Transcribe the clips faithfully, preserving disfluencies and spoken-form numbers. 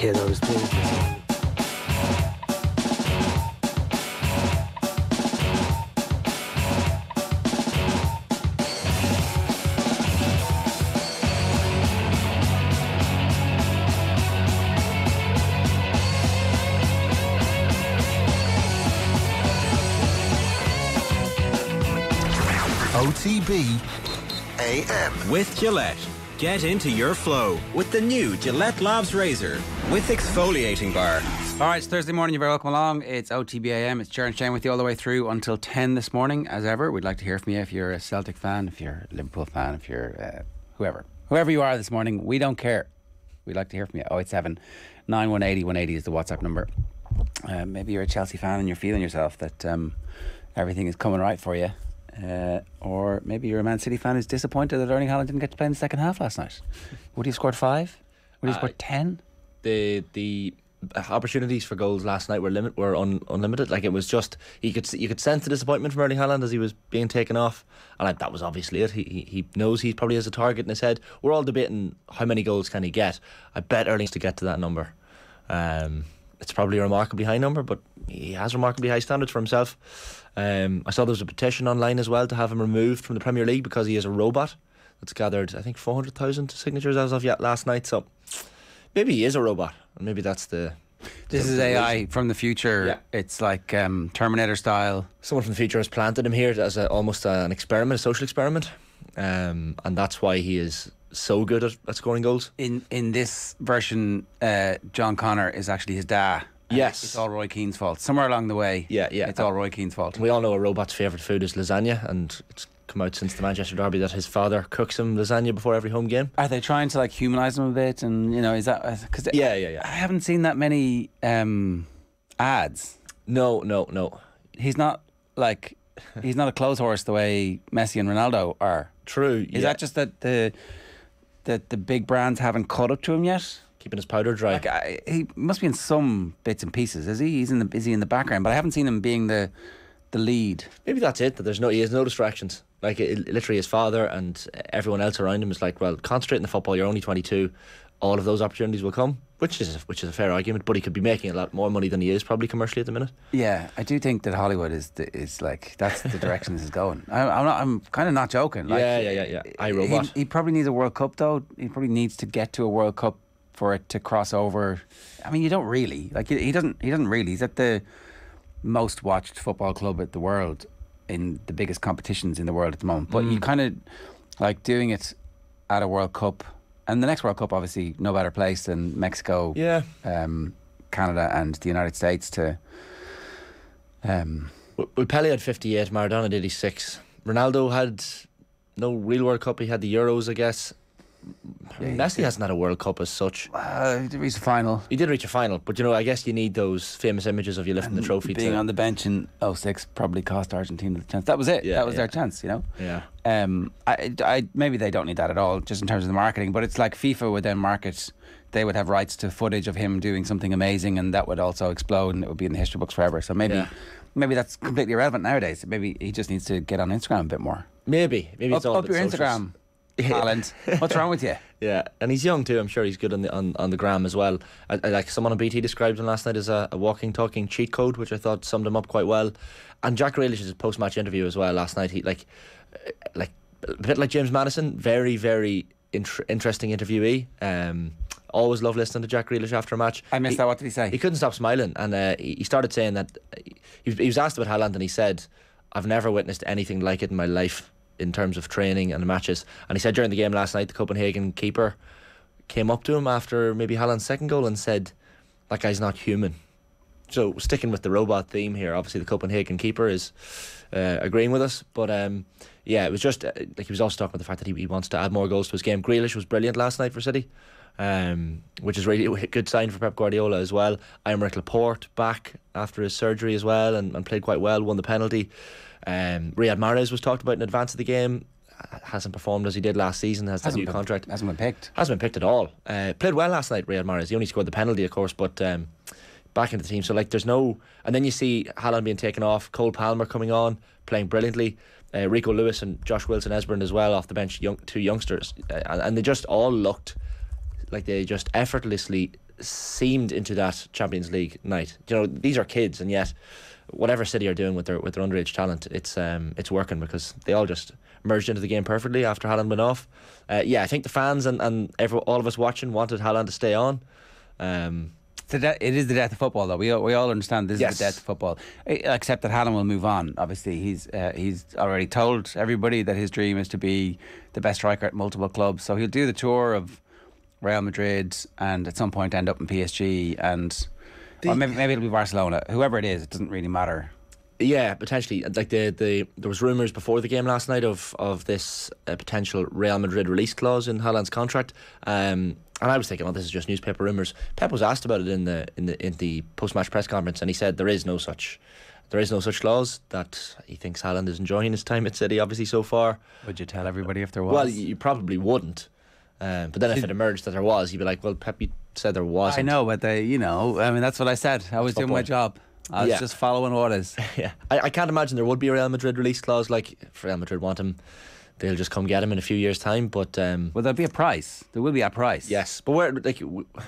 kid, I was thinking. O T B A M with Gillette. Get into your flow with the new Gillette Labs razor with exfoliating bar. Alright, it's Thursday morning, you're very welcome along. It's O T B A M, it's Sharon Shane with you all the way through until ten this morning. As ever, we'd like to hear from you if you're a Celtic fan, if you're a Liverpool fan, if you're uh, whoever. Whoever you are this morning, we don't care. We'd like to hear from you. oh eight seven, nine one eight oh, one eighty is the WhatsApp number. Uh, maybe you're a Chelsea fan and you're feeling yourself that um, everything is coming right for you. Uh, or maybe you're a Man City fan who's disappointed that Erling Haaland didn't get to play in the second half last night. Would he have scored five? Would he have uh, scored ten? The the opportunities for goals last night were limit were un, unlimited. Like, it was just he could you could sense the disappointment from Erling Haaland as he was being taken off, and I, that was obviously it. He, he he knows he probably has a target in his head. We're all debating how many goals can he get. I bet Erling's to get to that number. Um, it's probably a remarkably high number, but he has remarkably high standards for himself. Um, I saw there was a petition online as well to have him removed from the Premier League because he is a robot. That's gathered, I think, four hundred thousand signatures as of yet last night. So maybe he is a robot, and maybe that's the. This is A I from the future. Yeah. It's like um, Terminator style. Someone from the future has planted him here as a, almost a, an experiment, a social experiment, um, and that's why he is so good at, at scoring goals. In in this version, uh, John Connor is actually his dad. Yes, it's all Roy Keane's fault. Somewhere along the way, yeah, yeah, it's all Roy Keane's fault. We all know a robot's favourite food is lasagna, and it's come out since the Manchester Derby that his father cooks him lasagna before every home game. Are they trying to like humanise him a bit? And you know, is that because yeah, yeah, yeah? I haven't seen that many um, ads. No, no, no. He's not like he's not a clothes horse the way Messi and Ronaldo are. True. Is yeah. that just that the that the big brands haven't caught up to him yet? Keeping his powder dry. Like, I, he must be in some bits and pieces, is he? He's in the is he in the background, but I haven't seen him being the the lead. Maybe that's it. That there's no he has no distractions. Like it, literally, his father and everyone else around him is like, well, concentrate on the football. You're only twenty-two. All of those opportunities will come, which is which is a fair argument. But he could be making a lot more money than he is probably commercially at the minute. Yeah, I do think that Hollywood is the, is like that's the direction this is going. I, I'm not. I'm kind of not joking. Like, yeah, yeah, yeah, yeah. I robot. He, he probably needs a World Cup though. He probably needs to get to a World Cup for it to cross over. I mean, you don't really like. He doesn't. He doesn't really. He's at the most watched football club at the world in the biggest competitions in the world at the moment. But mm. you kind of like doing it at a World Cup, and the next World Cup, obviously, no better place than Mexico, yeah, um, Canada, and the United States to. Um, well, Pelé had fifty-eight. Maradona had eighty-six. Ronaldo had no real World Cup. He had the Euros, I guess. Yeah, Messi yeah. hasn't had a World Cup as such. Well, he did reach a final. He did reach a final, but you know, I guess you need those famous images of you lifting and the trophy. Being too. on the bench in oh six probably cost Argentina the chance. That was it. Yeah, that was yeah. their chance. You know. Yeah. Um. I. I. Maybe they don't need that at all, just in terms of the marketing. But it's like FIFA would then market. They would have rights to footage of him doing something amazing, and that would also explode, and it would be in the history books forever. So maybe, yeah. maybe that's completely irrelevant nowadays. Maybe he just needs to get on Instagram a bit more. Maybe. Maybe up, it's all up your socials. Instagram. Haaland, what's wrong with you? Yeah, and he's young too. I'm sure he's good on the on, on the gram as well. I, I, like someone on B T described him last night as a, a walking, talking cheat code, which I thought summed him up quite well. And Jack Grealish's post match interview as well last night. He like, like a bit like James Madison, very very inter interesting interviewee. Um, always love listening to Jack Grealish after a match. I missed he, that. What did he say? He couldn't stop smiling, and uh, he, he started saying that he, he was asked about Haaland, and he said, "I've never witnessed anything like it in my life." In terms of training and matches. And he said during the game last night, the Copenhagen keeper came up to him after maybe Haaland's second goal and said, that guy's not human. So sticking with the robot theme here, obviously the Copenhagen keeper is uh, agreeing with us. But um, yeah, it was just, uh, like he was also talking about the fact that he, he wants to add more goals to his game. Grealish was brilliant last night for City, um, which is really a good sign for Pep Guardiola as well. Aymeric Laporte back after his surgery as well and, and played quite well, won the penalty. Um, Riyad Mahrez was talked about in advance of the game. Hasn't performed as he did last season. Has hasn't a new been, contract. Hasn't been picked. Hasn't been picked at all. Uh, played well last night, Riyad Mahrez. He only scored the penalty, of course, but um, back into the team. So like, there's no. And then you see Haaland being taken off. Cole Palmer coming on, playing brilliantly. Uh, Rico Lewis and Josh Wilson-Esbrand as well off the bench. Young, two youngsters, uh, and, and they just all looked like they just effortlessly seemed into that Champions League night. You know, these are kids, and yet whatever City are doing with their with their underage talent, it's um it's working, because they all just merged into the game perfectly after Haaland went off. Uh, yeah, I think the fans and and every, all of us watching wanted Haaland to stay on. Um, it's the de- it is the death of football, though. We all, we all understand this yes. is the death of football. Except that Haaland will move on. Obviously, he's uh, he's already told everybody that his dream is to be the best striker at multiple clubs. So he'll do the tour of Real Madrid and at some point end up in P S G and the, or maybe maybe it'll be Barcelona. Whoever it is, it doesn't really matter. Yeah, potentially. Like the, the there was rumours before the game last night of of this uh, potential Real Madrid release clause in Haaland's contract. Um, and I was thinking, oh, this is just newspaper rumours. Pep was asked about it in the in the in the post match press conference, and he said there is no such there is no such clause. That he thinks Haaland is enjoying his time at City, obviously, so far. Would you tell everybody if there was? Well, you probably wouldn't. Um, but then if it emerged that there was, you'd be like, well, Pep, you said there wasn't. I know, but they, you know, I mean, that's what I said. I was doing my job. I was yeah. just following orders. yeah, I, I can't imagine there would be a Real Madrid release clause. Like, if Real Madrid want him, they'll just come get him in a few years' time. But um, well, there'll be a price. There will be a price. Yes, but we're, like,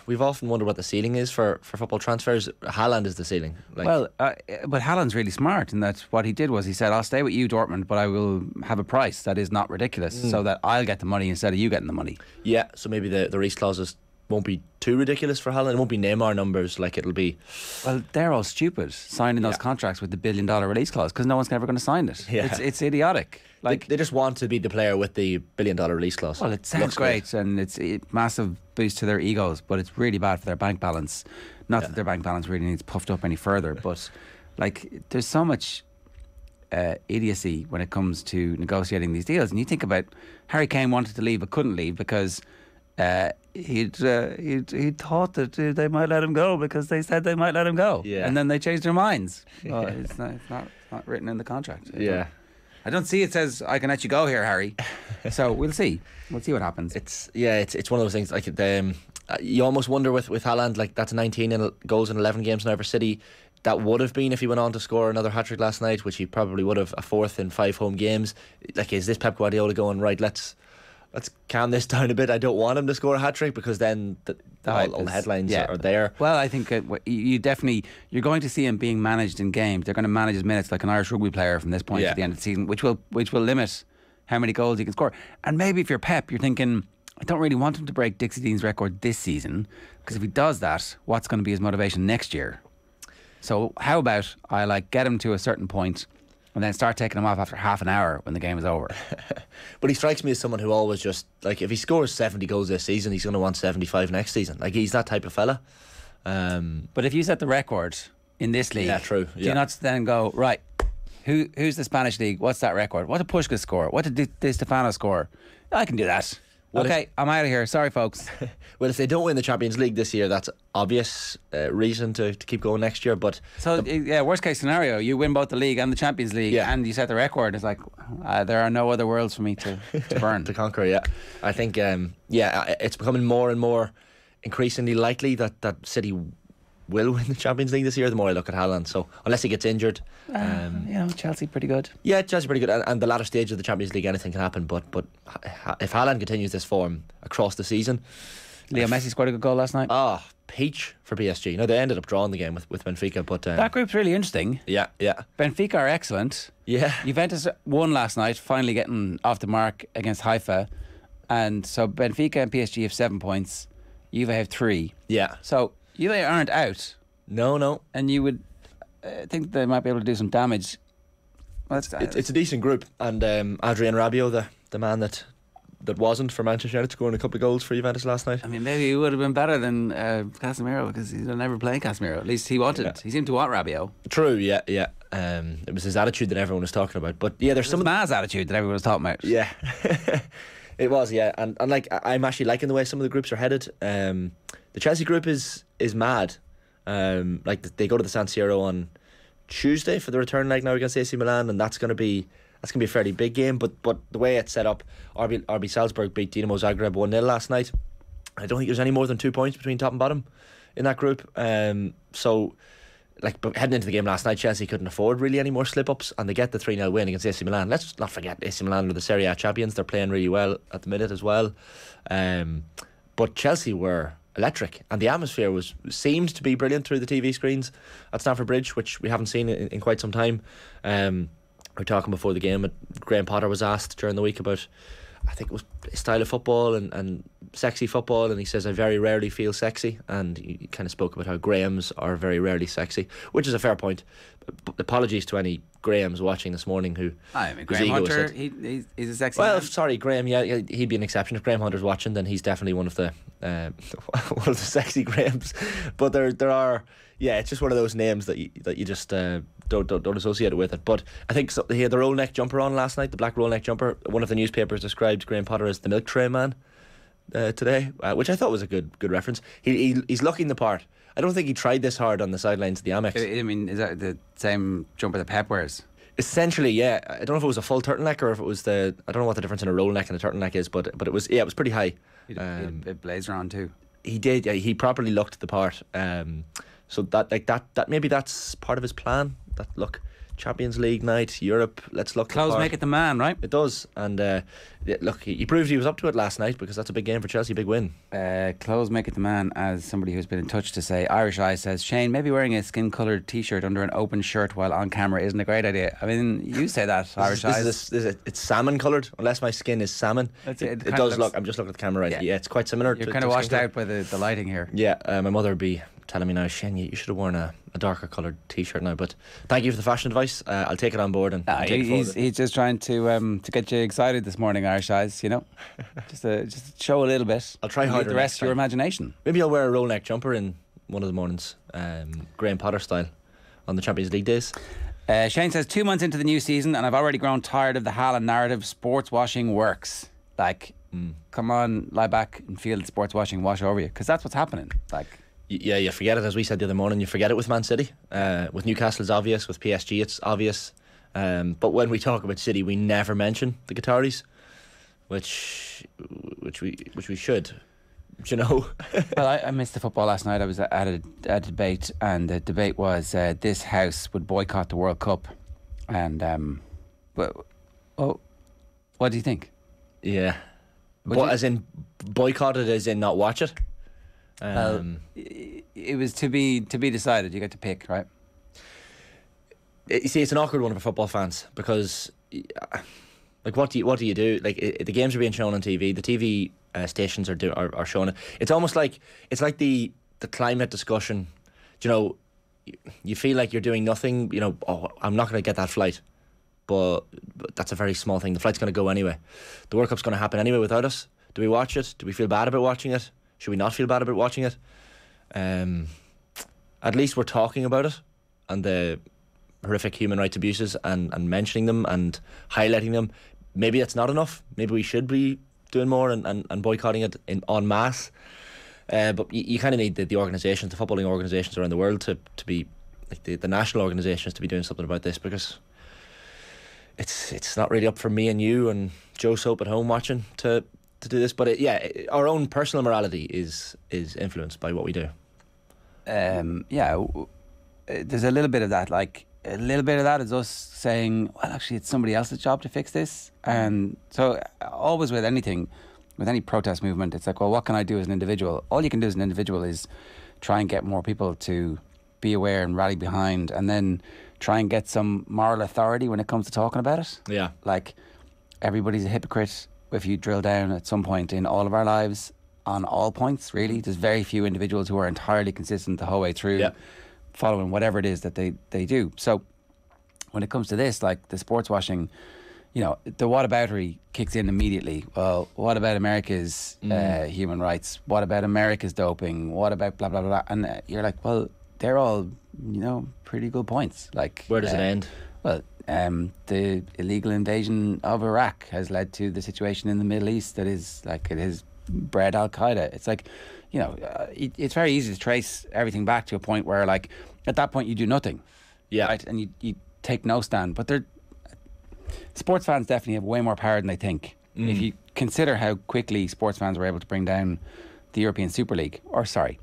we've often wondered what the ceiling is for, for football transfers. Haaland is the ceiling. Like, well, uh, but Haaland's really smart, and that's what he did was he said, "I'll stay with you, Dortmund, but I will have a price that is not ridiculous, mm. so that I'll get the money instead of you getting the money." Yeah, so maybe the the release clauses won't be too ridiculous for Haaland. It won't be Neymar numbers. Like, it'll be, well, they're all stupid signing those yeah. contracts with the billion dollar release clause, because no one's ever going to sign it. Yeah. It's it's idiotic. Like, they, they just want to be the player with the billion dollar release clause. Well, it sounds great, great, and it's a massive boost to their egos, but it's really bad for their bank balance. Not yeah. that their bank balance really needs puffed up any further, but like, there's so much uh, idiocy when it comes to negotiating these deals. And you think about Harry Kane wanted to leave but couldn't leave because uh, he'd, uh, he'd, he thought that they might let him go because they said they might let him go, yeah. and then they changed their minds. Well, it's, not, it's, not, it's not written in the contract. I yeah. Don't, I don't see it says I can let you go here, Harry. So we'll see. We'll see what happens. It's yeah. It's it's one of those things. Like, um, you almost wonder with with Haaland. Like, that's nineteen in, goals in eleven games now for City. That would have been if he went on to score another hat-trick last night, which he probably would have, a fourth in five home games. Like, is this Pep Guardiola going, right, Let's. Let's calm this down a bit. I don't want him to score a hat-trick, because then the, the all, all the headlines yeah. are there. Well, I think uh, you definitely, you're going to see him being managed in games. They're going to manage his minutes like an Irish rugby player from this point yeah. to the end of the season, which will which will limit how many goals he can score. And maybe if you're Pep, you're thinking, I don't really want him to break Dixie Dean's record this season, because if he does that, what's going to be his motivation next year? So how about I like get him to a certain point, and then start taking him off after half an hour when the game is over. But he strikes me as someone who always just, like, if he scores seventy goals this season, he's going to want seventy-five next season. Like, he's that type of fella. Um, but if you set the record in this league, yeah, true. Yeah. do you not then go, right, who who's the Spanish league? What's that record? What did Pushka score? What did Di Stefano score? I can do that. Well, okay, if, I'm out of here. Sorry, folks. Well, if they don't win the Champions League this year, that's obvious uh, reason to, to keep going next year. But so, the, yeah, worst case scenario, you win both the league and the Champions League, yeah. and you set the record. It's like, uh, there are no other worlds for me to, to burn. To conquer, yeah. I think, um, yeah, it's becoming more and more increasingly likely that, that City will win the Champions League this year, the more I look at Haaland. So unless he gets injured, um, uh, you know, Chelsea pretty good. Yeah, Chelsea pretty good, and, and the latter stage of the Champions League, anything can happen. But but if Haaland continues this form across the season, Leo Messi scored a good goal last night. Ah, oh, peach for P S G. No, they ended up drawing the game with, with Benfica, but um, that group's really interesting. Yeah, yeah. Benfica are excellent. Yeah, Juventus won last night, finally getting off the mark against Haifa, and so Benfica and P S G have seven points. Juve have three. Yeah, so. You they aren't out. No, no. And you would uh, think they might be able to do some damage. Well, that's, it's, it's a decent group. And um, Adrien Rabiot, the, the man that that wasn't for Manchester United, scoring a couple of goals for Juventus last night. I mean, maybe he would have been better than uh, Casemiro, because he's never playing Casemiro. At least he wanted. Yeah. He seemed to want Rabiot. True, yeah, yeah. Um, it was his attitude that everyone was talking about. But yeah, there's it was some... Ma's attitude that everyone was talking about. Yeah. It was, yeah. And, and like, I'm actually liking the way some of the groups are headed. Um, the Chelsea group is... is mad. Um, like, they go to the San Siro on Tuesday for the return leg now against A C Milan, and that's going to be that's going to be a fairly big game, but but the way it's set up, R B, R B Salzburg beat Dinamo Zagreb one nil last night. I don't think there's any more than two points between top and bottom in that group. Um, so like, but heading into the game last night, Chelsea couldn't afford really any more slip-ups, and they get the three nil win against A C Milan. Let's not forget, A C Milan are the Serie A champions. They're playing really well at the minute as well. Um, but Chelsea were electric, and the atmosphere was seemed to be brilliant through the T V screens at Stamford Bridge, which we haven't seen in, in quite some time. Um, we were talking before the game, and Graham Potter was asked during the week about, I think it was style of football and, and sexy football, and he says, I very rarely feel sexy, and he kind of spoke about how Grahams are very rarely sexy, which is a fair point. But apologies to any Grahams watching this morning who I mean, Graham Hunter, he, he's, he's a sexy well man. Sorry Graham, yeah, he'd be an exception. If Graham Hunter's watching, then he's definitely one of the uh, one of the sexy Grahams. But there there are, yeah, it's just one of those names that you, that you just uh, don't, don't don't associate it with it. But I think so, he had the roll neck jumper on last night, the black roll neck jumper. One of the newspapers described Graham Potter as the milk tray man uh, today, uh, which I thought was a good good reference. He, he he's looking the part. I don't think he tried this hard on the sidelines of the Amex. I mean, is that the same jumper that Pep wears? Essentially, yeah. I don't know if it was a full turtleneck or if it was the... I don't know what the difference in a roll neck and a turtleneck is, but but it was, yeah, it was pretty high. He had um, a blazer on too. He did, yeah, he properly looked the part. Um, so that like that that maybe that's part of his plan. That look, Champions League night, Europe, let's look. Clothes make it the man, right? It does. And uh, look, he, he proved he was up to it last night, because that's a big game for Chelsea, big win. Uh, clothes make it the man, as somebody who's been in touch to say. Irish Eye says, Shane, maybe wearing a skin coloured T-shirt under an open shirt while on camera isn't a great idea. I mean, you say that, Irish Eye. It's salmon coloured, unless my skin is salmon. That's it. It, it does look, I'm just looking at the camera right yeah. here. Yeah, it's quite similar. You're to, kind of washed out by the, the lighting here. Yeah, uh, my mother would be telling me now, Shane, you, you should have worn a, a darker coloured T-shirt now. But thank you for the fashion advice. Uh, I'll take it on board. And ah, take he's, he's just trying to um, to get you excited this morning, Irish Eyes. You know, just a, just show a little bit. I'll try harder. The rest of your imagination. Maybe I'll wear a roll neck jumper in one of the mornings, um, Graham Potter style, on the Champions League days. Uh, Shane says, two months into the new season, and I've already grown tired of the Haaland narrative. Sports washing works. Like, mm. come on, lie back and feel the sports washing wash over you, because that's what's happening. Like. Yeah, you forget it, as we said the other morning. You forget it with Man City, uh, with Newcastle it's obvious, with P S G it's obvious. Um, but when we talk about City, we never mention the Qataris, which which we which we should, you know. Well, I, I missed the football last night. I was at a, a debate, and the debate was uh, this house would boycott the World Cup, and um, but oh, what do you think? Yeah, what but, you as in boycott it, as in not watch it. Um, uh, it was to be to be decided. You get to pick, right? You see, it's an awkward one for football fans, because, like, what do you what do you do? Like, it, the games are being shown on T V. The T V uh, stations are, do, are are showing it. It's almost like it's like the the climate discussion. You know, you feel like you're doing nothing. You know, oh, I'm not going to get that flight, but, but that's a very small thing. The flight's going to go anyway. The World Cup's going to happen anyway without us. Do we watch it? Do we feel bad about watching it? Should we not feel bad about watching it? Um, at least we're talking about it, and the horrific human rights abuses, and, and mentioning them and highlighting them. Maybe that's not enough. Maybe we should be doing more and, and, and boycotting it in en masse. Uh, but you, you kind of need the, the organisations, the footballing organisations around the world to, to be, like the, the national organisations to be doing something about this, because it's it's not really up for me and you and Joe Soap at home watching to... to do this, but it, yeah, our own personal morality is is influenced by what we do. Um, yeah, there's a little bit of that. Like, a little bit of that is us saying, well, actually, it's somebody else's job to fix this. And so, always with anything, with any protest movement, it's like, well, what can I do as an individual? All you can do as an individual is try and get more people to be aware and rally behind, and then try and get some moral authority when it comes to talking about it. Yeah, like, everybody's a hypocrite. If you drill down at some point in all of our lives, on all points, really, there's very few individuals who are entirely consistent the whole way through, yep. following whatever it is that they, they do. So when it comes to this, like the sports washing, you know, the whataboutery kicks in immediately. Well, what about America's mm. uh, human rights? What about America's doping? What about blah, blah, blah? And uh, you're like, well, they're all, you know, pretty good points. Like, where does uh, it end? Well, Um, the illegal invasion of Iraq has led to the situation in the Middle East that is like it is bred Al Qaeda. It's like, you know, uh, it, it's very easy to trace everything back to a point where, like, at that point you do nothing, yeah, right? And you you take no stand. But they're sports fans definitely have way more power than they think. Mm. If you consider how quickly sports fans were able to bring down the European Super League, or sorry,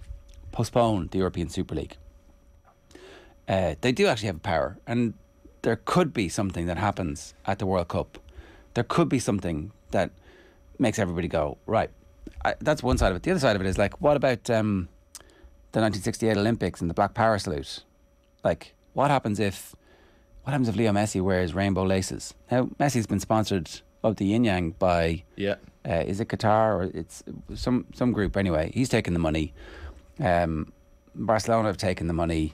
postpone the European Super League, uh, they do actually have power. And there could be something that happens at the World Cup. There could be something that makes everybody go, right, I, that's one side of it. The other side of it is, like, what about um, the nineteen sixty-eight Olympics and the black power salute? Like, what happens if what happens if Leo Messi wears rainbow laces? Now, Messi's been sponsored up the yin yang by yeah, uh, is it Qatar or it's some some group anyway? He's taken the money. Um, Barcelona have taken the money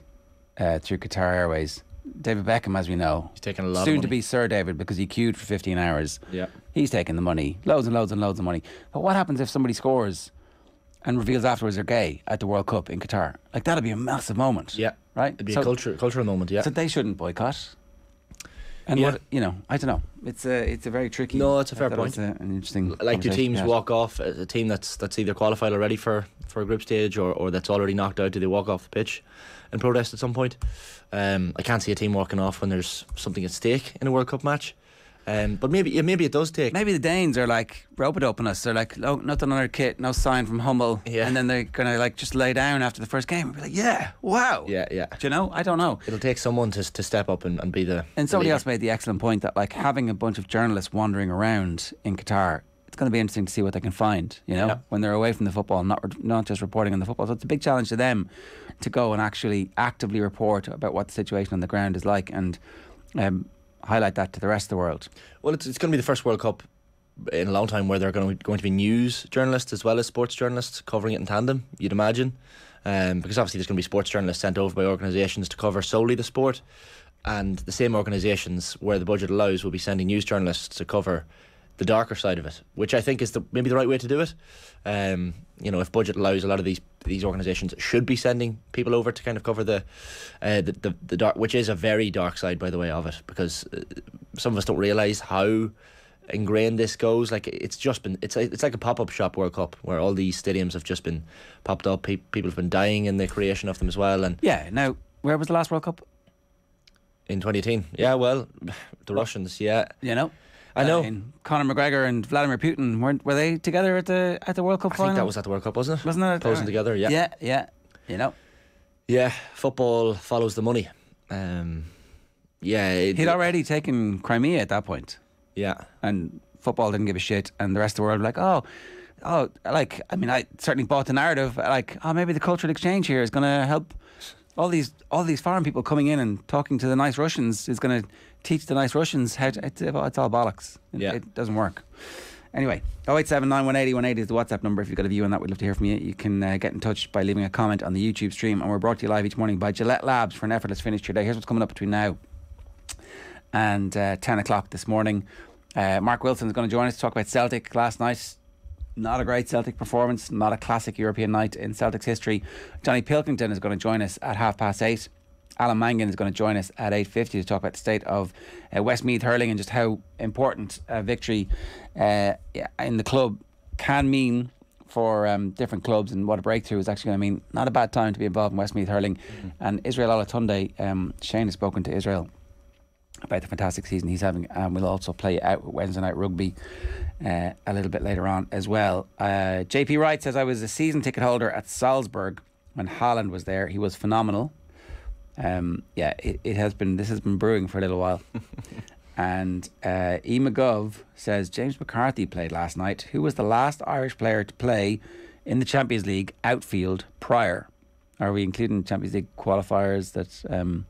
uh, through Qatar Airways. David Beckham, as we know, he's taken a lot. Soon of money. to be Sir David, because he queued for fifteen hours. Yeah, he's taken the money, loads and loads and loads of money. But what happens if somebody scores and reveals afterwards they're gay at the World Cup in Qatar? Like, that'd be a massive moment. Yeah, right. It'd be so, a culture, cultural moment. Yeah. So they shouldn't boycott. And yeah. what you know, I don't know. It's a it's a very tricky. No, it's a fair point. A, an interesting. Like, do teams yeah. walk off? A team that's that's either qualified already for for a group stage or or that's already knocked out, do they walk off the pitch and protest at some point? Um, I can't see a team walking off when there's something at stake in a World Cup match. Um, but maybe yeah, maybe it does take. Maybe the Danes are like rope it up on us. They're like, oh, nothing on our kit, no sign from Hummel. Yeah. And then they're gonna like just lay down after the first game and be like, yeah, wow. Yeah, yeah. Do you know? I don't know. It'll take someone to to step up and, and be the. And somebody the else made the excellent point that, like, having a bunch of journalists wandering around in Qatar, it's going to be interesting to see what they can find, you know, yeah. when they're away from the football, not not just reporting on the football. So it's a big challenge to them to go and actually actively report about what the situation on the ground is like and um, highlight that to the rest of the world. Well, it's, it's going to be the first World Cup in a long time where there are going to, going to be news journalists as well as sports journalists covering it in tandem, you'd imagine, um, because obviously there's going to be sports journalists sent over by organisations to cover solely the sport, and the same organisations, where the budget allows, will be sending news journalists to cover the darker side of it, which I think is the, maybe the right way to do it. Um, you know, if budget allows, a lot of these these organisations should be sending people over to kind of cover the, uh, the the the dark, which is a very dark side, by the way, of it, because some of us don't realise how ingrained this goes. Like, it's just been, it's it's like a pop up shop World Cup, where all these stadiums have just been popped up. Pe people have been dying in the creation of them as well. And yeah, now where was the last World Cup? In twenty eighteen. Yeah, well, the Russians. Yeah, you know. I know. I mean, Conor McGregor and Vladimir Putin, weren't were they together at the at the World Cup I final? I think that was at the World Cup, wasn't it? Wasn't it? Posing right. together, yeah. Yeah, yeah. You know. Yeah, football follows the money. Um, yeah. It, He'd already taken Crimea at that point. Yeah. And football didn't give a shit, and the rest of the world were like, oh, oh, like, I mean, I certainly bought the narrative, like, oh, maybe the cultural exchange here is going to help. All these all these foreign people coming in and talking to the nice Russians is going to teach the nice Russians how to... It's, it's all bollocks. It, yeah. it doesn't work. Anyway, oh eight seven nine one eight oh one eighty is the WhatsApp number. If you've got a view on that, we'd love to hear from you. You can uh, get in touch by leaving a comment on the YouTube stream, and we're brought to you live each morning by Gillette Labs for an effortless finish to your day. Here's what's coming up between now and uh, ten o'clock this morning. Uh, Mark Wilson is going to join us to talk about Celtic last night. Not a great Celtic performance, not a classic European night in Celtic's history. Johnny Pilkington is going to join us at half past eight. Alan Mangan is going to join us at eight fifty to talk about the state of uh, Westmeath hurling and just how important a victory uh, in the club can mean for um, different clubs, and what a breakthrough is actually going to mean. Not a bad time to be involved in Westmeath hurling. Mm-hmm. And Israel Olatunde, um, Shane has spoken to Israel about the fantastic season he's having, and we'll also play out Wednesday night rugby uh, a little bit later on as well. uh, J P Wright says, I was a season ticket holder at Salzburg when Haaland was there. He was phenomenal. Um, yeah, it, it has been, this has been brewing for a little while. And uh, E. McGov says, James McCarthy played last night. Who was the last Irish player to play in the Champions League outfield prior? Are we including Champions League qualifiers that um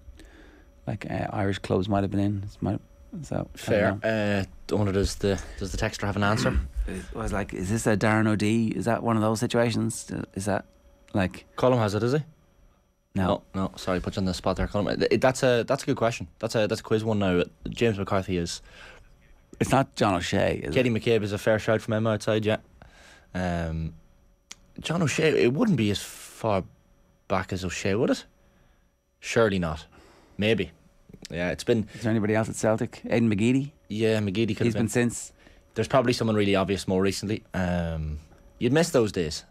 like uh, Irish clubs might have been in? It's might so fair. Uh, Donor, does the does the texter have an answer? I was like, is this a Darren O'Dea? Is that one of those situations? Is that like Colm has it? Is he? No, no. no. Sorry, put you on the spot there, Colm. It, that's a that's a good question. That's a that's a quiz one now. James McCarthy is. It's not John O'Shea. Is Katie it? McCabe is a fair shout from Emma outside. Yeah. Um, John O'Shea. It wouldn't be as far back as O'Shea, would it? Surely not. Maybe. Yeah, it's been... Is there anybody else at Celtic? Aidan McGeady? Yeah, McGeady could He's have been. been since. There's probably someone really obvious more recently. Um, you'd miss those days.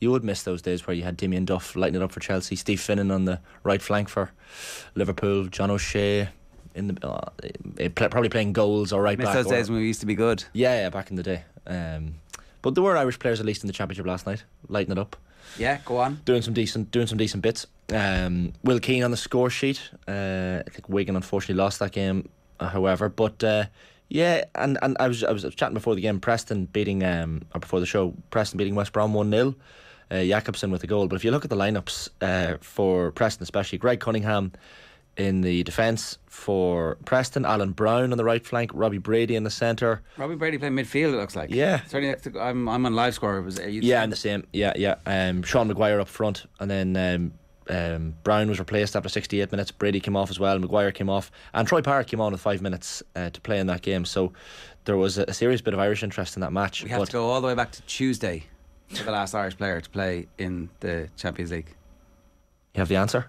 You would miss those days where you had Damien Duff lighting it up for Chelsea, Steve Finnan on the right flank for Liverpool, John O'Shea in the uh, probably playing goals or right miss back. Miss those or, days when we used to be good. Yeah, yeah, back in the day. Um, but there were Irish players at least in the Championship last night, lighting it up. Yeah, go on. Doing some decent, doing some decent bits. Um, Will Keane on the score sheet. Uh, I think Wigan unfortunately lost that game, however. But uh, Yeah, and, and I was I was chatting before the game, Preston beating um or before the show, Preston beating West Brom one nil, uh, Jakobsen with a goal. But if you look at the lineups uh, for Preston, especially Greg Cunningham in the defence for Preston, Alan Brown on the right flank, Robbie Brady in the centre. Robbie Brady playing midfield, it looks like. Yeah, certainly. I'm I'm on live score. It was eight. Yeah, and the same. Yeah, yeah. Um, Sean Maguire up front, and then um. Um, Brown was replaced after sixty-eight minutes. Brady came off as well. Maguire came off, and Troy Parrott came on with five minutes uh, to play in that game. So there was a serious bit of Irish interest in that match. We have to go all the way back to Tuesday for the last Irish player to play in the Champions League. You have the answer?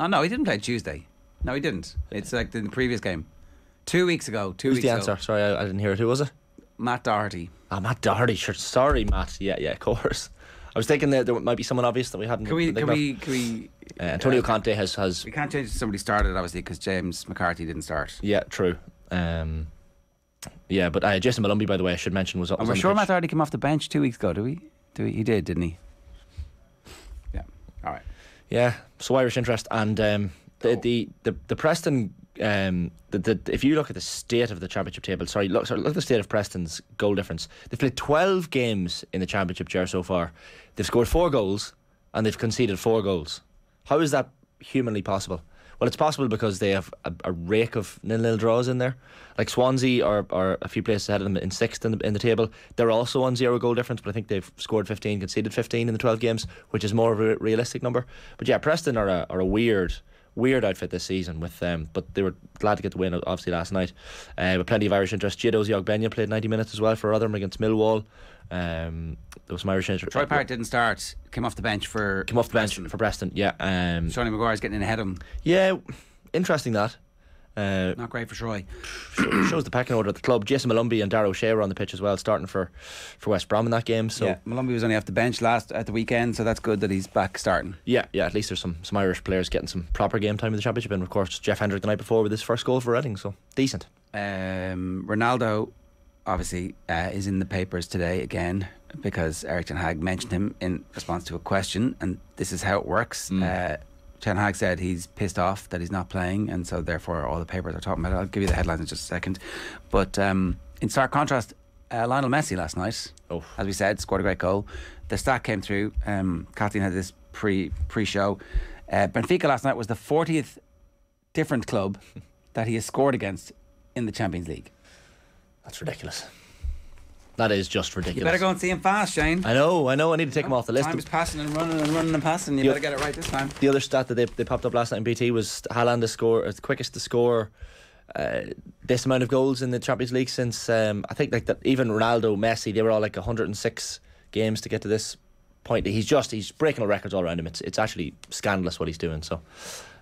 Oh no, he didn't play Tuesday. No, he didn't. It's like in the previous game, two weeks ago. Two Who's weeks the answer? Ago. Sorry, I, I didn't hear it. Who was it? Matt Doherty. Ah, oh, Matt Doherty. Sure. Sorry, Matt. Yeah, yeah, of course. I was thinking that there might be someone obvious that we hadn't. Can we? Can we, can we uh, Antonio uh, Conte has, has. We can't change somebody started, obviously, because James McCarthy didn't start. Yeah, true. Um, yeah, but uh, Jason Malumbi, by the way, I should mention was. was and we're on sure Matt Doherty came off the bench two weeks ago. Do we? Do we? He did, didn't he? Yeah. All right. Yeah. So Irish interest and um, the, oh. the the the Preston. Um, the, the if you look at the state of the championship table, sorry, look, sorry, look at the state of Preston's goal difference. They've played twelve games in the championship chair so far. They've scored four goals and they've conceded four goals. How is that humanly possible? Well, it's possible because they have a, a rake of nil-nil draws in there. Like Swansea are, are a few places ahead of them in sixth in the, in the table. They're also on zero goal difference, but I think they've scored fifteen, conceded fifteen in the twelve games, which is more of a realistic number. But yeah, Preston are a, are a weird. Weird outfit this season with them, um, but they were glad to get the win obviously last night. Uh, with plenty of Irish interest. Jiddos Yogbenya played ninety minutes as well for Rotherham against Millwall. Um, there was some Irish interest. Troy Parrott didn't start. Came off the bench for came off the Preston. bench for Preston. Yeah. Um, Sean Maguire's getting in ahead of him. Yeah, interesting that. Uh, Not great for Troy. Shows the pecking order at the club. Jason Malumbi and Darrow Shea were on the pitch as well, starting for, for West Brom in that game. So yeah, Malumbi was only off the bench last at the weekend, so that's good that he's back starting. Yeah, yeah. At least there's some some Irish players getting some proper game time in the championship, and of course Jeff Hendrick the night before with his first goal for Reading, so decent. Um, Ronaldo, obviously, uh, is in the papers today again because Eric Ten Hag mentioned him in response to a question, and this is how it works. Mm. Uh, Ten Hag said he's pissed off that he's not playing, and so therefore all the papers are talking about it. I'll give you the headlines in just a second, but um, in stark contrast, uh, Lionel Messi last night, oh. as we said, scored a great goal. The stat came through. um, Kathleen had this pre, pre-show uh, Benfica last night was the fortieth different club that he has scored against in the Champions League. That's ridiculous. That is just ridiculous. You better go and see him fast, Shane. I know, I know. I need to take oh, him off the list. Time is passing and running and running and passing. You the better get it right this time. The other stat that they, they popped up last night in B T was Haaland to score, the quickest to score uh, this amount of goals in the Champions League since um, I think like that. Even Ronaldo, Messi, they were all like one hundred and six games to get to this point. He's just he's breaking all records all around him. It's it's actually scandalous what he's doing. So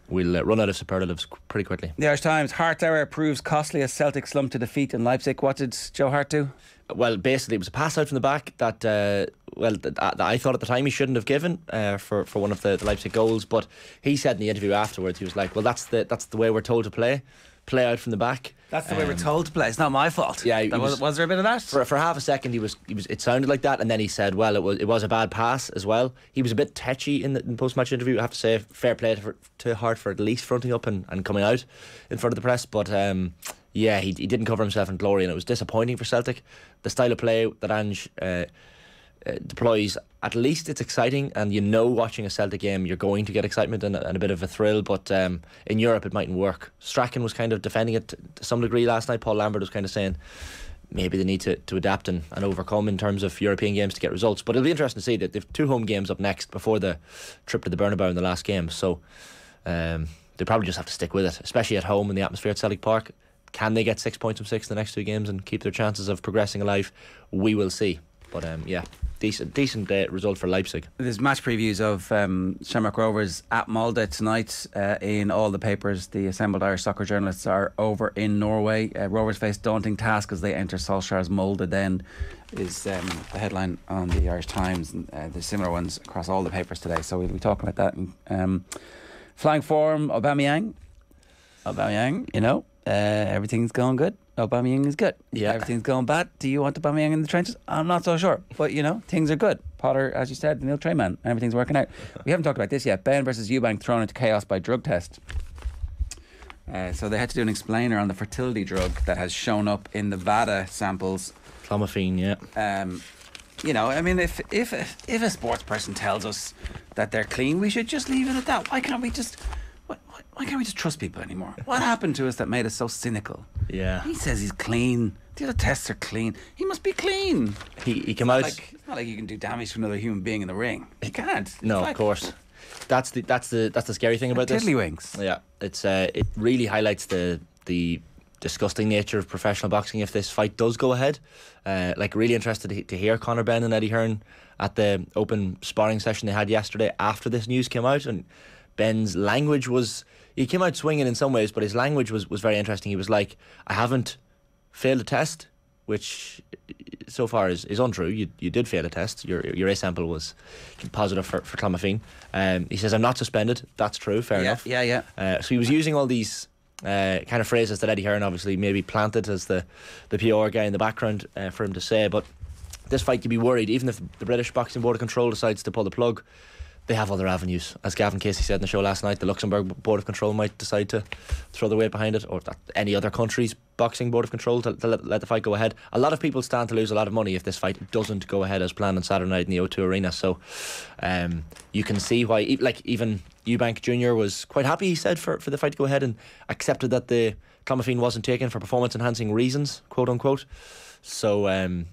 we'll uh, run out of superlatives pretty quickly. The Irish Times: Hart's error proves costly as Celtic slump to defeat in Leipzig. What did Joe Hart do? Well, basically it was a pass out from the back that uh, well that, that I thought at the time he shouldn't have given uh, for, for one of the, the Leipzig goals, but he said in the interview afterwards, he was like, well, that's the that's the way we're told to play play out from the back. That's the um, way we're told to play. It's not my fault. Yeah, that was, was, was there a bit of that? For, for half a second he was, he was it sounded like that, and then he said, well, it was it was a bad pass as well. He was a bit tetchy in the, the post-match interview. I have to say, fair play to, to Hart for at least fronting up and, and coming out in front of the press, but um yeah, he, he didn't cover himself in glory, and it was disappointing for Celtic. The style of play that Ange uh, uh, deploys, at least it's exciting, and you know, watching a Celtic game, you're going to get excitement and, and a bit of a thrill, but um, in Europe it mightn't work. Strachan was kind of defending it to some degree last night. Paul Lambert was kind of saying maybe they need to, to adapt and, and overcome in terms of European games to get results, but it'll be interesting to see that they've two home games up next before the trip to the Bernabeu in the last game, so um, they probably just have to stick with it, especially at home in the atmosphere at Celtic Park. Can they get six points from six in the next two games and keep their chances of progressing alive? We will see. But um, yeah, decent decent uh, result for Leipzig. There's match previews of um, Shamrock Rovers at Molde tonight uh, in all the papers. The assembled Irish soccer journalists are over in Norway. Uh, Rovers face daunting task as they enter Solskjaer's Molde Den is um, the headline on the Irish Times. And, uh, there's similar ones across all the papers today, so we'll be talking about that. And, um, flying form, Aubameyang. Aubameyang, you know. Uh, everything's going good. Aubameyang is good. Yeah. Everything's going bad. Do you want Aubameyang in the trenches? I'm not so sure. But, you know, things are good. Potter, as you said, the Neil Tray man, and everything's working out. We haven't talked about this yet. Ben versus Eubank thrown into chaos by drug test. Uh, so they had to do an explainer on the fertility drug that has shown up in the V A D A samples. Clomiphene, yeah. Um, you know, I mean, if if if a sports person tells us that they're clean, we should just leave it at that. Why can't we just? Why, why can't we just trust people anymore? What happened to us that made us so cynical? Yeah. He says he's clean. The other tests are clean. He must be clean. He he came out. Like, it's not like you can do damage to another human being in the ring. You can't. It's no, like, of course. That's the that's the that's the scary thing about this. Tiddlywinks. Yeah, it's uh, it really highlights the the disgusting nature of professional boxing if this fight does go ahead. Uh, like, really interested to hear Conor Benn and Eddie Hearn at the open sparring session they had yesterday after this news came out. And Ben's language was, he came out swinging in some ways, but his language was, was very interesting. He was like, I haven't failed a test, which so far is, is untrue. You you did fail a test. Your your A sample was positive for, for clomiphene. Um, he says, I'm not suspended. That's true. Fair yeah, enough. Yeah, yeah. Uh, so he was using all these uh, kind of phrases that Eddie Hearn obviously maybe planted as the, the P R guy in the background uh, for him to say. But this fight, you'd be worried, even if the British Boxing Board of Control decides to pull the plug, they have other avenues. As Gavin Casey said in the show last night, the Luxembourg Board of Control might decide to throw their weight behind it, or that any other country's Boxing Board of Control to, to let, let the fight go ahead. A lot of people stand to lose a lot of money if this fight doesn't go ahead as planned on Saturday night in the O two Arena. So um, you can see why, like, even Eubank Junior was quite happy, he said, for, for the fight to go ahead, and accepted that the clomiphene wasn't taken for performance enhancing reasons, quote unquote. So um,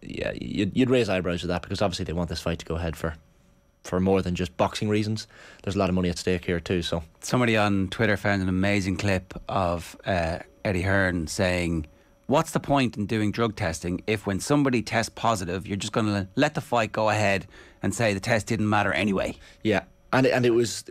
yeah, you'd, you'd raise eyebrows with that, because obviously they want this fight to go ahead for for more than just boxing reasons. There's a lot of money at stake here too. So somebody on Twitter found an amazing clip of uh, Eddie Hearn saying, what's the point in doing drug testing if when somebody tests positive you're just going to let the fight go ahead and say the test didn't matter anyway? Yeah. And it, and it was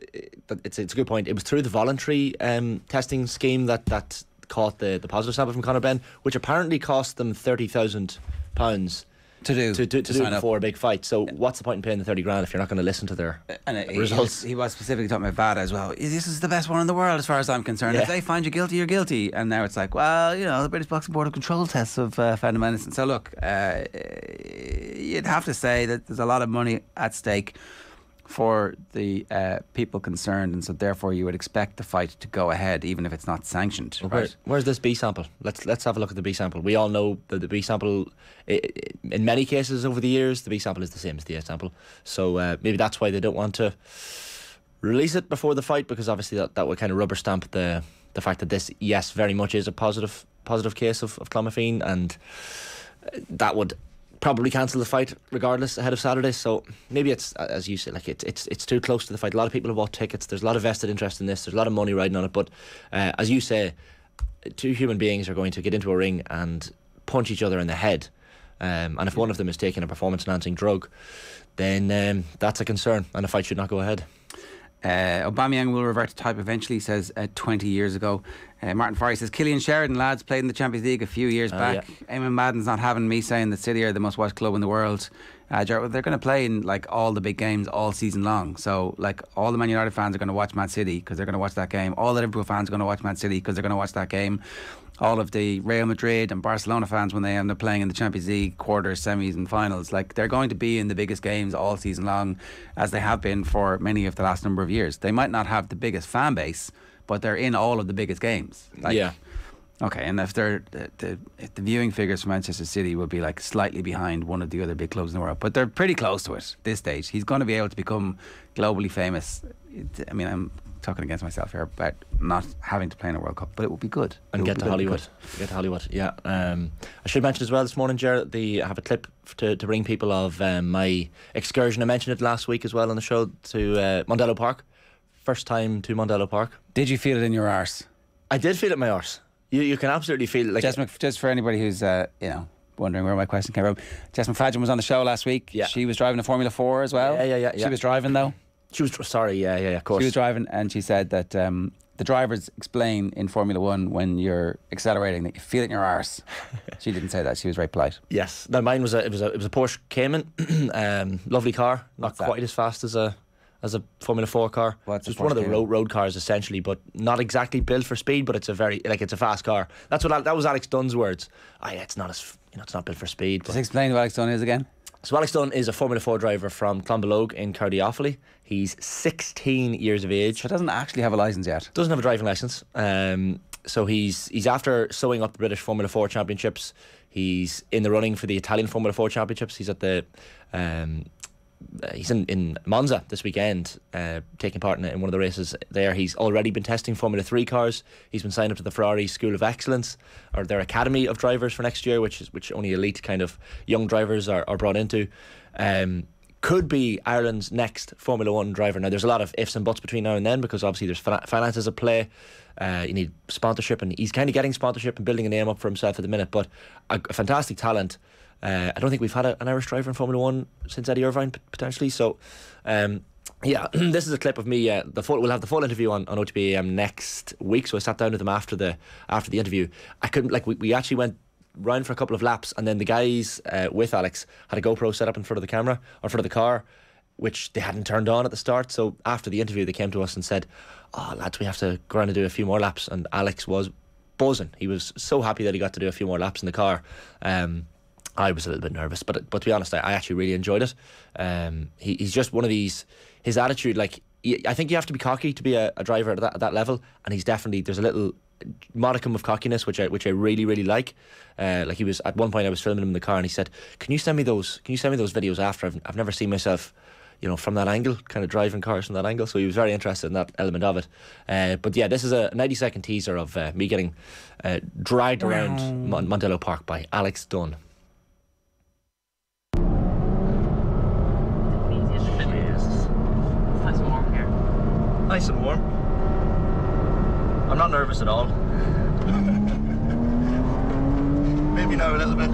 it's, it's a good point. It was through the voluntary um, testing scheme that, that caught the, the positive sample from Conor Benn, which apparently cost them thirty thousand pounds To do to, to, to, to do before up. a big fight. So what's the point in paying the thirty grand if you're not going to listen to their and it, results? He, he was specifically talking about V A D A as well. This is the best one in the world as far as I'm concerned. Yeah. If they find you guilty, you're guilty. And now it's like, well, you know, the British Boxing Board of Control tests have uh, found him innocent. So look, uh, you'd have to say that there's a lot of money at stake for the uh, people concerned, and so therefore you would expect the fight to go ahead even if it's not sanctioned. Well, right? where's, where's this B sample? Let's let's have a look at the B sample. We all know that the B sample, it, it, in many cases over the years, the B sample is the same as the A sample. So uh, maybe that's why they don't want to release it before the fight, because obviously that, that would kind of rubber stamp the the fact that this, yes, very much is a positive positive case of, of clomiphene, and that would probably cancel the fight regardless ahead of Saturday. So maybe it's, as you say, like it, it's it's too close to the fight. A lot of people have bought tickets. There's a lot of vested interest in this. There's a lot of money riding on it. But uh, as you say, two human beings are going to get into a ring and punch each other in the head. Um, and if one of them is taking a performance-enhancing drug, then um, that's a concern, and the fight should not go ahead. Uh, Aubameyang will revert to type eventually, says uh, twenty years ago. uh, Martin Farry says Killian Sheridan, lads, played in the Champions League a few years uh, back. yeah. Eamon Madden's not having me saying that City are the most watched club in the world. uh, They're going to play in like all the big games all season long, so like all the Man United fans are going to watch Man City because they're going to watch that game. All the Liverpool fans are going to watch Man City because they're going to watch that game. All of the Real Madrid and Barcelona fans, when they end up playing in the Champions League quarters, semis and finals, like they're going to be in the biggest games all season long, as they have been for many of the last number of years. They might not have the biggest fan base, but they're in all of the biggest games. Like, yeah. Okay, and if they're the, the, the viewing figures for Manchester City would be like slightly behind one of the other big clubs in the world, but they're pretty close to it this stage. He's going to be able to become globally famous. I mean, I'm talking against myself here about not having to play in a World Cup, but it would be good. And get to Hollywood. Get to Hollywood, yeah. Um, I should mention as well this morning, Ger, the I have a clip to, to bring people of um, my excursion. I mentioned it last week as well on the show to uh, Mondello Park. First time to Mondello Park. Did you feel it in your arse? I did feel it in my arse. You you can absolutely feel it. Like, just, just for anybody who's uh, you know, wondering where my question came from, Jess McFadden was on the show last week. Yeah. She was driving a Formula Four as well. Yeah, yeah, yeah. She yeah. was driving though. She was sorry. Yeah, yeah, of course. She was driving, and she said that um, the drivers explain in Formula One when you're accelerating that you feel it in your arse. She didn't say that. She was very polite. Yes. Now mine was a it was a it was a Porsche Cayman, um, lovely car, not What's quite that? as fast as a. as a Formula Four car. Well, it's just one of the road, road cars essentially, but not exactly built for speed, but it's a very like it's a fast car. That's what that was Alex Dunn's words. I, it's not as you know, it's not built for speed. Just explain what Alex Dunn is again. So Alex Dunn is a Formula four driver from Clonbelogue in County Offaly. He's sixteen years of age. So doesn't actually have a licence yet. Doesn't have a driving licence. Um, so he's he's after sewing up the British Formula four Championships. He's in the running for the Italian Formula four Championships. He's at the... Um, he's in, in Monza this weekend, uh, taking part in, in one of the races there. He's already been testing Formula three cars. He's been signed up to the Ferrari School of Excellence, or their Academy of Drivers for next year, which is which only elite kind of young drivers are, are brought into. Um, could be Ireland's next Formula one driver. Now there's a lot of ifs and buts between now and then, because obviously there's fin finances at play. Uh, you need sponsorship, and he's kind of getting sponsorship and building a name up for himself at the minute, but a, a fantastic talent. Uh, I don't think we've had a, an Irish driver in Formula One since Eddie Irvine, potentially. So, um, yeah, this is a clip of me. Uh, the full, we'll have the full interview on on O T B A M next week. So I sat down with him after the after the interview. I couldn't like we, we actually went round for a couple of laps, and then the guys uh, with Alex had a GoPro set up in front of the camera or front of the car, which they hadn't turned on at the start. So after the interview, they came to us and said, "Oh, lads, we have to go around and do a few more laps." And Alex was buzzing. He was so happy that he got to do a few more laps in the car. Um, I was a little bit nervous, but but to be honest, I, I actually really enjoyed it. Um, he, he's just one of these. His attitude, like he, I think you have to be cocky to be a, a driver at that, at that level, and he's definitely there's a little modicum of cockiness which I which I really really like. Uh, like he was at one point I was filming him in the car, and he said, "Can you send me those? Can you send me those videos after? I've I've never seen myself, you know, from that angle, kind of driving cars from that angle." So he was very interested in that element of it. Uh, but yeah, this is a ninety second teaser of uh, me getting uh, dragged wow. around Mon Mondello Park by Alex Dunn. Nice and warm. I'm not nervous at all. Maybe now a little bit.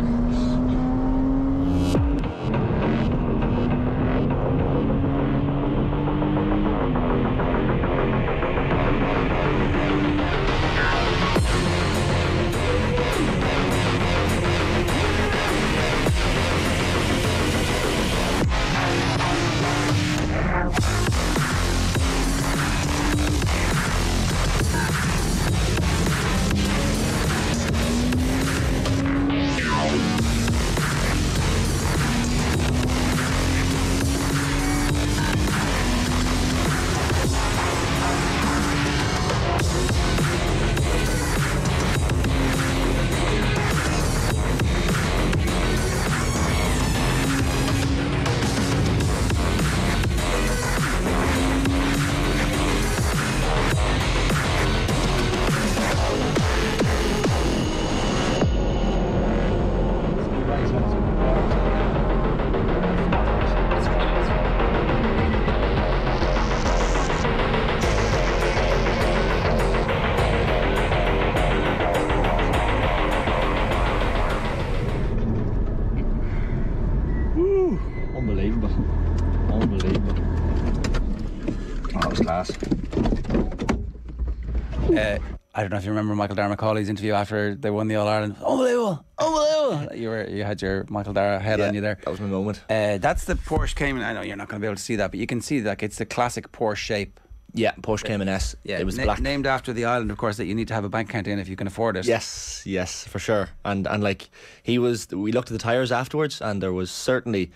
I don't know if you remember Michael Dara McCauley's interview after they won the All Ireland. Unbelievable, unbelievable! You were you had your Michael Dara head yeah, on you there. That was my moment. Uh, that's the Porsche Cayman. I know you're not going to be able to see that, but you can see that it's the classic Porsche shape. Yeah, Porsche Cayman S. Yeah, it was na black. Named after the island, of course, that you need to have a bank account in if you can afford it. Yes, yes, for sure. And and like he was, we looked at the tires afterwards, and there was certainly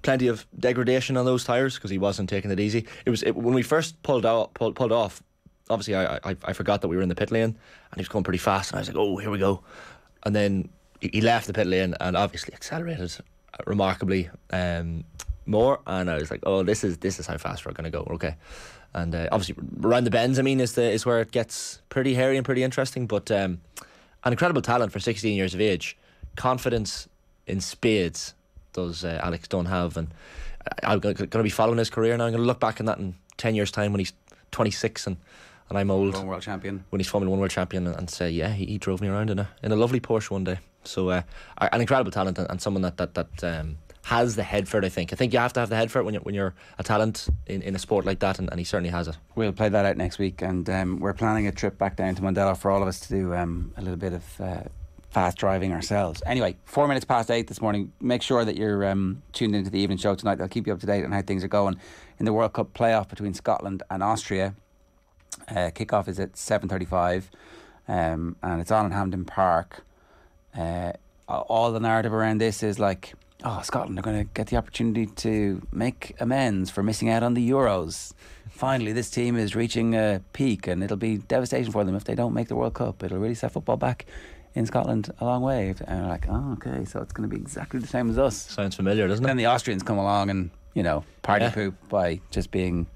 plenty of degradation on those tires because he wasn't taking it easy. It was it, when we first pulled out, pulled, pulled off. Obviously, I, I I forgot that we were in the pit lane, and he was going pretty fast, and I was like, "Oh, here we go!" And then he left the pit lane, and obviously accelerated remarkably um, more. And I was like, "Oh, this is this is how fast we're going to go." Okay, and uh, obviously around the bends, I mean, is the is where it gets pretty hairy and pretty interesting. But um, an incredible talent for sixteen years of age, confidence in spades does uh, Alex Dunn have, and I'm going to be following his career now. I'm going to look back on that in ten years' time when he's twenty-six and. And I'm old. One world champion. When he's Formula One world champion, and, and say, yeah, he, he drove me around in a in a lovely Porsche one day. So uh, an incredible talent, and, and someone that that that um, has the head for it. I think. I think you have to have the head for it when you're when you're a talent in, in a sport like that, and, and he certainly has it. We'll play that out next week, and um, we're planning a trip back down to Mandela for all of us to do um, a little bit of uh, fast driving ourselves. Anyway, four minutes past eight this morning. Make sure that you're um, tuned into the evening show tonight. They'll keep you up to date on how things are going in the World Cup playoff between Scotland and Austria. Uh, kickoff is at seven thirty-five, um, and it's on in Hampden Park. Uh, all the narrative around this is like oh, Scotland are going to get the opportunity to make amends for missing out on the Euros. Finally, this team is reaching a peak, and it'll be devastating for them if they don't make the World Cup. It'll really set football back in Scotland a long way. And we're like, oh, okay, so it's going to be exactly the same as us. Sounds familiar, doesn't it? Then the Austrians come along and, you know, party yeah. poop by just being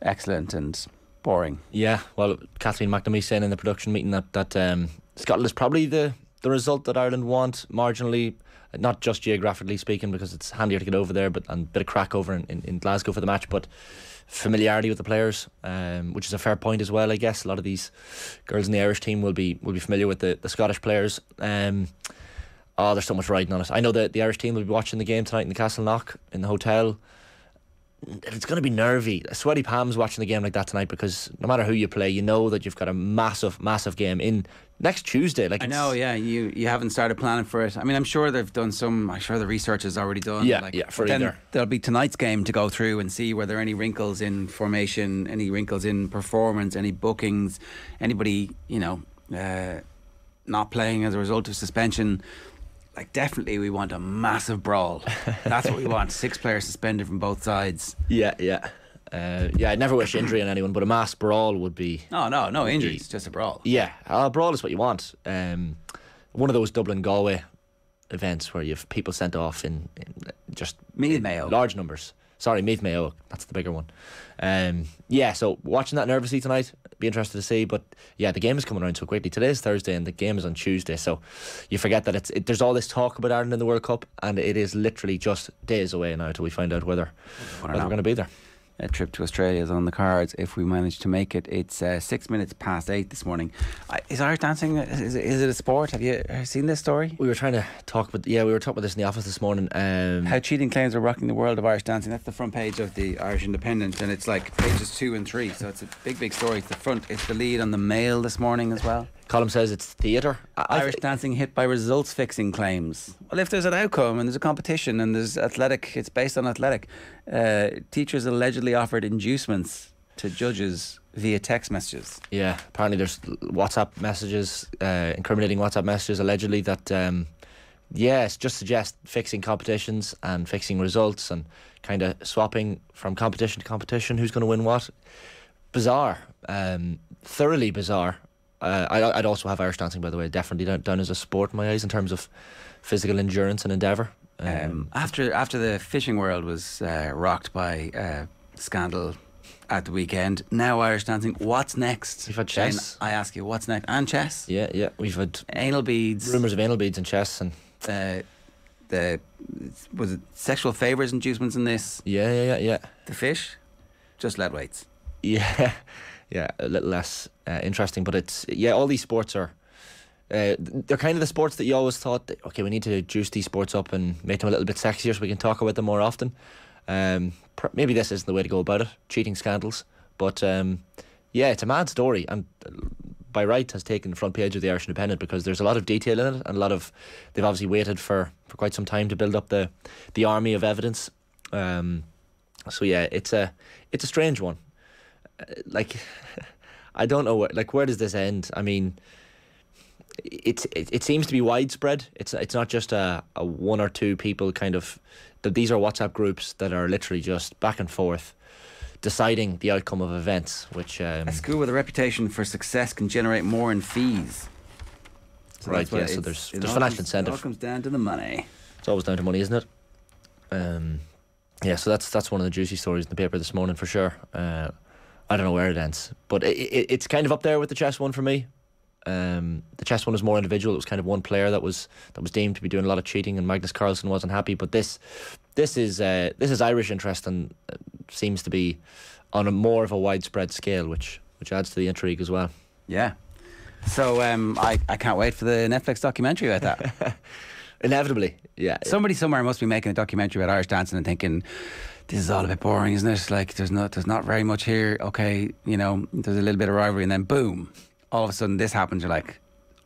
excellent and boring. Yeah, well, Kathleen McNamee saying in the production meeting that, that um, Scotland is probably the, the result that Ireland want, marginally, not just geographically speaking, because it's handier to get over there, but and a bit of crack over in, in, in Glasgow for the match, but familiarity with the players, um, which is a fair point as well, I guess. A lot of these girls in the Irish team will be will be familiar with the, the Scottish players. Um, oh, there's so much riding on it. I know that the Irish team will be watching the game tonight in the Castle Knock in the hotel. It's going to be nervy. Sweaty palms watching the game like that tonight, because no matter who you play, you know that you've got a massive, massive game in next Tuesday. Like, I know, yeah, you you haven't started planning for it. I mean, I'm sure they've done some. I'm sure the research is already done. Yeah, like, yeah. For either. Then there'll be tonight's game to go through and see were there any wrinkles in formation, any wrinkles in performance, any bookings, anybody you know uh, not playing as a result of suspension. Like, definitely we want a massive brawl. That's what we want. Six players suspended from both sides. Yeah, yeah. Uh, yeah, I never wish injury on anyone, but a mass brawl would be... No, no, no injuries, just a brawl. Yeah, a brawl is what you want. Um, one of those Dublin-Galway events where you have people sent off in, in just... Meath Mayo. Large numbers. Sorry, Meath Mayo, that's the bigger one. Um, yeah, so watching that nervously tonight, be interested to see. But yeah, the game is coming around so quickly. Today is Thursday and the game is on Tuesday, so you forget that it's it, there's all this talk about Ireland in the World Cup, and it is literally just days away now till we find out whether, whether we're going to be there. A trip to Australia is on the cards if we manage to make it. It's uh, six minutes past eight this morning. Uh, is Irish dancing, is, is it a sport? Have you seen this story? We were trying to talk about, yeah, we were talking about this in the office this morning. Um, How cheating claims are rocking the world of Irish dancing. That's the front page of the Irish Independent, and it's like pages two and three. So it's a big, big story. It's the front, it's the lead on the Mail this morning as well. Column says it's theatre. Irish dancing hit by results fixing claims. Well, if there's an outcome and there's a competition and there's athletic, it's based on athletic. Uh, teachers allegedly offered inducements to judges via text messages. Yeah, apparently there's WhatsApp messages, uh, incriminating WhatsApp messages allegedly that, um, yes, just suggest fixing competitions and fixing results and kind of swapping from competition to competition who's going to win what. Bizarre, um, thoroughly bizarre. Uh, I, I'd also have Irish dancing, by the way, definitely down, down as a sport in my eyes in terms of physical endurance and endeavour. Um, um, after after the fishing world was uh, rocked by uh, scandal at the weekend, now Irish dancing. What's next? We've had chess. Jane, I ask you, what's next? And chess. Yeah, yeah. We've had anal beads. Rumours of anal beads and chess and uh, the was it sexual favours inducements in this? Yeah, yeah, yeah, yeah. The fish, just lead weights. Yeah. Yeah, a little less uh, interesting, but it's yeah. All these sports are uh, they're kind of the sports that you always thought that, okay, we need to juice these sports up and make them a little bit sexier so we can talk about them more often. Um, maybe this isn't the way to go about it. Cheating scandals, but um, yeah, it's a mad story, and by right has taken the front page of the Irish Independent because there's a lot of detail in it and a lot of they've obviously waited for for quite some time to build up the the army of evidence. Um, so yeah, it's a it's a strange one. Like, I don't know where, like, where does this end? I mean, it's it, it seems to be widespread. It's it's not just a, a one or two people kind of that. These are WhatsApp groups that are literally just back and forth deciding the outcome of events, which um, a school with a reputation for success can generate more in fees, so right yeah so there's there's financial incentive. It all comes down to the money. It's always down to money, isn't it? Um, yeah, so that's that's one of the juicy stories in the paper this morning for sure. uh I don't know where it ends, but it, it, it's kind of up there with the chess one for me. Um, the chess one was more individual. It was kind of one player that was that was deemed to be doing a lot of cheating, and Magnus Carlsen wasn't happy. But this this is uh, this is Irish interest, and seems to be on a more of a widespread scale, which which adds to the intrigue as well. Yeah. So um, I I can't wait for the Netflix documentary about that. Inevitably, yeah. Somebody somewhere must be making a documentary about Irish dancing and thinking, this is all a bit boring, isn't it? Like, there's not there's not very much here. Okay, you know, there's a little bit of rivalry, and then boom, all of a sudden this happens. You're like,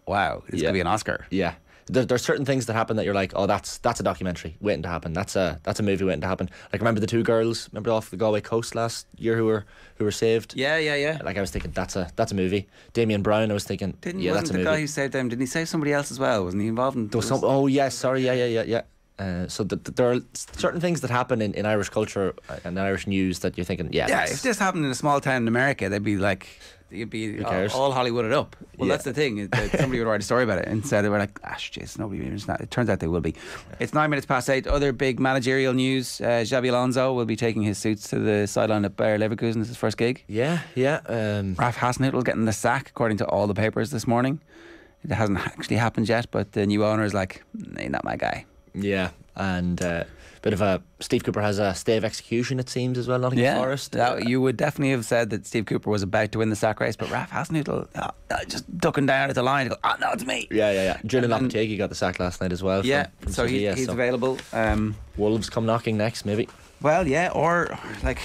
wow, it's yeah. gonna be an Oscar. Yeah, there, there's certain things that happen that you're like, oh, that's that's a documentary waiting to happen. That's a that's a movie waiting to happen. Like, remember the two girls, remember off the Galway coast last year who were who were saved? Yeah, yeah, yeah. Like, I was thinking that's a that's a movie. Damien Brown, I was thinking, didn't yeah, wasn't that's a the movie. Guy who saved them? Didn't he save somebody else as well? Wasn't he involved in? There was some, oh yeah, sorry, yeah, yeah, yeah, yeah. Uh, so the, the, there are certain things that happen in, in Irish culture and Irish news that you're thinking, yeah, yeah. If this happened in a small town in America, they'd be like, you'd be all, all Hollywooded up. Well, yeah. That's the thing. Somebody would write a story about it, and so they were like, "Ash, Jason, nobody." Not. It turns out they will be. It's nine minutes past eight. Other big managerial news: uh, Xabi Alonso will be taking his suits to the sideline at Bayer Leverkusen. It's his first gig. Yeah, yeah. Um, Ralf Hasenhüttl getting the sack, according to all the papers this morning. It hasn't actually happened yet, but the new owner is like, "Nah, not my guy." Yeah, and a uh, bit of a Steve Cooper has a stay of execution, it seems, as well. Nottingham yeah, Forest. That, you would definitely have said that Steve Cooper was about to win the sack race, but Ralf Hasenhüttl uh, uh, just ducking down at the line. Go, oh, no, it's me. Yeah, yeah, yeah. Julian Lopetegui got the sack last night as well. Yeah, from, from so City, he, yeah, he's so. available. Um, Wolves come knocking next, maybe. Well, yeah, or, or like,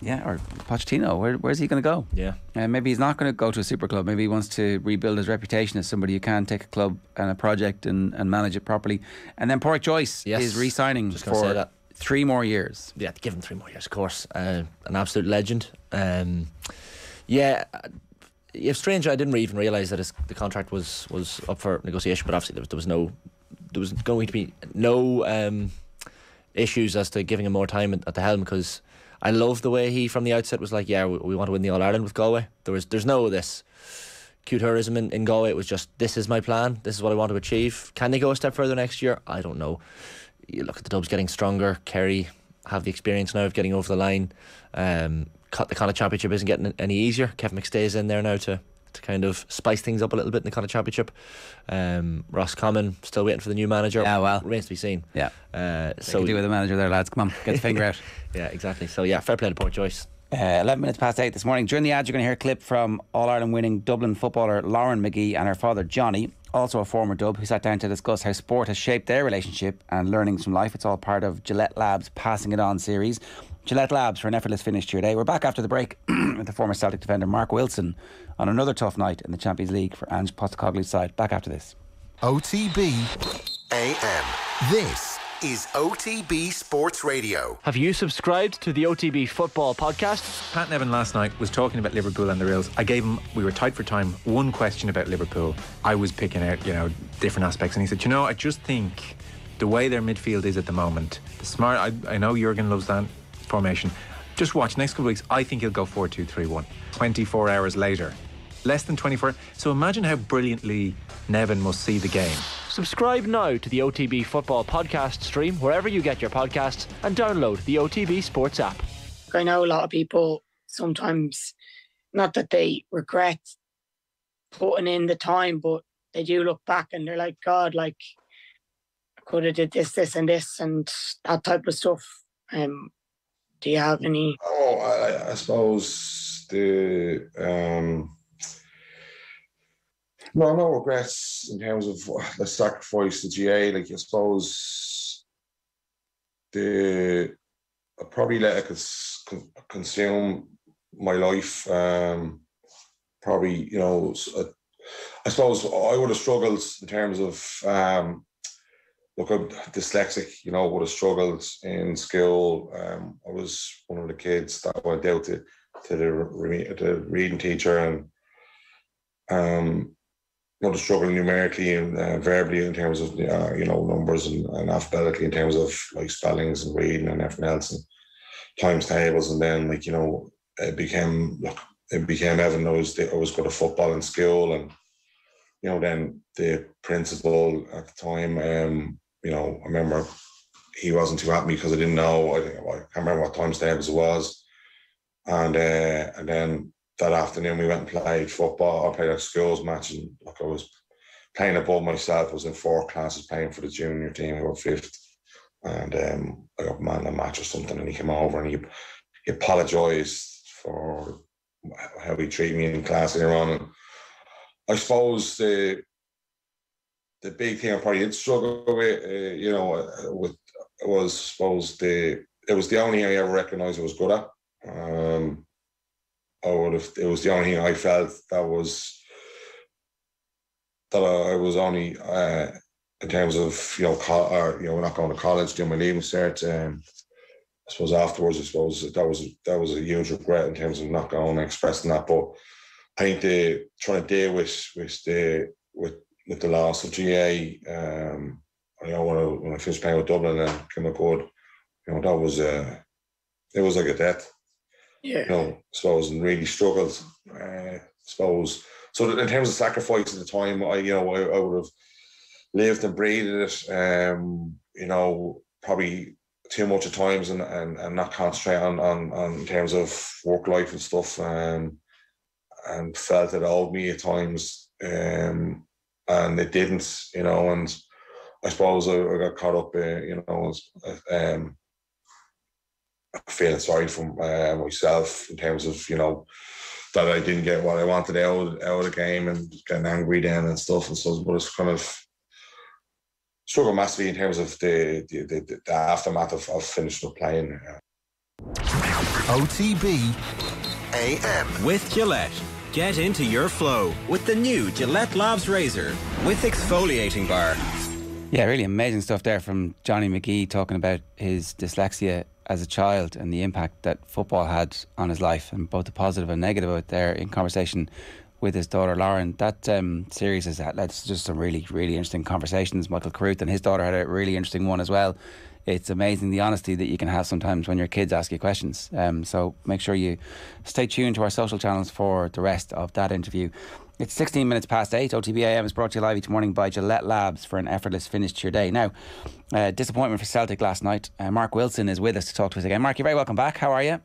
yeah, or Pochettino. Where where's he going to go? Yeah, uh, maybe he's not going to go to a super club. Maybe he wants to rebuild his reputation as somebody who can take a club and a project and, and manage it properly. And then Park Joyce yes. is re-signing for three more years. Yeah, give him three more years, of course. Uh, an absolute legend. Um, yeah, it's strange. I didn't even realise that his, the contract was was up for negotiation. But obviously there was, there was no, there was going to be no um, issues as to giving him more time at the helm, because I love the way he, from the outset, was like, yeah, we, we want to win the All-Ireland with Galway. There was, There's no this cutourism in, in Galway. It was just, this is my plan. This is what I want to achieve. Can they go a step further next year? I don't know. You look at the Dubs getting stronger. Kerry have the experience now of getting over the line. Um, the Connacht Championship isn't getting any easier. Kevin McStay's in there now to, to kind of spice things up a little bit in the Connacht Championship. Um, Roscommon, still waiting for the new manager. Yeah, well, remains to be seen. Yeah. Uh, so could do with the manager there, lads. Come on, get the finger out. Yeah, exactly. So yeah, fair play to Port Joyce. uh, eleven minutes past eight this morning. During the ad, you're going to hear a clip from All-Ireland winning Dublin footballer Lauren McGee and her father Johnny, also a former Dub, who sat down to discuss how sport has shaped their relationship and learnings from life. It's all part of Gillette Labs' Passing It On series. Gillette Labs for an effortless finish to your day. We're back after the break with the former Celtic defender Mark Wilson on another tough night in the Champions League for Ange Postecoglou's side. Back after this. O T B A M. This is O T B Sports Radio. Have you subscribed to the O T B Football Podcast? Pat Nevin last night was talking about Liverpool and the Reals. I gave him, we were tight for time, one question about Liverpool. I was picking out, you know, different aspects, and he said, you know, I just think the way their midfield is at the moment, the smart, I, I know Jurgen loves that formation. Just watch next couple of weeks. I think he'll go four two three one. twenty-four hours later, less than twenty-four. So imagine how brilliantly Nevin must see the game. Subscribe now to the O T B Football Podcast stream wherever you get your podcasts, and download the O T B Sports app. I know a lot of people sometimes, not that they regret putting in the time, but they do look back and they're like, God, like I could have did this, this, and this, and that type of stuff. Um. Do you have any? Oh, I, I suppose the um, no, no regrets in terms of the sacrifice to G A. Like, I suppose the I probably let it cons consume my life. Um, probably, you know, I, I suppose I would have struggled in terms of. Um, Look, I'm dyslexic, you know, would have struggled in school. Um, I was one of the kids that went out to, to the, the reading teacher and um, would have struggled numerically and uh, verbally in terms of, uh, you know, numbers and, and alphabetically in terms of like spellings and reading and everything else and times tables. And then, like, you know, it became, look, it became evident I was, I was good at football in school. And, you know, then the principal at the time, um, you know, I remember he wasn't too happy because I didn't know. I, I can't remember what times tables it was. And uh, and then that afternoon we went and played football. I played a schools match, and like I was playing above myself. I was in four classes playing for the junior team. We were fifth. And um, I got man of the match or something, and he came over and he, he apologised for how he treated me in class later on. And I suppose the... The big thing I probably did struggle with, uh, you know, with was suppose the it was the only thing I ever recognised I was good at. Um, I would have it was the only thing I felt that was that I was only uh, in terms of you know co or, you know not going to college, doing my leaving cert. Um, I suppose afterwards, I suppose that was that was a huge regret in terms of not going and expressing that. But I think the trying to deal with with the with. With the loss of G A, um, you know, when I, when I first played with Dublin and came aboard, you know, that was uh, it was like a death. Yeah. You know, I suppose, and really struggled. Uh, I suppose. So in terms of sacrifice at the time, I you know I, I would have lived and breathed it. Um, you know, probably too much at times, and and, and not concentrate on, on on in terms of work life and stuff. Um, and felt it owed me at times. Um, and it didn't, you know, and I suppose I, I got caught up, uh, you know, um, feeling sorry for uh, myself in terms of, you know, that I didn't get what I wanted out, out of the game and getting angry then and stuff. And so, but it's kind of struggled massively in terms of the the, the, the aftermath of, of finishing up playing. O T B A M with Gillette. Get into your flow with the new Gillette Labs razor with exfoliating bar. Yeah, really amazing stuff there from Johnny McGee talking about his dyslexia as a child and the impact that football had on his life, and both the positive and negative out there in conversation with his daughter Lauren. That um, series is that. That's just some really, really interesting conversations. Michael Carruth and his daughter had a really interesting one as well. It's amazing the honesty that you can have sometimes when your kids ask you questions. Um, so make sure you stay tuned to our social channels for the rest of that interview. It's sixteen minutes past eight. O T B A M is brought to you live each morning by Gillette Labs for an effortless finish to your day. Now, uh, disappointment for Celtic last night. Uh, Mark Wilson is with us to talk to us again. Mark, you're very welcome back. How are you?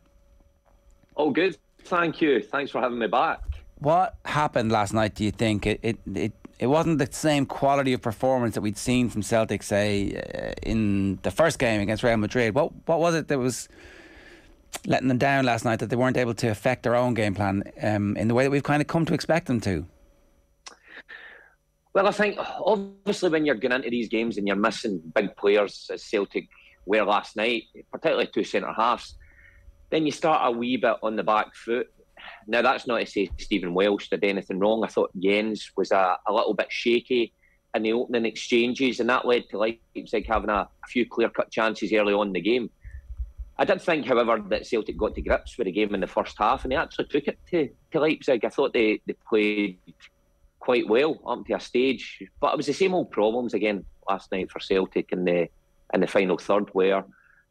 Oh, good. Thank you. Thanks for having me back. What happened last night, do you think? It it it, it wasn't the same quality of performance that we'd seen from Celtic, say, uh, in the first game against Real Madrid. What what was it that was letting them down last night, that they weren't able to affect their own game plan um, in the way that we've kind of come to expect them to? Well, I think obviously when you're going into these games and you're missing big players as Celtic were last night, particularly two centre-halves, then you start a wee bit on the back foot. Now, that's not to say Stephen Welsh did anything wrong. I thought Jens was a, a little bit shaky in the opening exchanges, and that led to Leipzig having a, a few clear-cut chances early on in the game. I did think, however, that Celtic got to grips with the game in the first half, and they actually took it to, to Leipzig. I thought they, they played quite well up to a stage, but it was the same old problems again last night for Celtic in the, in the final third, where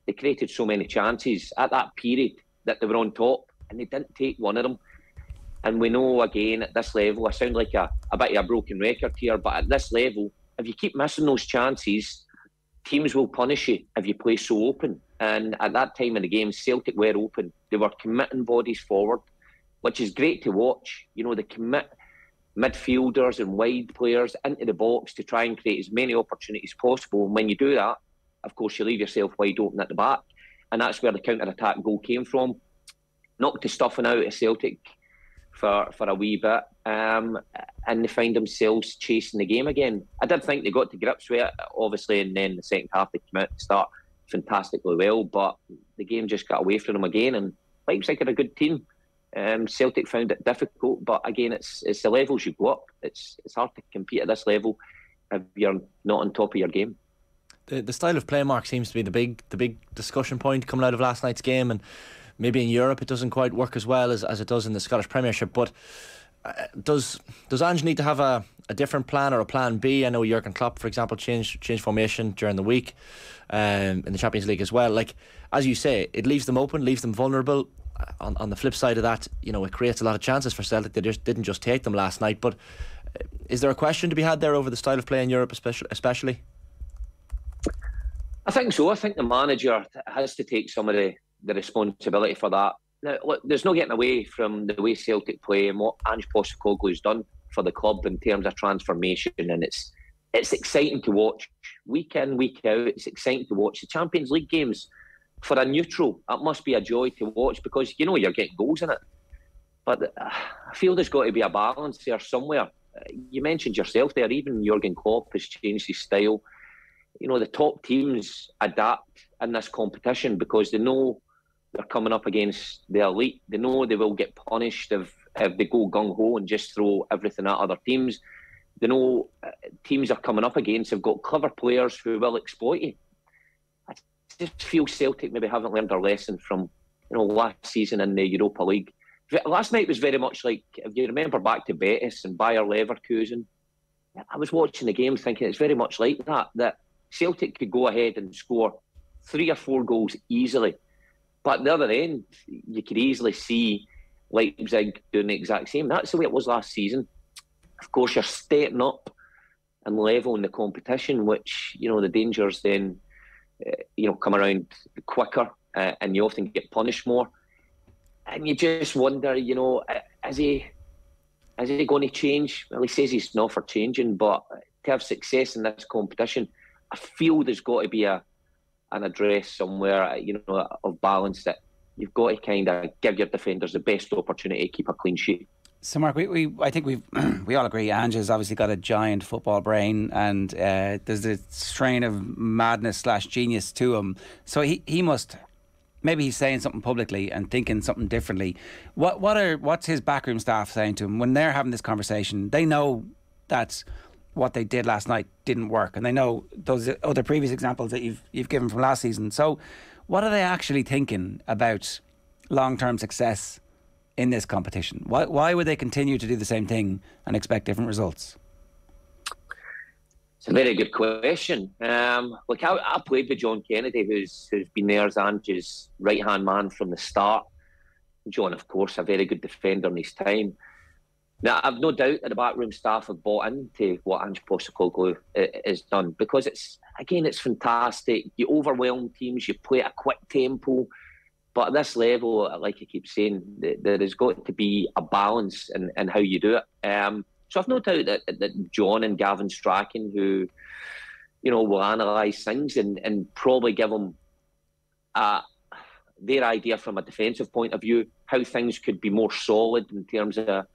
they created so many chances at that period that they were on top, and they didn't take one of them. And we know, again, at this level, I sound like a, a bit of a broken record here, but at this level, if you keep missing those chances, teams will punish you if you play so open. And at that time in the game, Celtic were open. They were committing bodies forward, which is great to watch. You know, they commit midfielders and wide players into the box to try and create as many opportunities as possible. And when you do that, of course, you leave yourself wide open at the back. And that's where the counter-attack goal came from. Knocked the stuffing out of Celtic for, for a wee bit. Um, and they find themselves chasing the game again. I did think they got to grips with it, obviously, and then the second half they came out and start fantastically well, but the game just got away from them again, and Leipzig had a good team. Um, Celtic found it difficult, but again, it's it's the levels you go up. It's it's hard to compete at this level if you're not on top of your game. The the style of play, Mark, seems to be the big the big discussion point coming out of last night's game, and maybe in Europe it doesn't quite work as well as, as it does in the Scottish Premiership, but Uh, does does Ange need to have a, a different plan or a plan B? I know Jurgen Klopp, for example, changed changed formation during the week um, in the Champions League as well. Like, as you say, it leaves them open, leaves them vulnerable. On, on the flip side of that, you know, it creates a lot of chances for Celtic. They just didn't just take them last night. But is there a question to be had there over the style of play in Europe, especially? especially? I think so. I think the manager has to take some of the, the responsibility for that. Now, look, there's no getting away from the way Celtic play and what Ange Postecoglou's done for the club in terms of transformation, and it's it's exciting to watch week in, week out. It's exciting to watch the Champions League games for a neutral. It must be a joy to watch because you know you're getting goals in it. But I feel there's got to be a balance there somewhere. You mentioned yourself there. Even Jurgen Klopp has changed his style. You know, the top teams adapt in this competition because they know they're coming up against the elite. They know they will get punished if, if they go gung-ho and just throw everything at other teams. They know teams are coming up against have got clever players who will exploit you. I just feel Celtic maybe haven't learned their lesson from, you know, last season in the Europa League. Last night was very much like, if you remember back to Betis and Bayer Leverkusen, I was watching the game thinking it's very much like that, that Celtic could go ahead and score three or four goals easily. But at the other end, you could easily see Leipzig doing the exact same. That's the way it was last season. Of course, you're stepping up and leveling the competition, which, you know, the dangers then, uh, you know, come around quicker uh, and you often get punished more. And you just wonder, you know, is he, is he going to change? Well, he says he's not for changing, but to have success in this competition, I feel there's got to be a an address somewhere, you know, of balance that you've got to kind of give your defenders the best opportunity to keep a clean sheet. So, Mark, we, we I think we we all agree Ange's obviously got a giant football brain, and uh, there's a strain of madness slash genius to him. So he, he must, maybe he's saying something publicly and thinking something differently. What what are what's his backroom staff saying to him when they're having this conversation? They know that's what they did last night didn't work, and they know those other previous examples that you've you've given from last season. So what are they actually thinking about long-term success in this competition? Why why would they continue to do the same thing and expect different results? It's a very good question. Um, look, I, I played with John Kennedy, who's who's been there as Ange's right-hand man from the start. John, of course, a very good defender in his time. Now, I've no doubt that the backroom staff have bought into what Ange Postecoglou has done, because it's, again, it's fantastic. You overwhelm teams, you play at a quick tempo, but at this level, like I keep saying, there has got to be a balance in, in how you do it. Um, so I've no doubt that, that John and Gavin Strachan, who, you know, will analyse things and, and probably give them a, their idea from a defensive point of view, how things could be more solid in terms of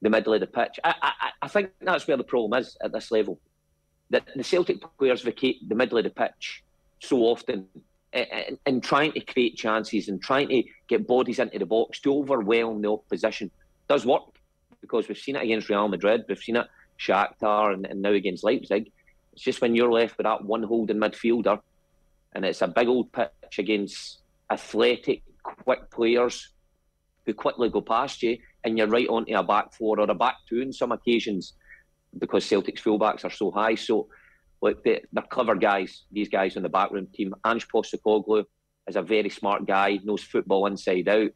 the middle of the pitch. I, I, I think that's where the problem is at this level, that the Celtic players vacate the middle of the pitch so often, and, and trying to create chances and trying to get bodies into the box to overwhelm the opposition does work, because we've seen it against Real Madrid, we've seen it Shakhtar, and, and now against Leipzig. It's just when you're left with that one holding midfielder, and it's a big old pitch against athletic, quick players who quickly go past you, and you're right onto a back four or a back two in some occasions, because Celtic's fullbacks are so high. So, look, they're clever guys, these guys on the backroom team. Ange Postecoglou is a very smart guy, knows football inside out.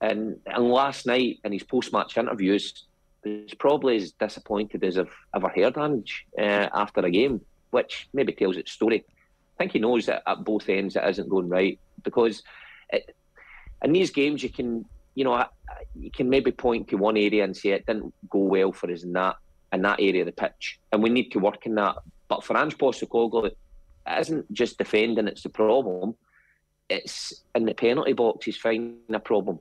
And and last night, in his post-match interviews, he was probably as disappointed as I've ever heard Ange uh, after a game, which maybe tells its story. I think he knows that at both ends it isn't going right, because it, in these games you can... You know, you can maybe point to one area and say it didn't go well for us in that in that area of the pitch, and we need to work in that. But for Ange Postecoglou, it isn't just defending; it's the problem. It's in the penalty box. He's finding a problem.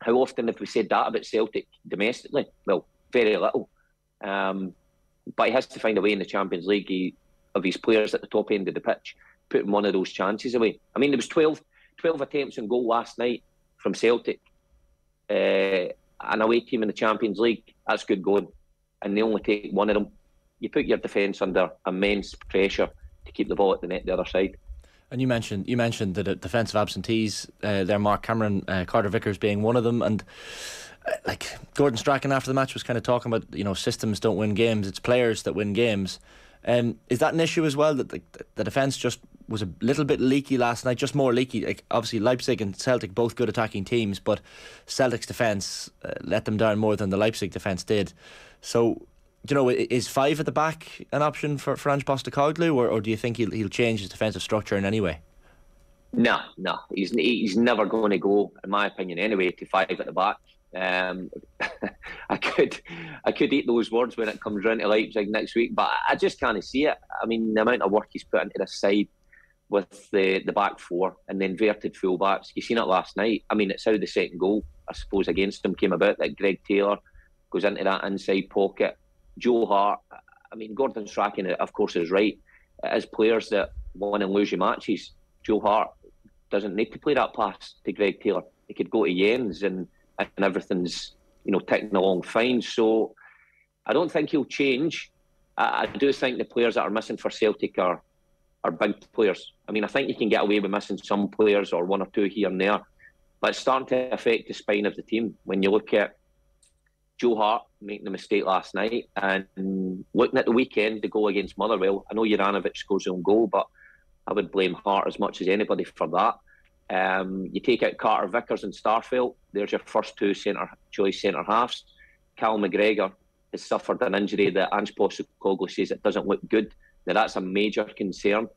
How often have we said that about Celtic domestically? Well, very little. Um, but he has to find a way in the Champions League he, of his players at the top end of the pitch, putting one of those chances away. I mean, there was twelve, twelve attempts on goal last night from Celtic. Uh, an away team in the Champions League, that's good going, and they only take one of them. You put your defence under immense pressure to keep the ball at the net the other side. And you mentioned you mentioned the defensive absentees uh, there, Mark Cameron, uh, Carter Vickers being one of them, and uh, like Gordon Strachan after the match was kind of talking about, you know, systems don't win games, it's players that win games. Um, is that an issue as well, that the, the defence just was a little bit leaky last night, just more leaky? Like, obviously Leipzig and Celtic both good attacking teams, but Celtic's defence uh, let them down more than the Leipzig defence did. So, you know, is five at the back an option for, for Ange Postecoglou, or, or do you think he'll, he'll change his defensive structure in any way? No, no, he's he's never going to go, in my opinion anyway, to five at the back. Um, I could I could eat those words when it comes round to Leipzig next week, but I just can't see it. I mean, the amount of work he's put into this side with the, the back four and the inverted full-backs, you seen it last night. I mean, it's how the second goal, I suppose, against them came about, that Greg Taylor goes into that inside pocket. Joe Hart, I mean, Gordon Strachan, of course, is right. As players that win and lose your matches, Joe Hart doesn't need to play that pass to Greg Taylor. He could go to Jens and and everything's, you know, ticking along fine. So I don't think he'll change. I, I do think the players that are missing for Celtic are, are big players. I mean, I think you can get away with missing some players or one or two here and there, but it's starting to affect the spine of the team. When you look at Joe Hart making the mistake last night, and looking at the weekend, the goal against Motherwell, I know Juranovic scores his own goal, but I would blame Hart as much as anybody for that. Um, you take out Carter Vickers and Starfelt, there's your first two centre choice centre-halves. Cal McGregor has suffered an injury that Ange Postecoglou says it doesn't look good. Now, that's a major concern.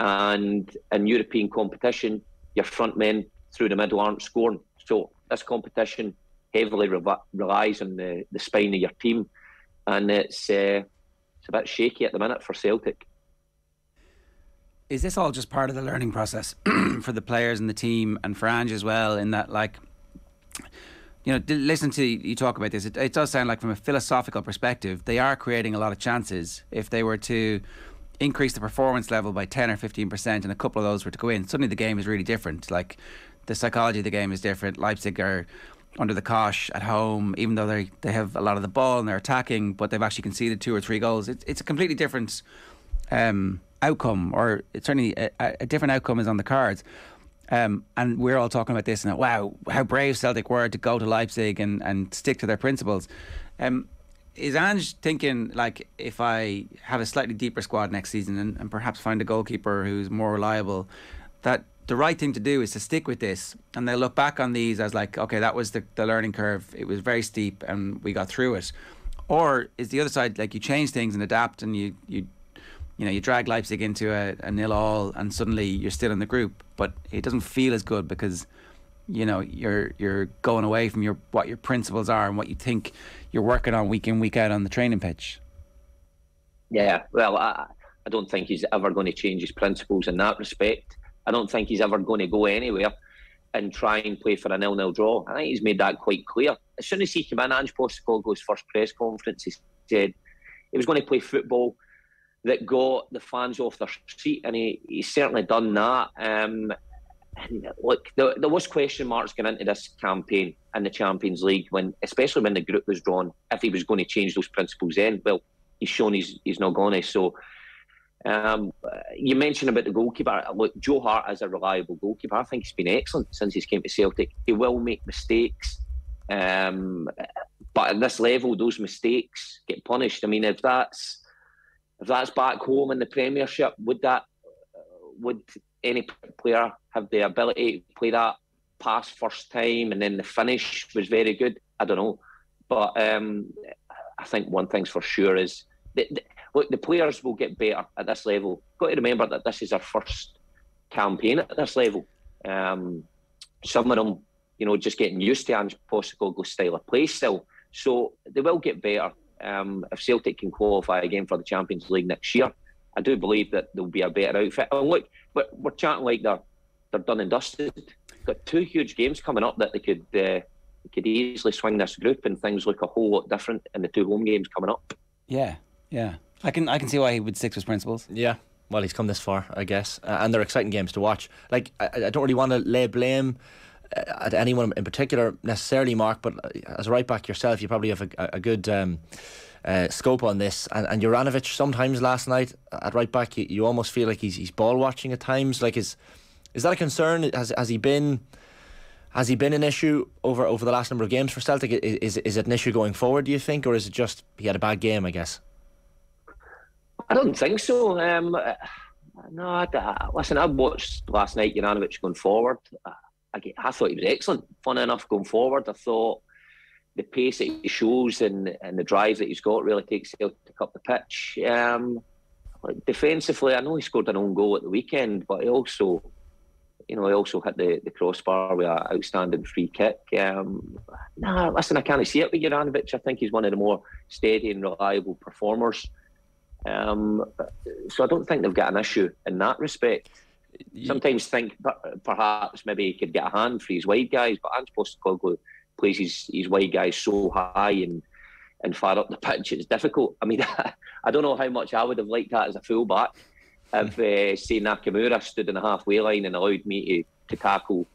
And in European competition, your front men through the middle aren't scoring. So this competition heavily re- relies on the, the spine of your team. And it's, uh, it's a bit shaky at the minute for Celtic. Is this all just part of the learning process for the players and the team and for Ange as well, in that, like, you know, listen to you talk about this, it, it does sound like from a philosophical perspective they are creating a lot of chances. If they were to increase the performance level by ten or fifteen percent and a couple of those were to go in, suddenly the game is really different. Like, the psychology of the game is different. Leipzig are under the cosh at home, even though they they have a lot of the ball and they're attacking, but they've actually conceded two or three goals. It, it's a completely different um, outcome, or it's certainly a, a different outcome is on the cards. Um, and we're all talking about this and that, wow, how brave Celtic were to go to Leipzig and, and stick to their principles. Um, is Ange thinking, like, if I have a slightly deeper squad next season and, and perhaps find a goalkeeper who's more reliable, that the right thing to do is to stick with this, and they'll look back on these as like, okay, that was the, the learning curve, it was very steep and we got through it? Or is the other side, like, you change things and adapt, and you you You know, you drag Leipzig into a, a nil-all, and suddenly you're still in the group, but it doesn't feel as good because, you know, you're you're going away from your what your principles are and what you think you're working on week in, week out on the training pitch. Yeah, well, I, I don't think he's ever going to change his principles in that respect. I don't think he's ever going to go anywhere and try and play for a nil-nil draw. I think he's made that quite clear. As soon as he came in, Ange Postecoglou's first press conference, he said he was going to play football that got the fans off their seat, and he, he's certainly done that. Um, and look, there, there was question marks going into this campaign in the Champions League, when, especially when the group was drawn, if he was going to change those principles then. Well, he's shown he's he's not going to. So, um, you mentioned about the goalkeeper. Look, Joe Hart is a reliable goalkeeper. I think he's been excellent since he's came to Celtic. He will make mistakes, um, but at this level, those mistakes get punished. I mean, if that's If that's back home in the Premiership, would that would any player have the ability to play that pass first time and then the finish was very good? I don't know. But um, I think one thing's for sure is that, that, look, the players will get better at this level. Got to remember that this is our first campaign at this level. Um, some of them, you know, just getting used to Ange Postecoglou's style of play still. So they will get better. Um, if Celtic can qualify again for the Champions League next year, I do believe that there'll be a better outfit. And look, we're, we're chatting like they're they're done and dusted. Got two huge games coming up that they could uh, they could easily swing this group, and things look a whole lot different in the two home games coming up. Yeah, yeah, I can I can see why he would stick to his principles. Yeah, well, he's come this far, I guess, uh, and they're exciting games to watch. Like, I, I don't really want to lay blame at anyone in particular necessarily, Mark, but as a right back yourself, you probably have a, a good um, uh, scope on this. And, and Juranovic, sometimes last night at right back, you, you almost feel like he's he's ball watching at times. Like, is is that a concern? Has has he been has he been an issue over over the last number of games for Celtic? Is is it an issue going forward, do you think, or is it just he had a bad game? I guess. I don't think so. Um, no, I, I, listen, I watched last night Juranovic going forward. I thought he was excellent. Funny enough, going forward, I thought the pace that he shows and, and the drive that he's got really takes Celtic up the pitch. Um, defensively, I know he scored an own goal at the weekend, but he also, you know, he also hit the, the crossbar with an outstanding free kick. Um, nah, listen, I can't see it with Juranovic. I think he's one of the more steady and reliable performers. Um, so I don't think they've got an issue in that respect. Sometimes think perhaps maybe he could get a hand for his wide guys, but Ange Postecoglou plays his, his wide guys so high and and far up the pitch, it's difficult. I mean, I don't know how much I would have liked that as a fullback if, uh, say, Nakamura stood in the halfway line and allowed me to, to tackle,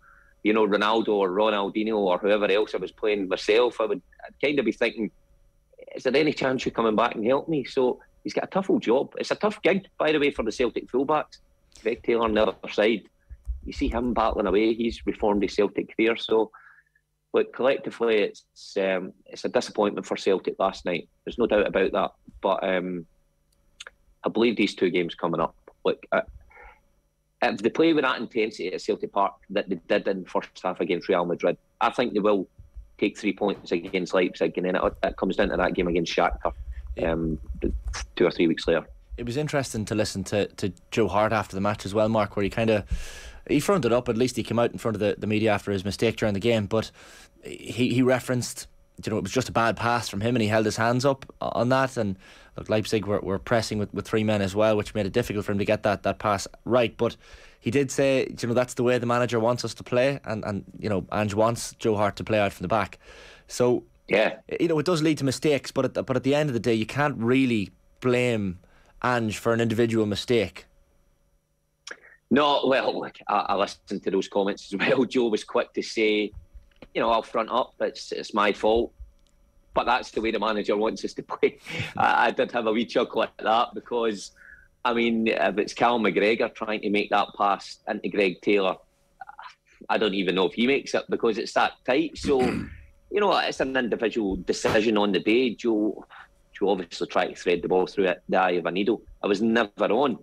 you know, Ronaldo or Ronaldinho or whoever else I was playing myself. I would I'd kind of be thinking, is there any chance you're coming back and help me? So he's got a tough old job. It's a tough gig, by the way, for the Celtic fullbacks. Greg Taylor on the other side, you see him battling away. He's reformed his Celtic career, so But collectively, it's um, it's a disappointment for Celtic last night. There's no doubt about that. But um, I believe these two games coming up, look, uh, if they play with that intensity at Celtic Park that they did in the first half against Real Madrid, I think they will take three points against Leipzig, and then it, it comes down to that game against Shakhtar um, two or three weeks later. It was interesting to listen to, to Joe Hart after the match as well, Mark, where he kind of... He fronted up, at least he came out in front of the, the media after his mistake during the game, but he, he referenced, you know, it was just a bad pass from him and he held his hands up on that. And look, Leipzig were, were pressing with, with three men as well, which made it difficult for him to get that, that pass right. But he did say, you know, that's the way the manager wants us to play, and, and you know, Ange wants Joe Hart to play out from the back. So, yeah, you know, it does lead to mistakes, but at the, but at the end of the day, you can't really blame Ange for an individual mistake. No, well, look, I, I listened to those comments as well. Joe was quick to say, you know, I'll front up, it's, it's my fault. But that's the way the manager wants us to play. I, I did have a wee chuckle at that because, I mean, if it's Cal McGregor trying to make that pass into Greg Taylor, I don't even know if he makes it because it's that tight. So, you know, it's an individual decision on the day. Joe, Joe obviously tried to thread the ball through the eye of a needle. I was never on.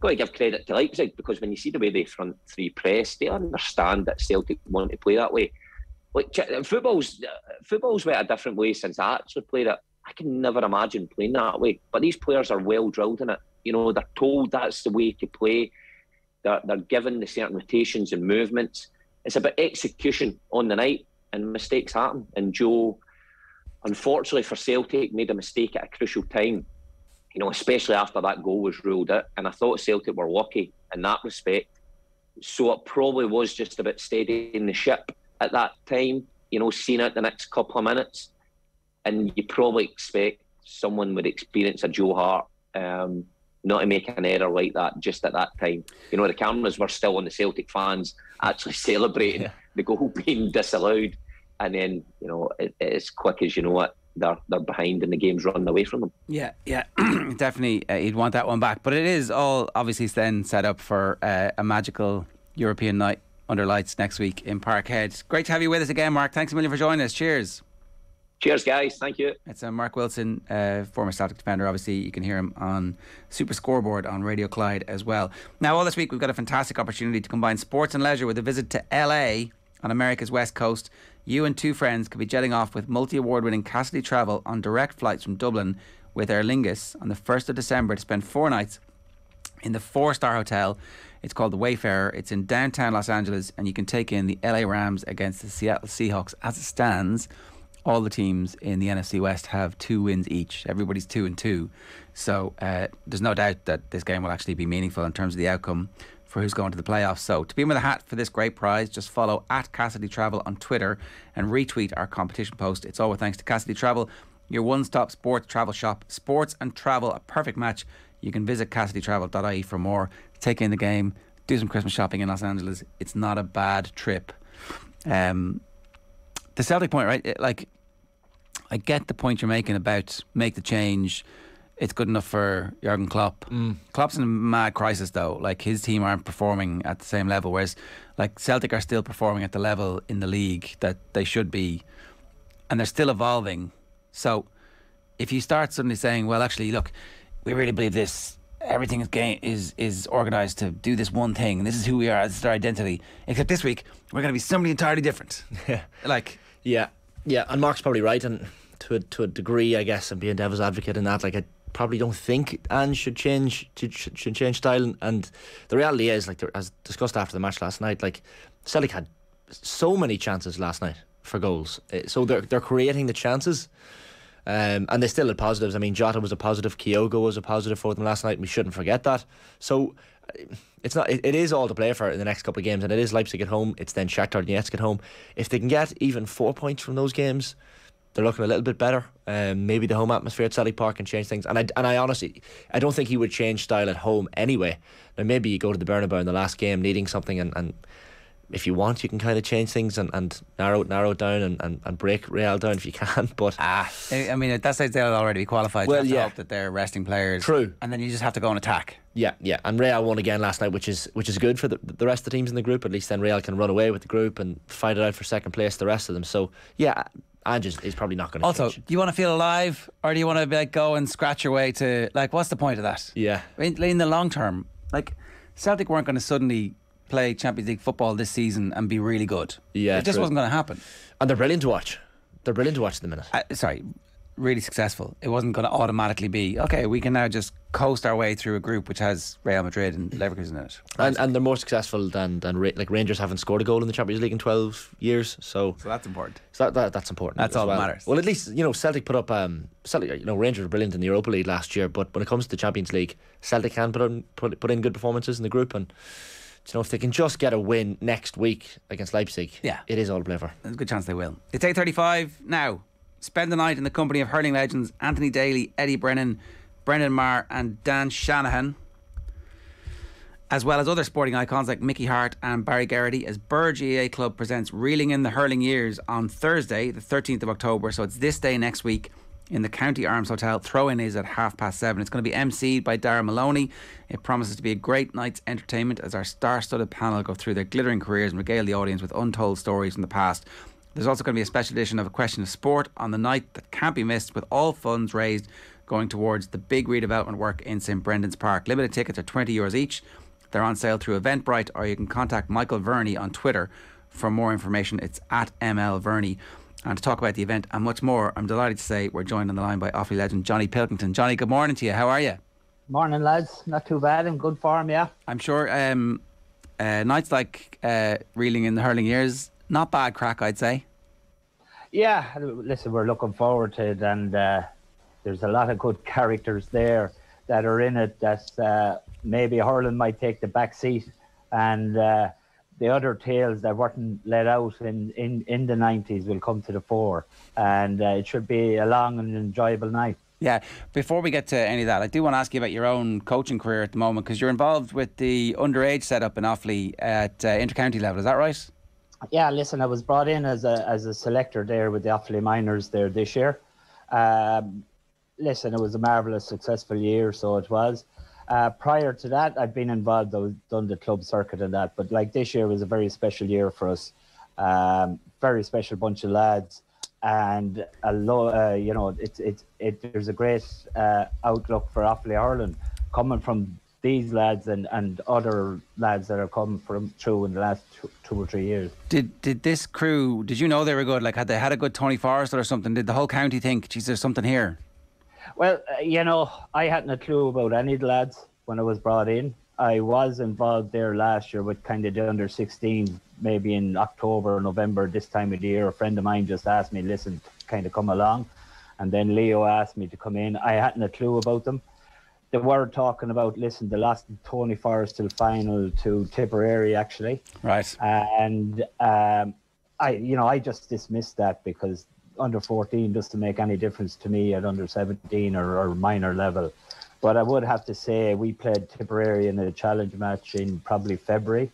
Got to give credit to Leipzig because when you see the way they front three press, they understand that Celtic want to play that way. Like football's football's went a different way since I actually played it. I can never imagine playing that way. But these players are well drilled in it. You know, they're told that's the way to play. They're they're given the certain rotations and movements. It's about execution on the night, and mistakes happen. And Joe, unfortunately for Celtic, made a mistake at a crucial time. You know, especially after that goal was ruled out, and I thought Celtic were lucky in that respect. So it probably was just about steadying the ship at that time, you know, seeing it the next couple of minutes. And you probably expect someone with experience, a Joe Hart, um, not to make an error like that just at that time. You know, the cameras were still on the Celtic fans actually celebrating yeah. the goal being disallowed. And then, you know, it, it's quick as you know it. They're, they're behind and the game's running away from them. Yeah, yeah, definitely uh, he'd want that one back. But it is all obviously then set up for uh, a magical European night under lights next week in Parkhead. Great to have you with us again, Mark. Thanks a million for joining us. Cheers. Cheers, guys. Thank you. It's uh, Mark Wilson, uh, former Celtic defender. Obviously, you can hear him on Super Scoreboard on Radio Clyde as well. Now, all this week, we've got a fantastic opportunity to combine sports and leisure with a visit to L A on America's West Coast. You and two friends could be jetting off with multi-award winning Cassidy Travel on direct flights from Dublin with Aer Lingus on the first of December to spend four nights in the four-star hotel. It's called The Wayfarer. It's in downtown Los Angeles, and you can take in the L A Rams against the Seattle Seahawks. As it stands, all the teams in the N F C West have two wins each. Everybody's two and two. So uh, there's no doubt that this game will actually be meaningful in terms of the outcome for who's going to the playoffs. So to be in with a hat for this great prize, just follow at Cassidy Travel on Twitter and retweet our competition post. It's all with thanks to Cassidy Travel, your one-stop sports travel shop. Sports and travel, a perfect match. You can visit cassidy travel dot I E for more. Take in the game, do some Christmas shopping in Los Angeles. It's not a bad trip. Um, the Celtic point, right? It, like, I get the point you're making about make the change. It's good enough for Jurgen Klopp. Mm. Klopp's in a mad crisis, though. Like, his team aren't performing at the same level, whereas like Celtic are still performing at the level in the league that they should be, and they're still evolving. So if you start suddenly saying, well, actually, look, we really believe this, everything is game is is organised to do this one thing, and this is who we are, this is our identity, except this week we're going to be somebody entirely different. like yeah yeah and Mark's probably right, and to a, to a degree, I guess, and being devil's advocate in that, like, I probably don't think Ange should change should change style, and, and the reality is, like, as discussed after the match last night, like, Celtic had so many chances last night for goals, so they're they're creating the chances, um, and they still had positives. I mean, Jota was a positive, Kyogo was a positive for them last night, and we shouldn't forget that. So it's not it, it is all to play for in the next couple of games, and it is Leipzig at home, it's then Shakhtar Donetsk at home. If they can get even four points from those games, they're looking a little bit better. Um, maybe the home atmosphere at Celtic Park can change things. And I, and I honestly, I don't think he would change style at home anyway. Now, maybe you go to the Bernabeu in the last game needing something, and, and if you want, you can kind of change things and, and narrow narrow down and, and, and break Real down if you can. But ah, I mean, at that stage they'll already be qualified. Well, you have to yeah. hope that they're resting players. True. And then you just have to go and attack. Yeah, yeah, and Real won again last night, which is which is good for the the rest of the teams in the group. At least then Real can run away with the group and fight it out for second place. The rest of them, so yeah, Ange is probably not going to. Also, change. Do you want to feel alive, or do you want to like go and scratch your way to like? What's the point of that? Yeah, in, in the long term, like Celtic weren't going to suddenly play Champions League football this season and be really good. Yeah, it just true. wasn't going to happen. And they're brilliant to watch. They're brilliant to watch at the minute. Uh, sorry. Really successful. It wasn't going to automatically be okay, we can now just coast our way through a group which has Real Madrid and Leverkusen in it, and, and they're more successful than, than like Rangers haven't scored a goal in the Champions League in twelve years, so so that's important. So that, that, that's important that's all well. that matters. Well, at least, you know, Celtic put up um, Celtic, you know, Rangers were brilliant in the Europa League last year, but when it comes to the Champions League, Celtic can put on, put, put in good performances in the group, and you know, if they can just get a win next week against Leipzig, yeah, it is all blabber. There's a good chance they will. It's eight thirty-five now. Spend the night in the company of hurling legends Anthony Daly, Eddie Brennan, Brendan Maher and Dan Shanahan, as well as other sporting icons like Mickey Hart and Barry Geraghty, as Burge E A Club presents Reeling in the Hurling Years on Thursday the thirteenth of October. So it's this day next week in the County Arms Hotel. Throw-in is at half past seven. It's going to be emceed by Dara Maloney. It promises to be a great night's entertainment as our star-studded panel go through their glittering careers and regale the audience with untold stories from the past. There's also going to be a special edition of A Question of Sport on the night that can't be missed, with all funds raised going towards the big redevelopment work in Saint Brendan's Park. Limited tickets are twenty euros each. They're on sale through Eventbrite, or you can contact Michael Verney on Twitter for more information. It's at M L Verney. And to talk about the event and much more, I'm delighted to say we're joined on the line by Offaly legend Johnny Pilkington. Johnny, good morning to you. How are you? Morning, lads. Not too bad. In good form, yeah. I'm sure um, uh, nights like uh, Reeling in the Hurling Years, not bad crack, I'd say. Yeah, listen, we're looking forward to it, and uh, there's a lot of good characters there that are in it that uh, maybe hurling might take the back seat, and uh, the other tales that weren't let out in, in, in the nineties will come to the fore, and uh, it should be a long and enjoyable night. Yeah, before we get to any of that, I do want to ask you about your own coaching career at the moment, because you're involved with the underage setup in Offaly at uh, intercounty level, is that right? Yeah, listen, I was brought in as a as a selector there with the Offaly Minors there this year. Um, listen, it was a marvellous, successful year, so it was. Uh, prior to that, I'd been involved, I've done the club circuit and that, but like this year was a very special year for us. Um, very special bunch of lads, and a lo uh, you know, it's it's it. There's a great uh, outlook for Offaly Ireland coming from these lads and, and other lads that have come from through in the last two, two or three years. Did did this crew, did you know they were good? Like, had they had a good Tony Forrester or something? Did the whole county think, geez, there's something here? Well, uh, you know, I hadn't a clue about any of the lads when I was brought in. I was involved there last year with kind of the under sixteen, maybe in October or November, this time of the year. A friend of mine just asked me, listen, kind of come along. And then Leo asked me to come in. I hadn't a clue about them. They were talking about, listen, they lost Tony Forrestal final to Tipperary, actually. Right. And um, I, you know, I just dismissed that, because under fourteen doesn't make any difference to me at under seventeen or, or minor level. But I would have to say we played Tipperary in a challenge match in probably February.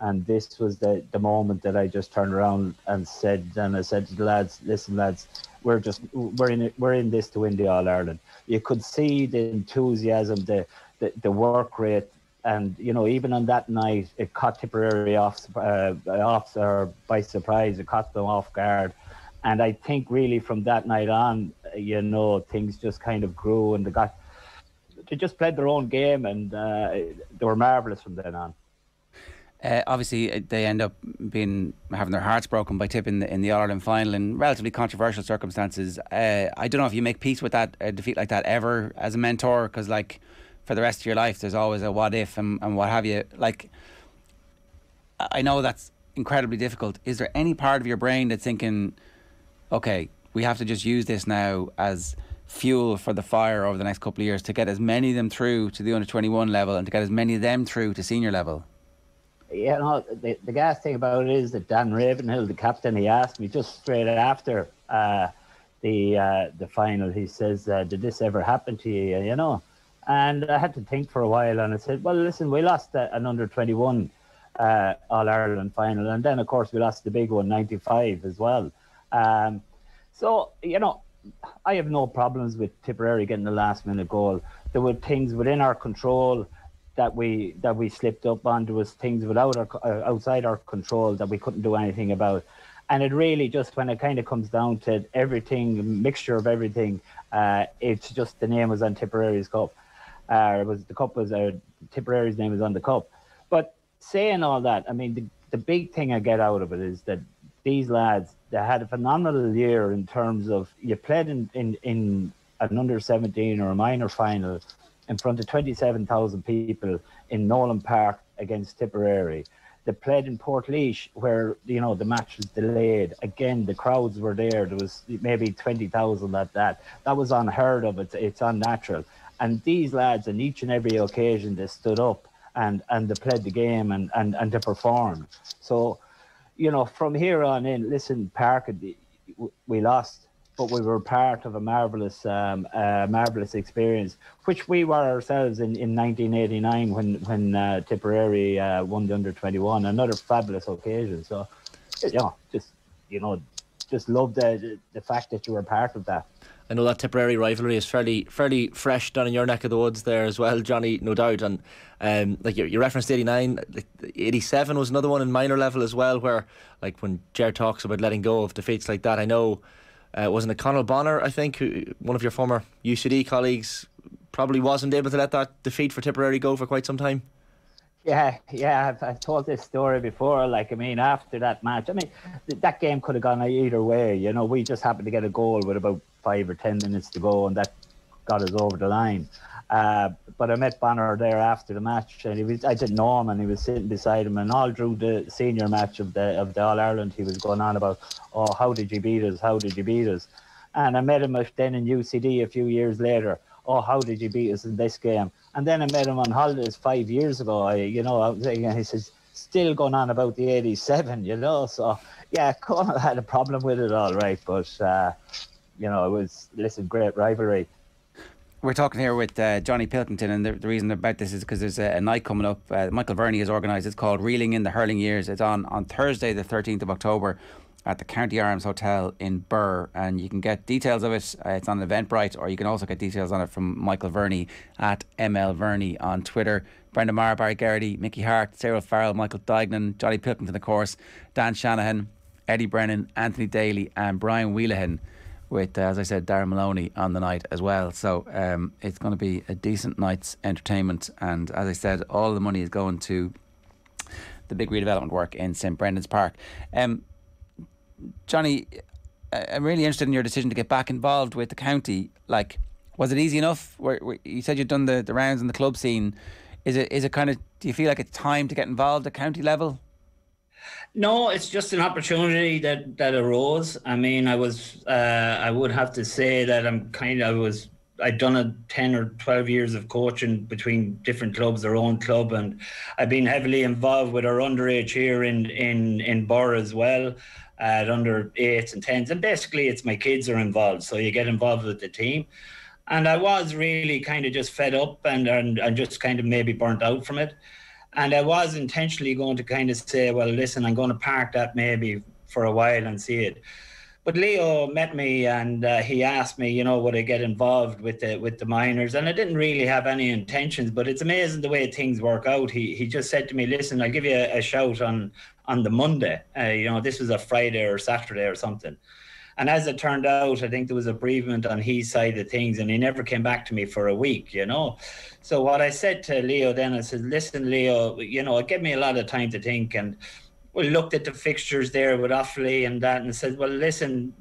And this was the, the moment that I just turned around and said, and I said to the lads, listen, lads, we're just, we're in it, we're in this to win the All-Ireland. You could see the enthusiasm, the, the, the work rate. And, you know, even on that night, it caught Tipperary off, uh, off or by surprise. It caught them off guard. And I think really from that night on, you know, things just kind of grew, and they got, they just played their own game, and uh, they were marvellous from then on. Uh, obviously, they end up being having their hearts broken by Tip in the, in the All-Ireland final in relatively controversial circumstances. Uh, I don't know if you make peace with that, a defeat like that, ever as a mentor, because, like, for the rest of your life, there's always a what if and, and what have you. Like, I know that's incredibly difficult. Is there any part of your brain that's thinking, okay, we have to just use this now as fuel for the fire over the next couple of years to get as many of them through to the under twenty-one level and to get as many of them through to senior level? You know, the, the gas thing about it is that Dan Ravenhill, the captain, he asked me just straight after uh, the uh, the final, he says, uh, did this ever happen to you, you know? And I had to think for a while, and I said, well, listen, we lost uh, an under twenty-one uh, All-Ireland final, and then, of course, we lost the big one, ninety-five, as well. Um, so, you know, I have no problems with Tipperary getting the last-minute goal. There were things within our control that we that we slipped up on. There was things without our, uh, outside our control that we couldn't do anything about. And it really just, when it kind of comes down to everything, mixture of everything, uh, it's just the name was on Tipperary's cup. Uh, it was the cup was uh, Tipperary's name was on the cup. But saying all that, I mean, the, the big thing I get out of it is that these lads, they had a phenomenal year in terms of you played in, in, in an under seventeen or a minor final in front of twenty-seven thousand people in Nolan Park against Tipperary. They played in Portlaoise where, you know, the match was delayed. Again, the crowds were there. There was maybe twenty thousand at that. That was unheard of. It's, it's unnatural. And these lads, on each and every occasion, they stood up and, and they played the game and, and, and they performed. So, you know, from here on in, listen, Park, we lost, but we were part of a marvellous um, uh, marvellous experience, which we were ourselves in, in nineteen eighty-nine when, when uh, Tipperary uh, won the under twenty-one, another fabulous occasion. So, yeah, you know, just, you know, just love the, the fact that you were part of that. I know that Tipperary rivalry is fairly fairly fresh down in your neck of the woods there as well, Johnny, no doubt. And um, like you, you referenced eighty-nine, like eighty-seven was another one in minor level as well, where like when Ger talks about letting go of defeats like that, I know uh, wasn't it Conal Bonner, I think, who, one of your former U C D colleagues, probably wasn't able to let that defeat for Tipperary go for quite some time. Yeah, yeah, I've, I've told this story before. Like, I mean, after that match, I mean, th that game could have gone either way. You know, we just happened to get a goal with about five or ten minutes to go, and that got us over the line. Uh, but I met Bonner there after the match, and he was, I didn't know him, and he was sitting beside him. And all through the senior match of the of the All Ireland, he was going on about, "Oh, how did you beat us? How did you beat us?" And I met him then in U C D a few years later. "Oh, how did you beat us in this game?" And then I met him on holidays five years ago. I, you know, I was saying, and he says, still going on about the eighty-seven, you know. So, yeah, Conal had a problem with it, all right. But, uh, you know, it was, listen, great rivalry. We're talking here with uh, Johnny Pilkington, and the, the reason about this is because there's a, a night coming up. Uh, Michael Verney has organised. It's called Reeling in the Hurling Years. It's on, on Thursday, the thirteenth of October, at the County Arms Hotel in Burr, and you can get details of it. Uh, it's on Eventbrite, or you can also get details on it from Michael Verney at M L Verney on Twitter. Brendan Maher, Barry Garrity, Mickey Hart, Sarah Farrell, Michael Dignan, Johnny Pilkington, of course, Dan Shanahan, Eddie Brennan, Anthony Daly, and Brian Wheelahan, with, uh, as I said, Darren Maloney on the night as well. So um, it's going to be a decent night's entertainment, and as I said, all the money is going to the big redevelopment work in Saint Brendan's Park. Um, Johnny, I'm really interested in your decision to get back involved with the county. Like, was it easy enough? Where, where you said you'd done the, the rounds in the club scene. Is it is it kind of, do you feel like it's time to get involved at county level? No, it's just an opportunity that, that arose. I mean, I was, uh, I would have to say that I'm kind of, I was, I'd done a ten or twelve years of coaching between different clubs, our own club, and I've been heavily involved with our underage here in, in, in Burr as well. At under eights and tens, and basically it's my kids are involved, so you get involved with the team. And I was really kind of just fed up and, and, and just kind of maybe burnt out from it. And I was intentionally going to kind of say, well, listen, I'm going to park that maybe for a while and see it. But Leo met me and uh, he asked me, you know, would I get involved with the with the minors? And I didn't really have any intentions, but it's amazing the way things work out. He he just said to me, listen, I'll give you a, a shout on on the Monday. Uh, you know, this was a Friday or Saturday or something. And as it turned out, I think there was a bereavement on his side of things, and he never came back to me for a week, you know. So what I said to Leo then, I said, listen, Leo, you know, it gave me a lot of time to think, and we looked at the fixtures there with Offaly and that, and said, well, listen,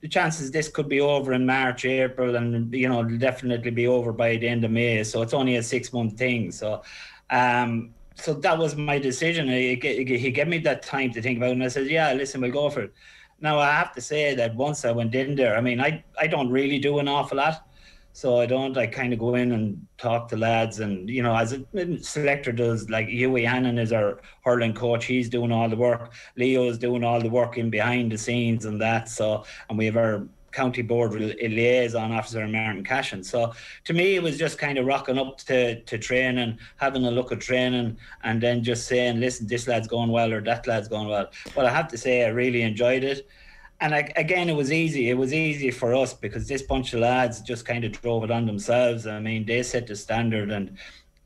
the chances this could be over in March, April, and, you know, it'll definitely be over by the end of May. So it's only a six-month thing. So um, so that was my decision. He, he gave me that time to think about it, and I said, yeah, listen, we'll go for it. Now, I have to say that once I went in there, I mean, I, I don't really do an awful lot. So I don't, I kind of go in and talk to lads, and, you know, as a selector does, like Hughie Hannon is our hurling coach. He's doing all the work. Leo's doing all the work in behind the scenes and that. So, and we have our county board liaison officer, Martin Cashin. So to me, it was just kind of rocking up to, to training, having a look at training, and then just saying, listen, this lad's going well or that lad's going well. Well, I have to say, I really enjoyed it. And I, again, it was easy. It was easy for us because this bunch of lads just kind of drove it on themselves. I mean, they set the standard, and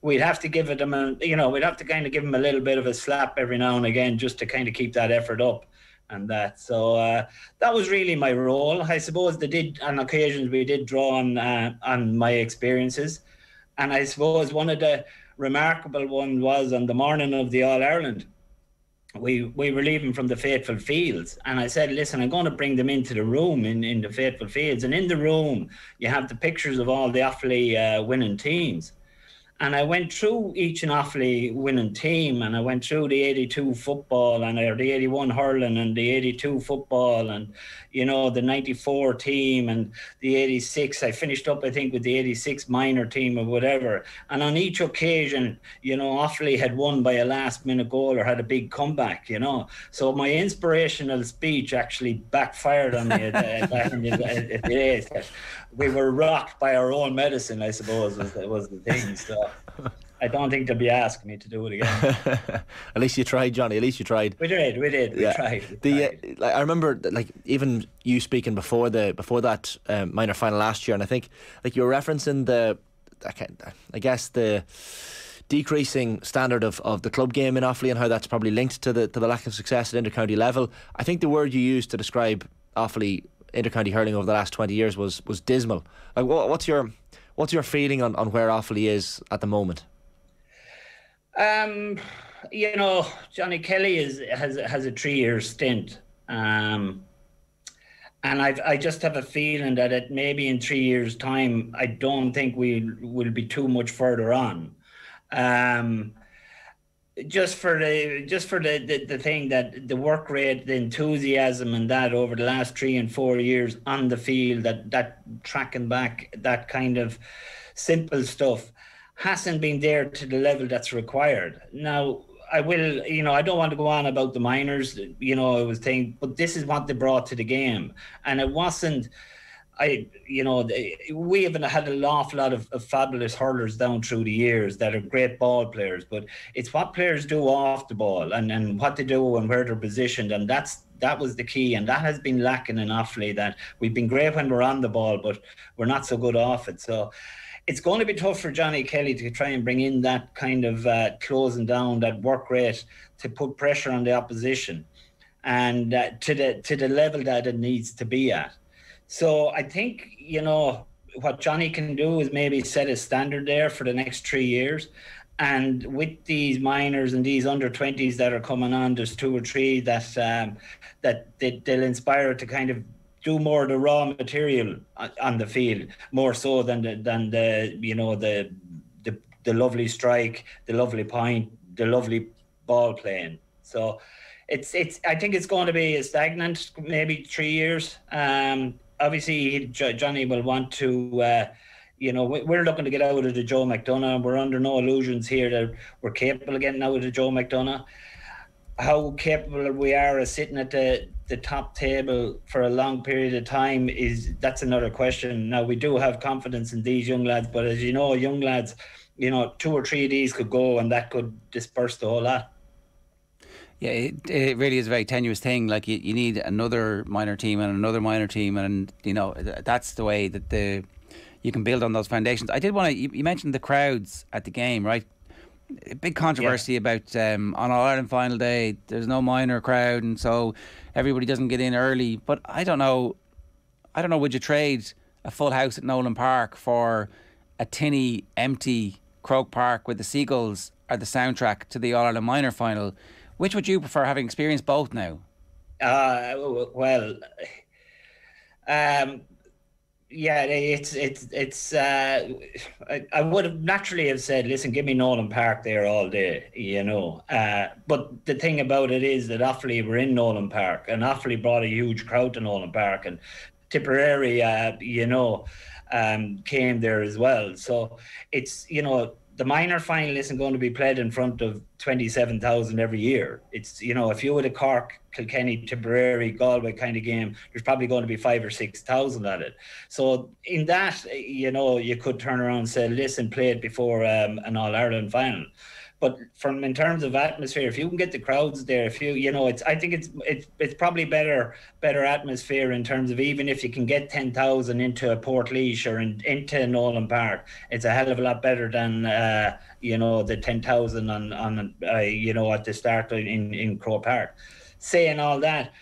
we'd have to give it them a, you know, we'd have to kind of give them a little bit of a slap every now and again just to kind of keep that effort up and that. So uh, that was really my role. I suppose they did, on occasions, we did draw on, uh, on my experiences. And I suppose one of the remarkable ones was on the morning of the All-Ireland, we we were leaving from the Faithful Fields. And I said, listen, I'm going to bring them into the room in, in the Faithful Fields. And in the room, you have the pictures of all the Offaly uh, winning teams. And I went through each and Offaly winning team, and I went through the eighty-two football, and or the eighty-one hurling, and the eighty-two football, and, you know, the ninety-four team, and the eighty-six. I finished up, I think, with the eighty-six minor team or whatever. And on each occasion, you know, Offaly had won by a last-minute goal or had a big comeback, you know. So my inspirational speech actually backfired on me back in the days. We were rocked by our own medicine, I suppose, was the, was the thing. So I don't think they'll be asking me to do it again. At least you tried, Johnny. At least you tried. We did. We did. We yeah. tried. We the tried. Uh, like, I remember, like, even you speaking before the before that um, minor final last year, and I think like you were referencing the, I can't, I guess the decreasing standard of, of the club game in Offaly and how that's probably linked to the to the lack of success at intercounty level. I think the word you used to describe Offaly intercounty hurling over the last twenty years was was dismal. Like, what, what's your What's your feeling on, on where Offaly is at the moment? Um, you know, Johnny Kelly is has has a three-year stint, um, and I I just have a feeling that it maybe in three years' time, I don't think we will be too much further on. Um, just for the just for the, the the thing that the work rate, the enthusiasm, and that over the last three and four years on the field, that that tracking back, that kind of simple stuff hasn't been there to the level that's required. Now, I will, you know, I don't want to go on about the minors, you know, I was saying, but this is what they brought to the game. And it wasn't, I, you know, we even had an awful lot of, of fabulous hurlers down through the years that are great ball players, but it's what players do off the ball and, and what they do and where they're positioned. And that's that was the key. And that has been lacking in Offaly, that we've been great when we're on the ball, but we're not so good off it. So it's going to be tough for Johnny Kelly to try and bring in that kind of uh, closing down, that work rate to put pressure on the opposition and uh, to the to the level that it needs to be at. So I think, you know, what Johnny can do is maybe set a standard there for the next three years. And with these minors and these under twenties that are coming on, there's two or three that um, that they, they'll inspire to kind of do more of the raw material on the field, more so than the, than the you know, the, the the lovely strike, the lovely point, the lovely ball playing. So it's it's. I think it's going to be a stagnant, maybe three years. Um. Obviously, Johnny will want to, uh, you know, we're looking to get out of the Joe McDonough. We're under no illusions here that we're capable of getting out of the Joe McDonough. How capable we are of sitting at the, the top table for a long period of time is, that's another question. Now, we do have confidence in these young lads, but as you know, young lads, you know, two or three of these could go and that could disperse the whole lot. Yeah, it, it really is a very tenuous thing. Like, you, you need another minor team and another minor team, and, you know, that's the way that the you can build on those foundations. I did want to, you, you mentioned the crowds at the game, right? A big controversy yeah. about um, on All-Ireland final day, there's no minor crowd, and so everybody doesn't get in early. But I don't know, I don't know, would you trade a full house at Nolan Park for a tinny, empty Croke Park with the Seagulls or the soundtrack to the All-Ireland minor final? Which would you prefer, having experienced both now? Uh, well, um, yeah, it's it's it's. Uh, I, I would have naturally have said, listen, give me Nolan Park there all day, you know. Uh, but the thing about it is that Offaly were in Nolan Park, and Offaly brought a huge crowd to Nolan Park, and Tipperary, uh, you know, um, came there as well. So it's, you know, the minor final isn't going to be played in front of twenty-seven thousand every year. It's, you know, if you were the Cork, Kilkenny, Tipperary, Galway kind of game, there's probably going to be five or six thousand at it. So in that, you know, you could turn around and say, listen, play it before um, an All-Ireland final. But from in terms of atmosphere, if you can get the crowds there, if you you know, it's I think it's it's it's probably better better atmosphere in terms of, even if you can get ten thousand into Portlaoise or in, into Nolan Park, it's a hell of a lot better than uh, you know the ten thousand on on uh, you know at the start in in Croke Park. Saying all that,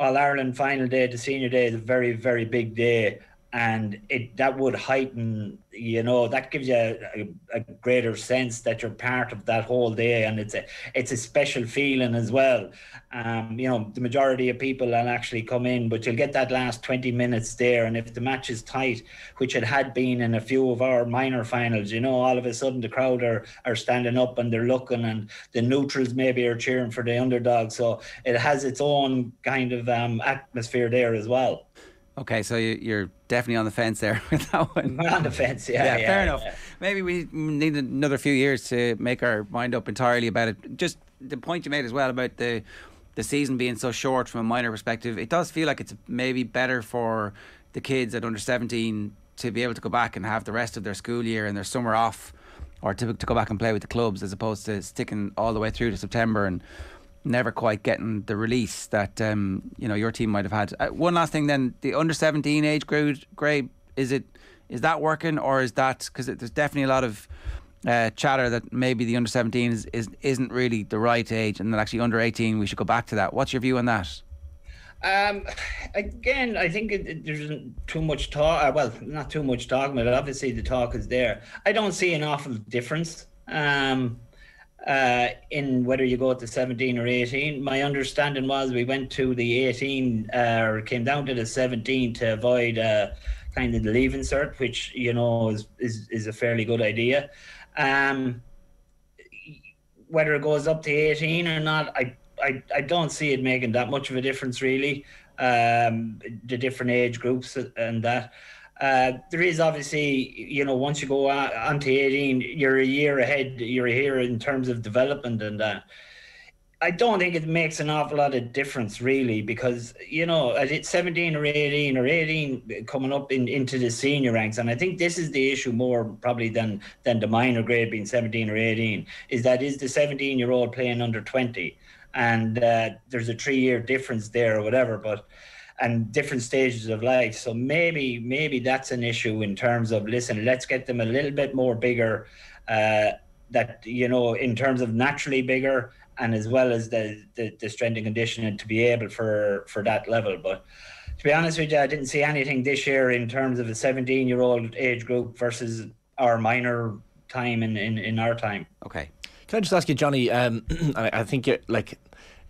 All Ireland final day, the senior day, is a very very big day. And it that would heighten, you know, that gives you a, a, a greater sense that you're part of that whole day, and it's a it's a special feeling as well. Um, you know, the majority of people will actually come in, but you'll get that last twenty minutes there. And if the match is tight, which it had been in a few of our minor finals, you know, all of a sudden the crowd are are standing up and they're looking, and the neutrals maybe are cheering for the underdog. So it has its own kind of um, atmosphere there as well. Okay, so you're definitely on the fence there with that one. We're on the fence, yeah. Yeah, yeah fair yeah, enough. Yeah. Maybe we need another few years to make our mind up entirely about it. Just the point you made as well about the the season being so short from a minor perspective, it does feel like it's maybe better for the kids at under seventeen to be able to go back and have the rest of their school year and their summer off, or to, to go back and play with the clubs, as opposed to sticking all the way through to September and never quite getting the release that um, you know your team might have had. Uh, one last thing, then, the under seventeen age grade, is it is that working, or is that, because there's definitely a lot of uh, chatter that maybe the under seventeen is, is isn't really the right age, and that actually under eighteen we should go back to that. What's your view on that? Um, again, I think it, it, there's too much talk. Uh, well, not too much talk, but obviously the talk is there. I don't see an awful difference. Um, uh in whether you go to seventeen or eighteen. My understanding was we went to the eighteen uh, or came down to the seventeen to avoid uh kind of the leaving cert, which you know is is, is a fairly good idea. Um whether it goes up to eighteen or not, I, I I don't see it making that much of a difference really, um the different age groups and that. Uh, there is obviously, you know, once you go on to eighteen, you're a year ahead, you're here in terms of development and that. I don't think it makes an awful lot of difference really, because, you know, at seventeen or eighteen or eighteen coming up in, into the senior ranks, and I think this is the issue more probably than, than the minor grade being seventeen or eighteen, is that is the seventeen-year-old playing under twenty, and uh, there's a three-year difference there or whatever, but... and different stages of life. So maybe maybe that's an issue in terms of, listen, let's get them a little bit more bigger, uh, that, you know, in terms of naturally bigger, and as well as the, the, the strength and conditioning to be able for, for that level. But to be honest with you, I didn't see anything this year in terms of a seventeen-year-old age group versus our minor time in, in, in our time. Okay. Can I just ask you, Johnny, um, I think you're like...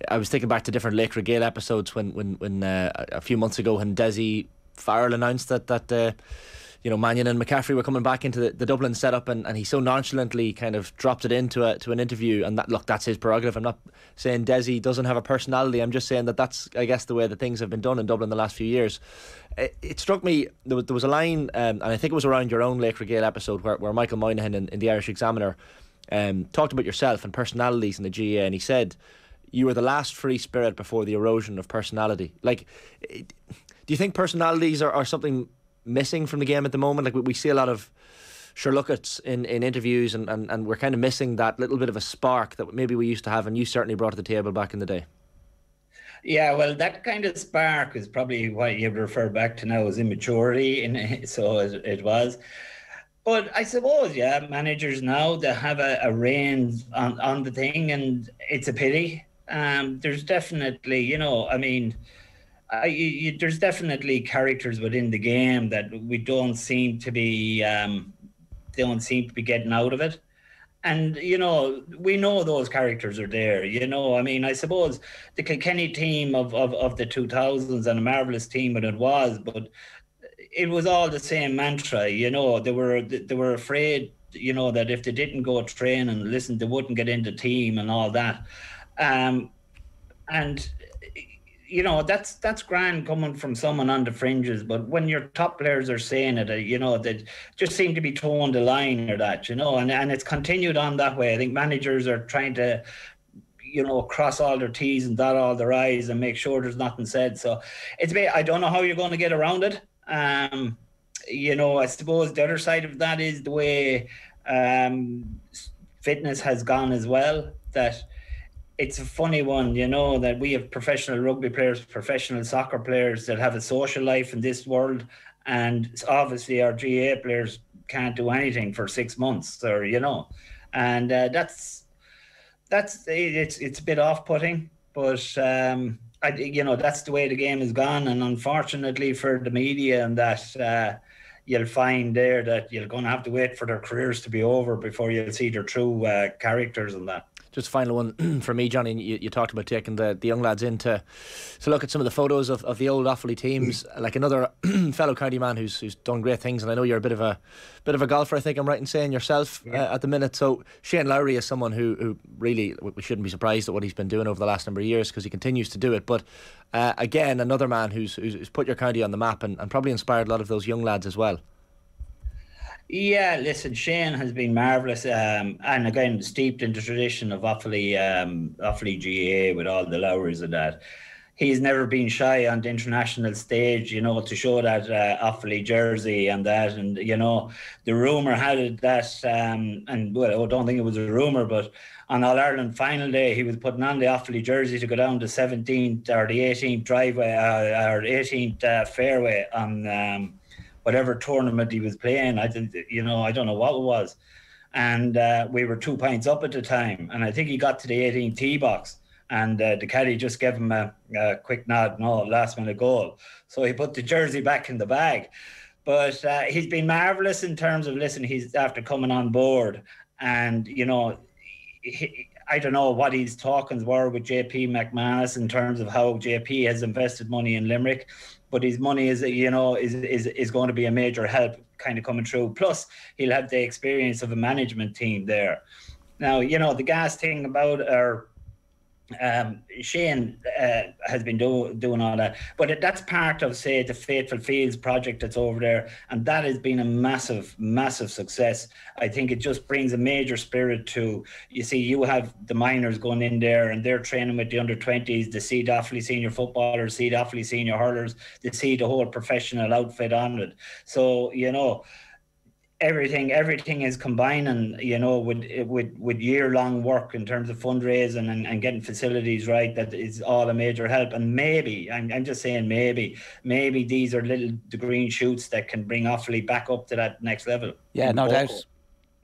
I was thinking back to different Lake Regale episodes when when when uh, a few months ago when Desi Farrell announced that that uh, you know Mannion and McCaffrey were coming back into the, the Dublin setup, and, and he so nonchalantly kind of dropped it into a to an interview, and that look that's his prerogative. I'm not saying Desi doesn't have a personality. I'm just saying that that's I guess the way that things have been done in Dublin the last few years. It, it struck me there was, there was a line, um, and I think it was around your own Lake Regale episode where where Michael Moynihan in, in the Irish Examiner um, talked about yourself and personalities in the G A A, and he said, you were the last free spirit before the erosion of personality. Like, do you think personalities are, are something missing from the game at the moment? Like, we, we see a lot of Sherlockets in, in interviews, and, and, and we're kind of missing that little bit of a spark that maybe we used to have, and you certainly brought to the table back in the day. Yeah, well, that kind of spark is probably what you refer back to now as immaturity, and so it, it was. But I suppose, yeah, managers now, they have a, a reins on, on the thing, and it's a pity. Um, there's definitely, you know, I mean, I, you, there's definitely characters within the game that we don't seem to be, um, don't seem to be getting out of it. And, you know, we know those characters are there, you know. I mean, I suppose the Kilkenny team of, of, of the two thousands, and a marvellous team that it was, but it was all the same mantra, you know. They were, they were afraid, you know, that if they didn't go train and listen, they wouldn't get into team and all that. Um, and you know, that's that's grand coming from someone on the fringes, but when your top players are saying it, you know, they just seem to be towing the line or that, you know, and, and it's continued on that way. I think managers are trying to, you know, cross all their T's and dot all their I's and make sure there's nothing said. So it's, I don't know how you're going to get around it. Um, you know, I suppose the other side of that is the way um, fitness has gone as well, that it's a funny one, you know, that we have professional rugby players, professional soccer players that have a social life in this world, and obviously our G A A players can't do anything for six months or, you know, and uh, that's, that's, it's, it's a bit off-putting, but um, I, you know, that's the way the game has gone. And unfortunately for the media and that, uh, you'll find there that you're going to have to wait for their careers to be over before you'll see their true uh, characters and that. Just a final one for me, Johnny. You, you talked about taking the, the young lads in to, to look at some of the photos of, of the old Offaly teams. Mm. Like another fellow County man who's who's done great things, and I know you're a bit of a bit of a golfer, I think I'm right in saying yourself, yeah. uh, at the minute. So Shane Lowry is someone who, who really, we shouldn't be surprised at what he's been doing over the last number of years, because he continues to do it. But uh, again, another man who's, who's put your county on the map and, and probably inspired a lot of those young lads as well. Yeah, listen, Shane has been marvellous, um, and again, steeped in the tradition of Offaly, um, Offaly G A A with all the Lowries and that. He's never been shy on the international stage, you know, to show that uh, Offaly jersey and that, and, you know, the rumour had that, um, and, well, I don't think it was a rumour, but on All-Ireland final day, he was putting on the Offaly jersey to go down the seventeenth or the eighteenth driveway, uh, or eighteenth uh, fairway on... Um, whatever tournament he was playing, I didn't, you know, I don't know what it was. And uh, we were two pints up at the time. And I think he got to the eighteenth tee box, and uh, the caddy just gave him a, a quick nod, no, last minute goal. So he put the jersey back in the bag. But uh, he's been marvellous in terms of, listen, he's after coming on board and, you know, he, I don't know what his talkings were with J P McManus in terms of how J P has invested money in Limerick. But his money is, you know, is, is is going to be a major help kind of coming through. Plus, he'll have the experience of a management team there. Now, you know, the gas thing about our um, Shane uh, has been do, doing all that. But that's part of, say, the Faithful Fields project that's over there. And that has been a massive, massive success. I think it just brings a major spirit to, you see, you have the minors going in there and they're training with the under twenties, the seed Offaly senior footballers, seed Offaly senior hurlers, they see the whole professional outfit on it. So, you know, Everything, everything is combining, you know, with with with year-long work in terms of fundraising and, and getting facilities right. That is all a major help. And maybe, I'm I'm just saying maybe, maybe these are little the green shoots that can bring Offaly back up to that next level. Yeah, no doubt.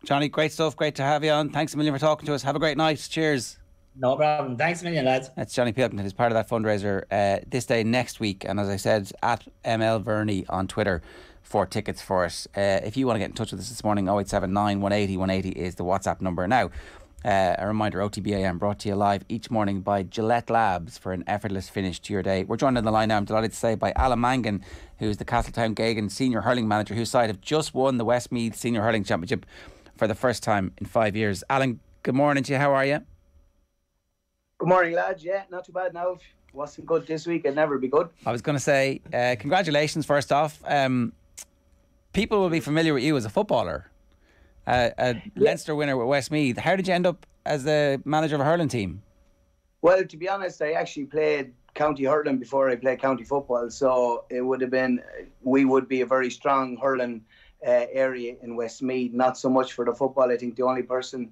Johnny, great stuff. Great to have you on. Thanks a million for talking to us. Have a great night. Cheers. No problem. Thanks a million, lads. That's Johnny Pilkington, who's part of that fundraiser uh, this day next week. And as I said, at M L Verney on Twitter for tickets for it. Uh, if you want to get in touch with us this morning, oh eight seven nine, one eight oh, one eight oh is the WhatsApp number. Now, uh, a reminder, O T B A M brought to you live each morning by Gillette Labs for an effortless finish to your day. We're joined on the line now, I'm delighted to say, by Alan Mangan, who's the Castletown Gagan senior hurling manager, whose side have just won the Westmeath Senior Hurling Championship for the first time in five years. Alan, good morning to you. How are you? Good morning, lads. Yeah, not too bad now. Wasn't good this week. It'll never be good. I was going to say, uh, congratulations first off. Um, People will be familiar with you as a footballer, uh, a yeah. Leinster winner with Westmeath. How did you end up as the manager of a hurling team? Well, to be honest, I actually played county hurling before I played county football. So it would have been, we would be a very strong hurling uh, area in Westmeath. Not so much for the football. I think the only person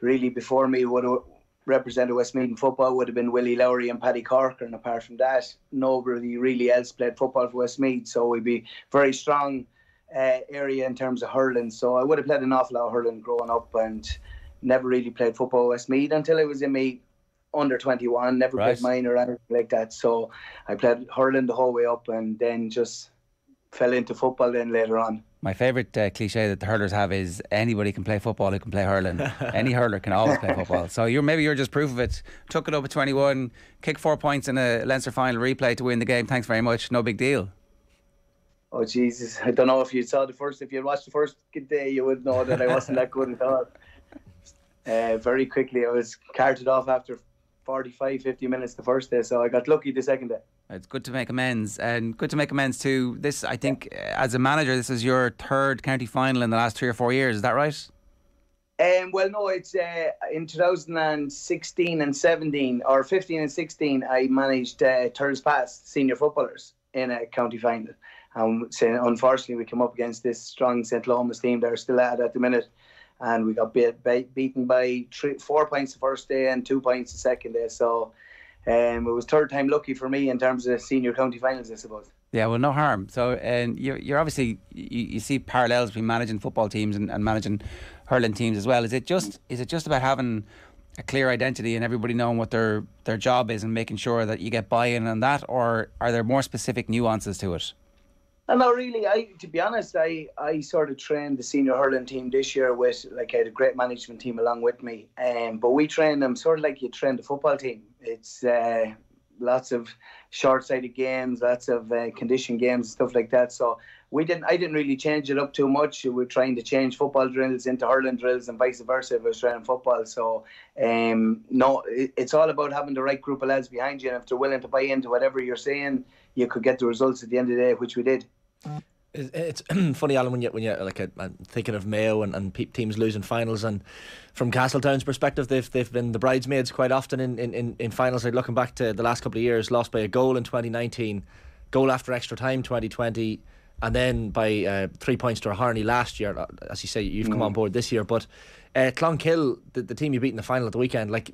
really before me would have represented Westmeath in football would have been Willie Lowry and Paddy Corker. And apart from that, nobody really else played football for Westmeath. So we'd be very strong Uh, area in terms of hurling. So I would have played an awful lot of hurling growing up and never really played football at Westmeath until I was in my under twenty-one, never right. played minor or anything like that. So I played hurling the whole way up and then just fell into football then later on. My favourite uh, cliche that the hurlers have is anybody can play football who can play hurling. Any hurler can always play football. So you're maybe you're just proof of it. Took it up at twenty-one, kicked four points in a Leinster final replay to win the game. Thanks very much. No big deal. Oh, Jesus. I don't know if you saw the first, if you watched the first day, you would know that I wasn't that good at all. Uh, very quickly, I was carted off after forty-five, fifty minutes the first day, so I got lucky the second day. It's good to make amends, and good to make amends too. This, I think, as a manager, this is your third county final in the last three or four years. Is that right? Um, well, no, it's uh, in two thousand sixteen and seventeen, or fifteen and sixteen, I managed uh, Turles Pass senior footballers in a county final. Um, so unfortunately, we came up against this strong Saint Lomas team. They're still at it at the minute, and we got be- be- beaten by three, four points the first day and two points the second day. So um, it was third time lucky for me in terms of the senior county finals, I suppose. Yeah, well, no harm. So um, you're, you're obviously, you, you see parallels between managing football teams and, and managing hurling teams as well. Is it just is it just about having a clear identity and everybody knowing what their, their job is and making sure that you get buy-in on that, or are there more specific nuances to it? Well, no, really. I, to be honest, I, I sort of trained the senior hurling team this year with, like, I had a great management team along with me. Um, but we trained them sort of like you train the football team. It's uh, lots of short-sighted games, lots of uh, condition games, stuff like that. So we didn't. I didn't really change it up too much. We were trying to change football drills into hurling drills and vice versa if I was training football. So um, no, it, it's all about having the right group of lads behind you, and if they're willing to buy into whatever you're saying, you could get the results at the end of the day, which we did. It's funny, Alan, when you when you like a, I'm thinking of Mayo and, and teams losing finals, and from Castletown's perspective, they've they've been the bridesmaids quite often in in in finals. Like, looking back to the last couple of years, lost by a goal in twenty nineteen, goal after extra time twenty twenty, and then by uh, three points to Harney last year. As you say, you've mm. come on board this year, but uh, Clonkill, the, the team you beat in the final at the weekend, like,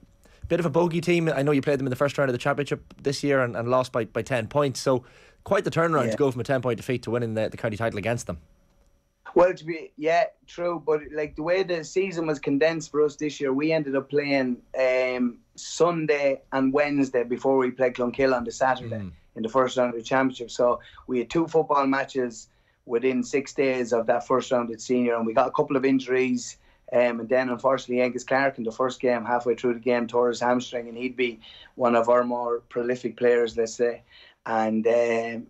bit of a bogey team. I know you played them in the first round of the championship this year and, and lost by by ten points. So. Quite the turnaround yeah. to go from a ten-point defeat to winning the, the county title against them. Well, to be yeah, true, but like the way the season was condensed for us this year, we ended up playing um, Sunday and Wednesday before we played Clonkill on the Saturday mm. in the first round of the championship. So we had two football matches within six days of that first round at senior, and we got a couple of injuries. Um, and then, unfortunately, Angus Clark in the first game, halfway through the game, tore his hamstring, and he'd be one of our more prolific players, let's say. And um,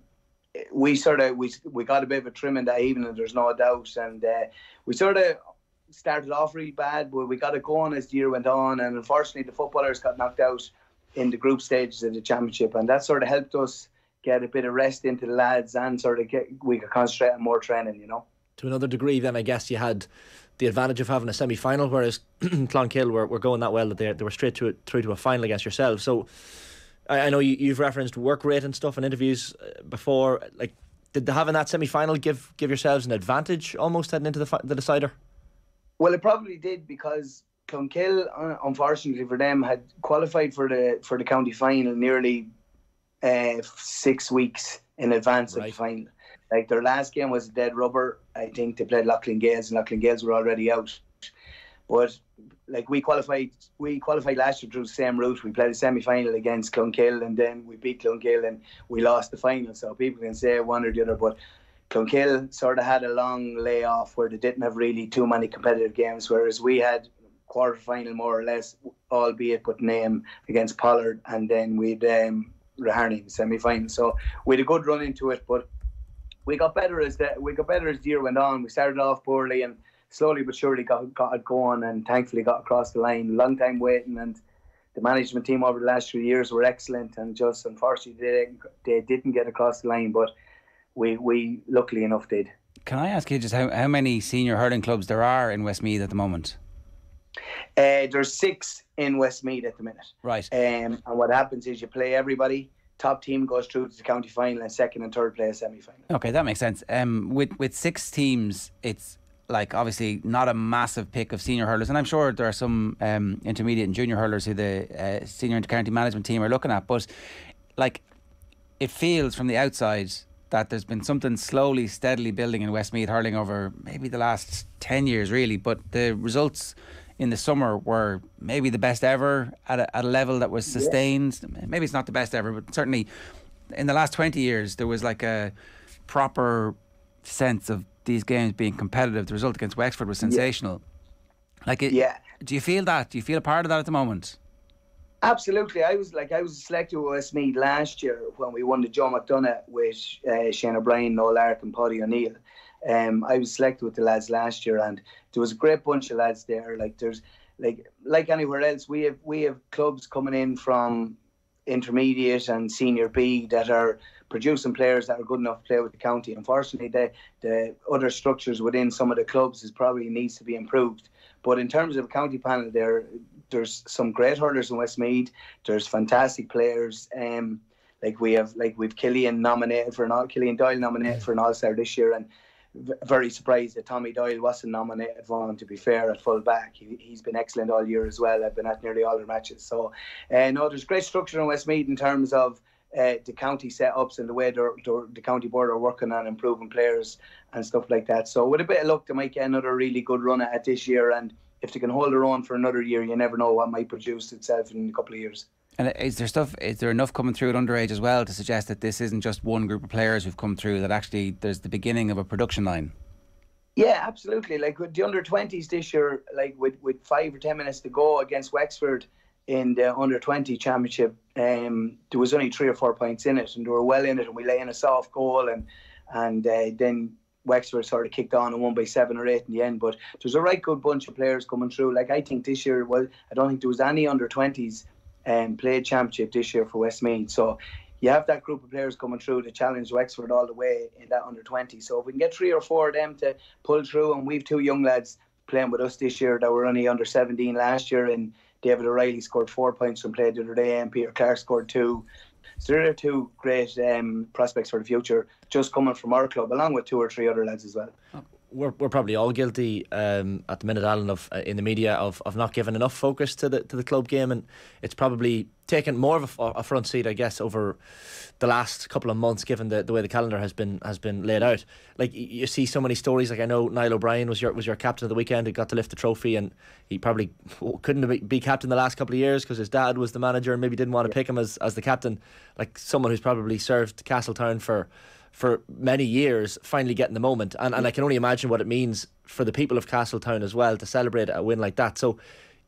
we sort of we we got a bit of a trimming that evening, there's no doubt. And uh, we sort of started off really bad, but we got it going as the year went on. And unfortunately, the footballers got knocked out in the group stages of the championship, and that sort of helped us get a bit of rest into the lads, and sort of get we could concentrate on more training, you know. To another degree, then I guess you had the advantage of having a semi-final, whereas Clonkill were were going that well that they they were straight to through to a final against yourselves. So. I know you've referenced work rate and stuff in interviews before. Like, did having that semi-final give give yourselves an advantage almost heading into the the decider? Well, it probably did, because Clonkill, unfortunately for them, had qualified for the for the county final nearly uh, six weeks in advance right. of the final. Like, their last game was dead rubber. I think they played Loughlin Gales, and Loughlin Gales were already out. But like we qualified, we qualified last year through the same route. We played a semi-final against Clonkill, and then we beat Clonkill, and we lost the final. So people can say one or the other, but Clonkill sort of had a long layoff where they didn't have really too many competitive games, whereas we had quarter-final more or less, albeit but name against Pollard, and then we'd um, Raharney in the semi-final. So we had a good run into it, but we got better as the we got better as the year went on. We started off poorly and. Slowly but surely got got it going, and thankfully got across the line. Long time waiting, and the management team over the last few years were excellent, and just unfortunately they didn't, they didn't get across the line, but we we luckily enough did. Can I ask you just how, how many senior hurling clubs there are in Westmeath at the moment? Uh, there's six in Westmeath at the minute. Right. Um, and what happens is you play everybody. Top team goes through to the county final, and second and third play a semi-final. Okay, that makes sense. Um, with with six teams, it's. Like, obviously, not a massive pick of senior hurlers, and I'm sure there are some um, intermediate and junior hurlers who the uh, senior intercounty management team are looking at. But, like, it feels from the outside that there's been something slowly, steadily building in Westmeath hurling over maybe the last ten years, really. But the results in the summer were maybe the best ever at a, at a level that was sustained. Yeah. Maybe it's not the best ever, but certainly in the last twenty years, there was like a proper sense of. These games being competitive. The result against Wexford was sensational. Yeah. Like, it, yeah. Do you feel that? Do you feel a part of that at the moment? Absolutely. I was like, I was selected with Westmeath last year when we won the Joe McDonough with uh, Shane O'Brien, Noel Ark, and Paddy O'Neill. Um, I was selected with the lads last year, and there was a great bunch of lads there. Like, there's like like anywhere else, we have we have clubs coming in from intermediate and senior B that are producing players that are good enough to play with the county. Unfortunately, the, the other structures within some of the clubs is probably needs to be improved. But in terms of county panel, there there's some great hurlers in Westmeath. There's fantastic players. Um, like we have, like we've Killian nominated for an all Killian Doyle nominated for an All Star this year, and very surprised that Tommy Doyle wasn't nominated for him, to be fair, at full back. He, he's been excellent all year as well. I've been at nearly all the matches. So, uh, no, there's great structure in Westmeath in terms of uh, the county setups and the way they're, they're, the county board are working on improving players and stuff like that. So, with a bit of luck, they might get another really good run at this year. And if they can hold their own for another year, you never know what might produce itself in a couple of years. And is there stuff? Is there enough coming through at underage as well to suggest that this isn't just one group of players who've come through? That actually there's the beginning of a production line. Yeah, absolutely. Like with the under twenties this year, like with, with five or ten minutes to go against Wexford in the under twenty championship, um, there was only three or four points in it, and they were well in it, and we lay in a soft goal, and and uh, then Wexford sort of kicked on and won by seven or eight in the end. But there's a right good bunch of players coming through. Like I think this year, well, I don't think there was any under twenties. Um, played championship this year for Westmeath, so you have that group of players coming through to challenge Wexford all the way in that under twenty. So if we can get three or four of them to pull through, and we've two young lads playing with us this year that were only under seventeen last year, and David O'Reilly scored four points from play the other day, and Peter Clark scored two. So there are two great um, prospects for the future just coming from our club, along with two or three other lads as well. Oh. We're we're probably all guilty um, at the minute, Alan, of uh, in the media of, of not giving enough focus to the to the club game, and it's probably taken more of a, a front seat, I guess, over the last couple of months, given the the way the calendar has been has been laid out. Like you see so many stories. Like I know Niall O'Brien was your was your captain of the weekend. He got to lift the trophy, and he probably couldn't be captain the last couple of years because his dad was the manager and maybe didn't want to pick him as as the captain. Like someone who's probably served Castletown for. for many years, finally getting the moment. And and I can only imagine what it means for the people of Castletown as well to celebrate a win like that. So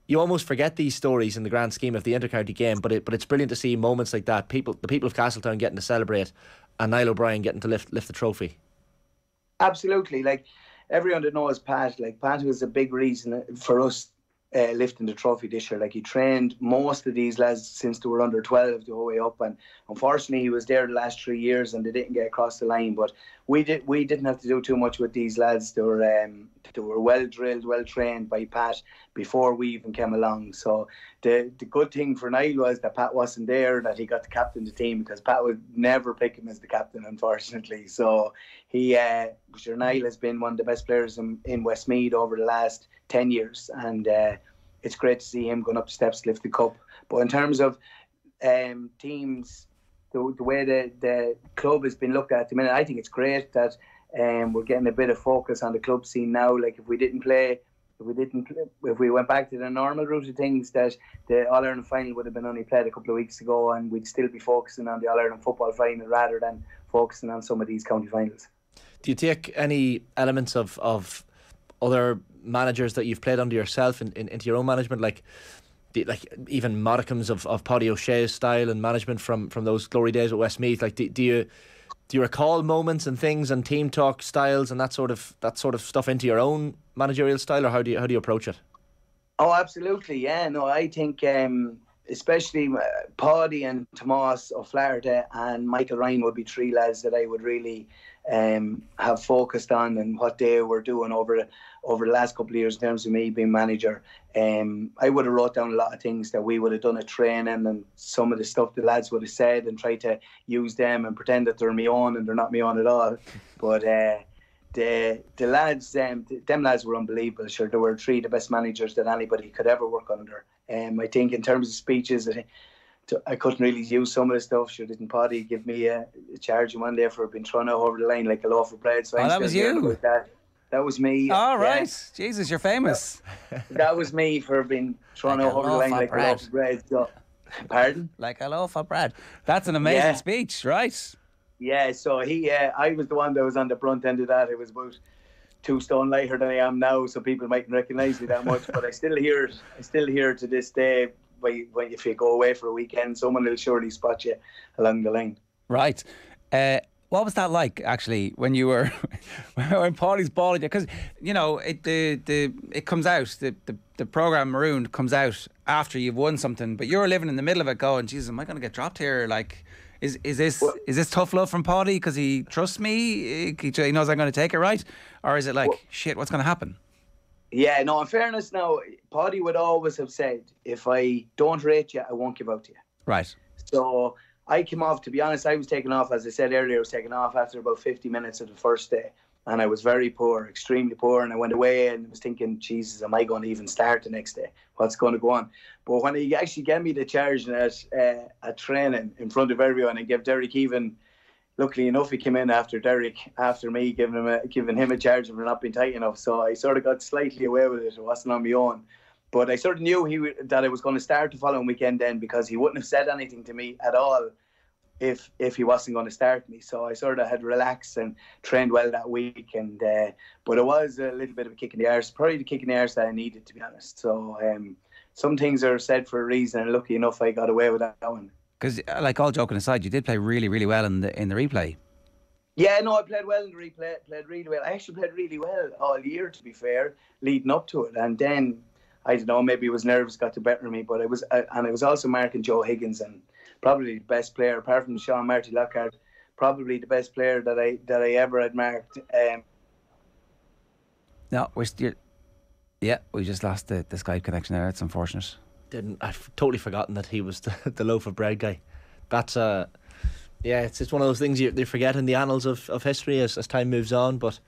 you almost forget these stories in the grand scheme of the intercounty game, but it but it's brilliant to see moments like that. People, the people of Castletown getting to celebrate and Niall O'Brien getting to lift lift the trophy. Absolutely. Like everyone that knows Pat, like Pat was a big reason for us Uh, lifting the trophy this year. Like he trained most of these lads since they were under twelve the whole way up, and unfortunately he was there the last three years and they didn't get across the line. But we did we didn't have to do too much with these lads. They were um, they were well drilled, well trained by Pat before we even came along. So the the good thing for Niall was that Pat wasn't there, that he got to captain the team, because Pat would never pick him as the captain, unfortunately. So he uh, sure Niall has been one of the best players in, in Westmeath over the last ten years, and uh, it's great to see him going up the steps to lift the cup. But in terms of um, teams, the, the way the, the club has been looked at at the minute, I think it's great that um, we're getting a bit of focus on the club scene now. Like if we didn't play, if we didn't, play, if we went back to the normal route of things, that the All Ireland final would have been only played a couple of weeks ago, and we'd still be focusing on the All Ireland football final rather than focusing on some of these county finals. Do you take any elements of of other managers that you've played under yourself in, in, into your own management, like the, like even modicums of, of Paddy O'Shea's style and management from, from those glory days at Westmeath? Like do, do you do you recall moments and things and team talk styles and that sort of that sort of stuff into your own managerial style, or how do you how do you approach it? Oh, absolutely, yeah. No, I think um, especially Paddy and Tomás O'Flaherty and Michael Ryan would be three lads that I would really um, have focused on, and what they were doing over over the last couple of years in terms of me being manager. Um, I would have wrote down a lot of things that we would have done at training, and some of the stuff the lads would have said, and tried to use them and pretend that they're my own, and they're not my own at all. But uh, the the lads, um, them lads were unbelievable. Sure, they were three of the best managers that anybody could ever work under. Um, I think in terms of speeches, I, I couldn't really use some of the stuff. Sure, didn't Paddy give me a, a charge one day for being thrown out over the line like a loaf of bread? So oh, I'm that was you. That. that was me. All oh, right, yeah. Jesus, you're famous. That, that was me for being thrown like out over the line like bread. a loaf of bread. So, pardon? Like a loaf of bread. That's an amazing yeah. speech, right? Yeah. So he, uh, I was the one that was on the brunt end of that. It was about two stone lighter than I am now, so people mightn't recognise me that much. But I still hear it. I still hear it to this day. When, when if you go away for a weekend, someone will surely spot you along the line. Right. Uh, what was that like, actually, when you were when Paulie's balling? Because you know it the the it comes out the the, the programme Marooned comes out after you've won something, but you're living in the middle of it, going, "Jesus, am I going to get dropped here?" Like. Is is this well, is this tough love from Paddy because he trusts me? He, he knows I'm going to take it right, or is it like well, shit? What's going to happen? Yeah, no. In fairness, now Paddy would always have said, "If I don't rate you, I won't give out to you." Right. So I came off, to be honest, I was taken off, as I said earlier, I was taken off after about fifty minutes of the first day. And I was very poor, extremely poor. And I went away and was thinking, Jesus, am I going to even start the next day? What's going to go on? But when he actually gave me the charge at uh, a training in front of everyone and gave Derek Evan, luckily enough, he came in after Derek, after me, giving him a, giving him a charge for not being tight enough. So I sort of got slightly away with it. It wasn't on my own. But I sort of knew he that I was going to start the following weekend then, because he wouldn't have said anything to me at all if if he wasn't going to start me. So I sort of had relaxed and trained well that week. And uh, but it was a little bit of a kick in the arse, probably the kick in the arse that I needed, to be honest. So um, some things are said for a reason, and lucky enough I got away with that one. Because, like, all joking aside, you did play really, really well in the in the replay. Yeah, no, I played well in the replay. Played really well. I actually played really well all year, to be fair, leading up to it, and then. I don't know, maybe it was nerves got the better of me, but it was, uh, and I was also marking Joe Higgins, and probably the best player, apart from Sean Marty Lockhart, probably the best player that I that I ever had marked. Um, no, we're still, yeah, we just lost the, the Skype connection there. It's unfortunate. Didn't I've totally forgotten that he was the, the loaf of bread guy. That's uh, yeah, it's it's one of those things you, you forget in the annals of, of history as as time moves on. But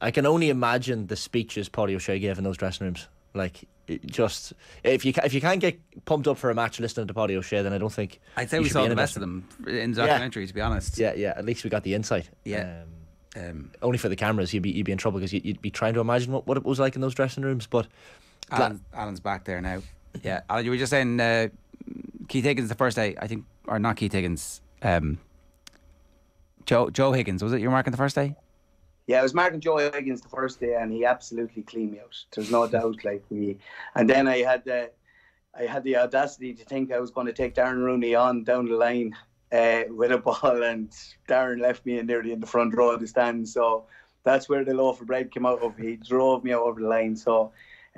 I can only imagine the speeches Paddy O'Shea gave in those dressing rooms. Like, just if you if you can't get pumped up for a match listening to Paddy O'Shea, then I don't think I'd say we saw the best of them in the documentary. Yeah. To be honest, yeah, yeah. At least we got the insight. Yeah. Um, um, only for the cameras, you'd be you'd be in trouble, because you'd be trying to imagine what, what it was like in those dressing rooms. But Alan, Alan's back there now. Yeah, Alan, you were just saying uh, Keith Higgins the first day, I think, or not Keith Higgins, um, Joe Joe Higgins, was it you were marking the first day? Yeah, I was marking Joe Higgins the first day, and he absolutely cleaned me out. There's no doubt, like me. And then I had the, uh, I had the audacity to think I was going to take Darren Rooney on down the line uh, with a ball, and Darren left me in nearly in the front row of the stand. So that's where the loaf of bread came out of. He drove me out over the line. So,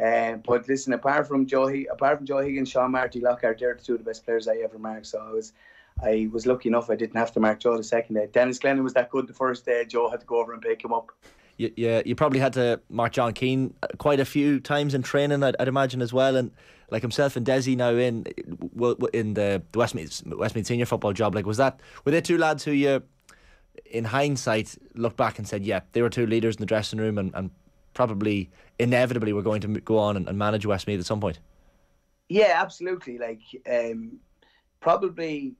uh, but listen, apart from Joe, apart from Joe Higgins, Sean Marty Lockhart, they're the two of the best players I ever marked. So I was. I was lucky enough I didn't have to mark Joe the second day. Dennis Glennon was that good the first day, Joe had to go over and pick him up. Yeah, you probably had to mark John Keane quite a few times in training, I'd, I'd imagine, as well. And like himself and Desi now in in the Westmeath, Westmeath senior football job, like was that were they two lads who you in hindsight looked back and said, yeah, they were two leaders in the dressing room, and, and probably inevitably were going to go on and, and manage Westmeath at some point? Yeah, absolutely. Like um, probably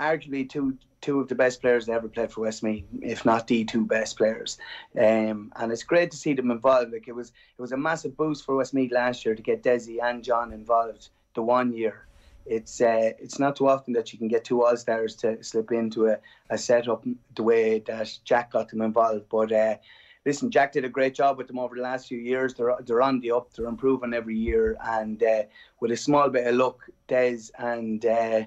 arguably two two of the best players that ever played for Westmeath, if not the two best players, um, and it's great to see them involved. Like it was, it was a massive boost for Westmeath last year to get Desi and John involved. The one year, it's uh, it's not too often that you can get two all stars to slip into a, a setup the way that Jack got them involved. But uh, listen, Jack did a great job with them over the last few years. They're they're on the up, they're improving every year, and uh, with a small bit of luck, Des and. Uh,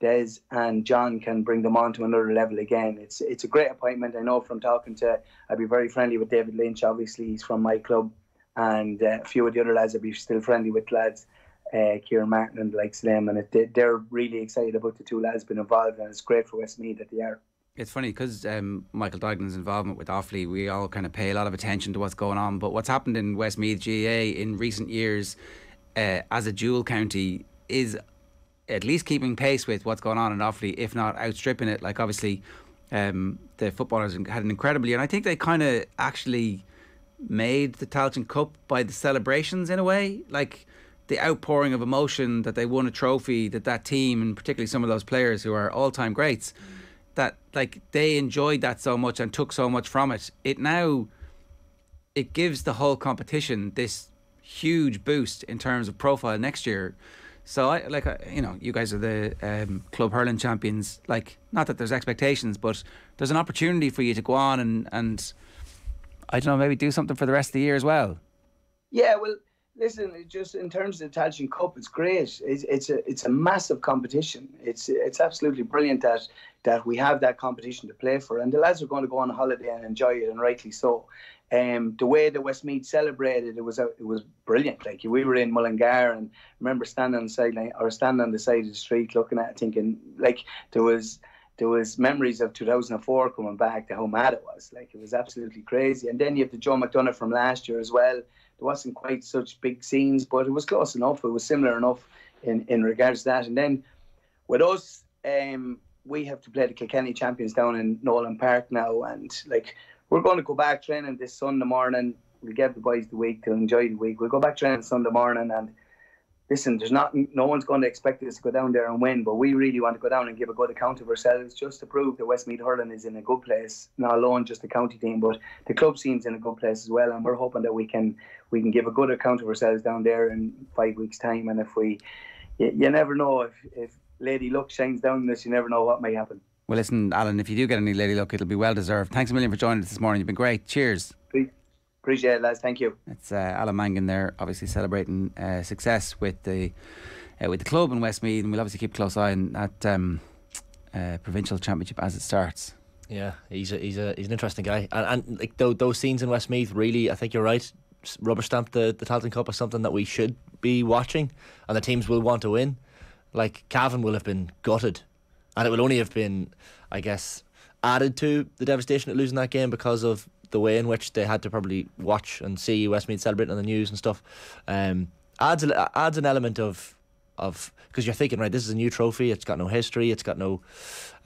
Des and John can bring them on to another level again. It's it's a great appointment. I know from talking to, I'd be very friendly with David Lynch, obviously he's from my club, and uh, a few of the other lads I'd be still friendly with, lads, uh, Kieran Martin and the likes of them, and it, they're really excited about the two lads being involved, and it's great for Westmeath that they are. It's funny because um, Michael Doggan's involvement with Offaly, we all kind of pay a lot of attention to what's going on, but what's happened in Westmeath G A in recent years uh, as a dual county is at least keeping pace with what's going on in Offaly, if not outstripping it. Like obviously um, the footballers had an incredible year, and I think they kind of actually made the Tailteann Cup by the celebrations in a way, like the outpouring of emotion that they won a trophy, that that team, and particularly some of those players who are all time greats, that like they enjoyed that so much and took so much from it. It now, it gives the whole competition this huge boost in terms of profile next year. So, I, like, you know, you guys are the um, club hurling champions. Like, not that there's expectations, but there's an opportunity for you to go on and, and I don't know, maybe do something for the rest of the year as well. Yeah, well, listen, just in terms of the Tailteann Cup, it's great. It's, it's, a, it's a massive competition. It's it's absolutely brilliant that, that we have that competition to play for. And the lads are going to go on holiday and enjoy it, and rightly so. Um, the way that Westmeath celebrated it was uh, it was brilliant. Like we were in Mullingar, and I remember standing on the sideline or standing on the side of the street looking at it, thinking like there was there was memories of two thousand four coming back to how mad it was. Like it was absolutely crazy. And then you have the Joe McDonough from last year as well. There wasn't quite such big scenes, but it was close enough. It was similar enough in in regards to that. And then with us, um, we have to play the Kilkenny champions down in Nolan Park now, and like we're going to go back training this Sunday morning. We give the boys the week to enjoy the week. We'll go back training Sunday morning, and listen, there's not no one's going to expect us to go down there and win, but we really want to go down and give a good account of ourselves, just to prove that Westmeath hurling is in a good place. Not alone just the county team, but the club scene's in a good place as well. And we're hoping that we can we can give a good account of ourselves down there in five weeks' time. And if we, you, you never know if if Lady Luck shines down on us, you never know what may happen. Well, listen, Alan, if you do get any Lady Luck, it'll be well deserved. Thanks a million for joining us this morning. You've been great. Cheers. Please. Appreciate it, lads. Thank you. It's uh, Alan Mangan there, obviously celebrating uh, success with the uh, with the club in Westmeath, and we'll obviously keep a close eye on that um, uh, provincial championship as it starts. Yeah, he's a, he's a he's an interesting guy, and, and like those, those scenes in Westmeath, really, I think you're right. Rubber stamp the the Tailteann Cup is something that we should be watching, and the teams will want to win. Like Cavan will have been gutted, and it will only have been, I guess, added to the devastation of losing that game because of the way in which they had to probably watch and see Westmeath celebrating on the news and stuff. um, adds a, adds an element of of because you're thinking, right, this is a new trophy. It's got no history. It's got no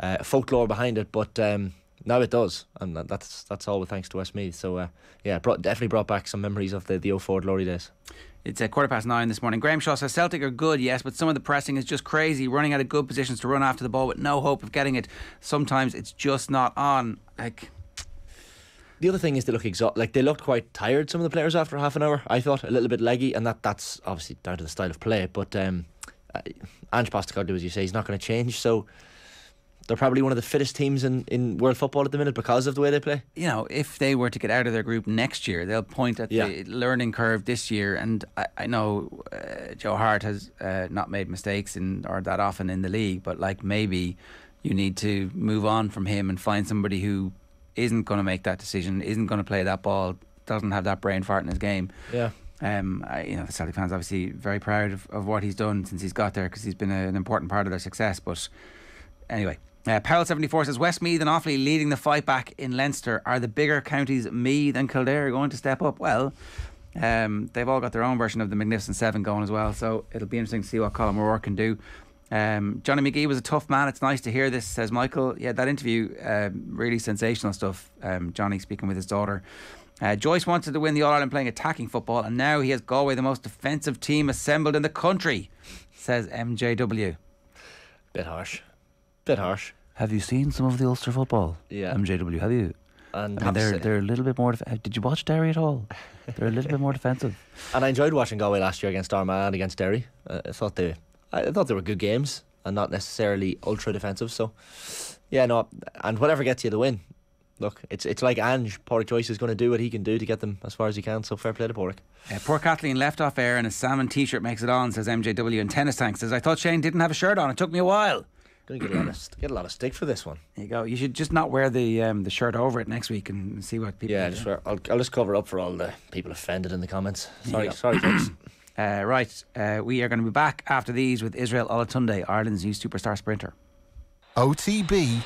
uh, folklore behind it. But um, now it does, and that's that's all with thanks to Westmeath. So uh, yeah, brought, definitely brought back some memories of the the oh four glory days. It's a quarter past nine this morning. Graham Shaw says Celtic are good, yes, but some of the pressing is just crazy. Running out of good positions to run after the ball with no hope of getting it. Sometimes it's just not on. Like. The other thing is they look exhausted. Like they looked quite tired, some of the players, after half an hour. I thought a little bit leggy, and that that's obviously down to the style of play. But um, Ange Postecoglou, as you say, he's not going to change. So they're probably one of the fittest teams in, in world football at the minute because of the way they play. You know, if they were to get out of their group next year, they'll point at yeah. the learning curve this year. And I, I know uh, Joe Hart has uh, not made mistakes in or that often in the league, but like maybe you need to move on from him and find somebody who isn't going to make that decision, isn't going to play that ball, doesn't have that brain fart in his game. Yeah. Um. I, you know, the Celtic fans obviously very proud of, of what he's done since he's got there, because he's been a, an important part of their success. But anyway, uh, Powell seventy-four says Westmeath and Offaly leading the fight back in Leinster. Are the bigger counties Meath and Kildare going to step up? Well, um, they've all got their own version of the Magnificent Seven going as well, so it'll be interesting to see what Colin O'Rourke can do. Um, Johnny McGee was a tough man. It's nice to hear this, says Michael. Yeah, that interview, um, really sensational stuff. um, Johnny speaking with his daughter. uh, Joyce wanted to win the All-Ireland playing attacking football, and now he has Galway the most defensive team assembled in the country, says M J W. Bit harsh. Bit harsh. Have you seen some of the Ulster football? Yeah, M J W, have you? And I mean, they're, they're a little bit more. Did you watch Derry at all? They're a little bit more defensive. And I enjoyed watching Galway last year against Armagh and against Derry. uh, I thought they I thought they were good games and not necessarily ultra defensive. So yeah, no, and whatever gets you the win. Look, it's it's like Ange. Pádraig Joyce is going to do what he can do to get them as far as he can, so fair play to Pádraig. Uh, poor Kathleen left off air and a salmon t-shirt makes it on, says M J W. And Tennis Tank says, I thought Shane didn't have a shirt on, it took me a while. Going to get a lot of get a lot of stick for this one. There you go. You should just not wear the um, the shirt over it next week and see what people. Yeah, just wear, I'll I'll just cover up for all the people offended in the comments. Sorry, sorry folks. Uh, right, uh, we are going to be back after these with Israel Olatunde, Ireland's new superstar sprinter. O T B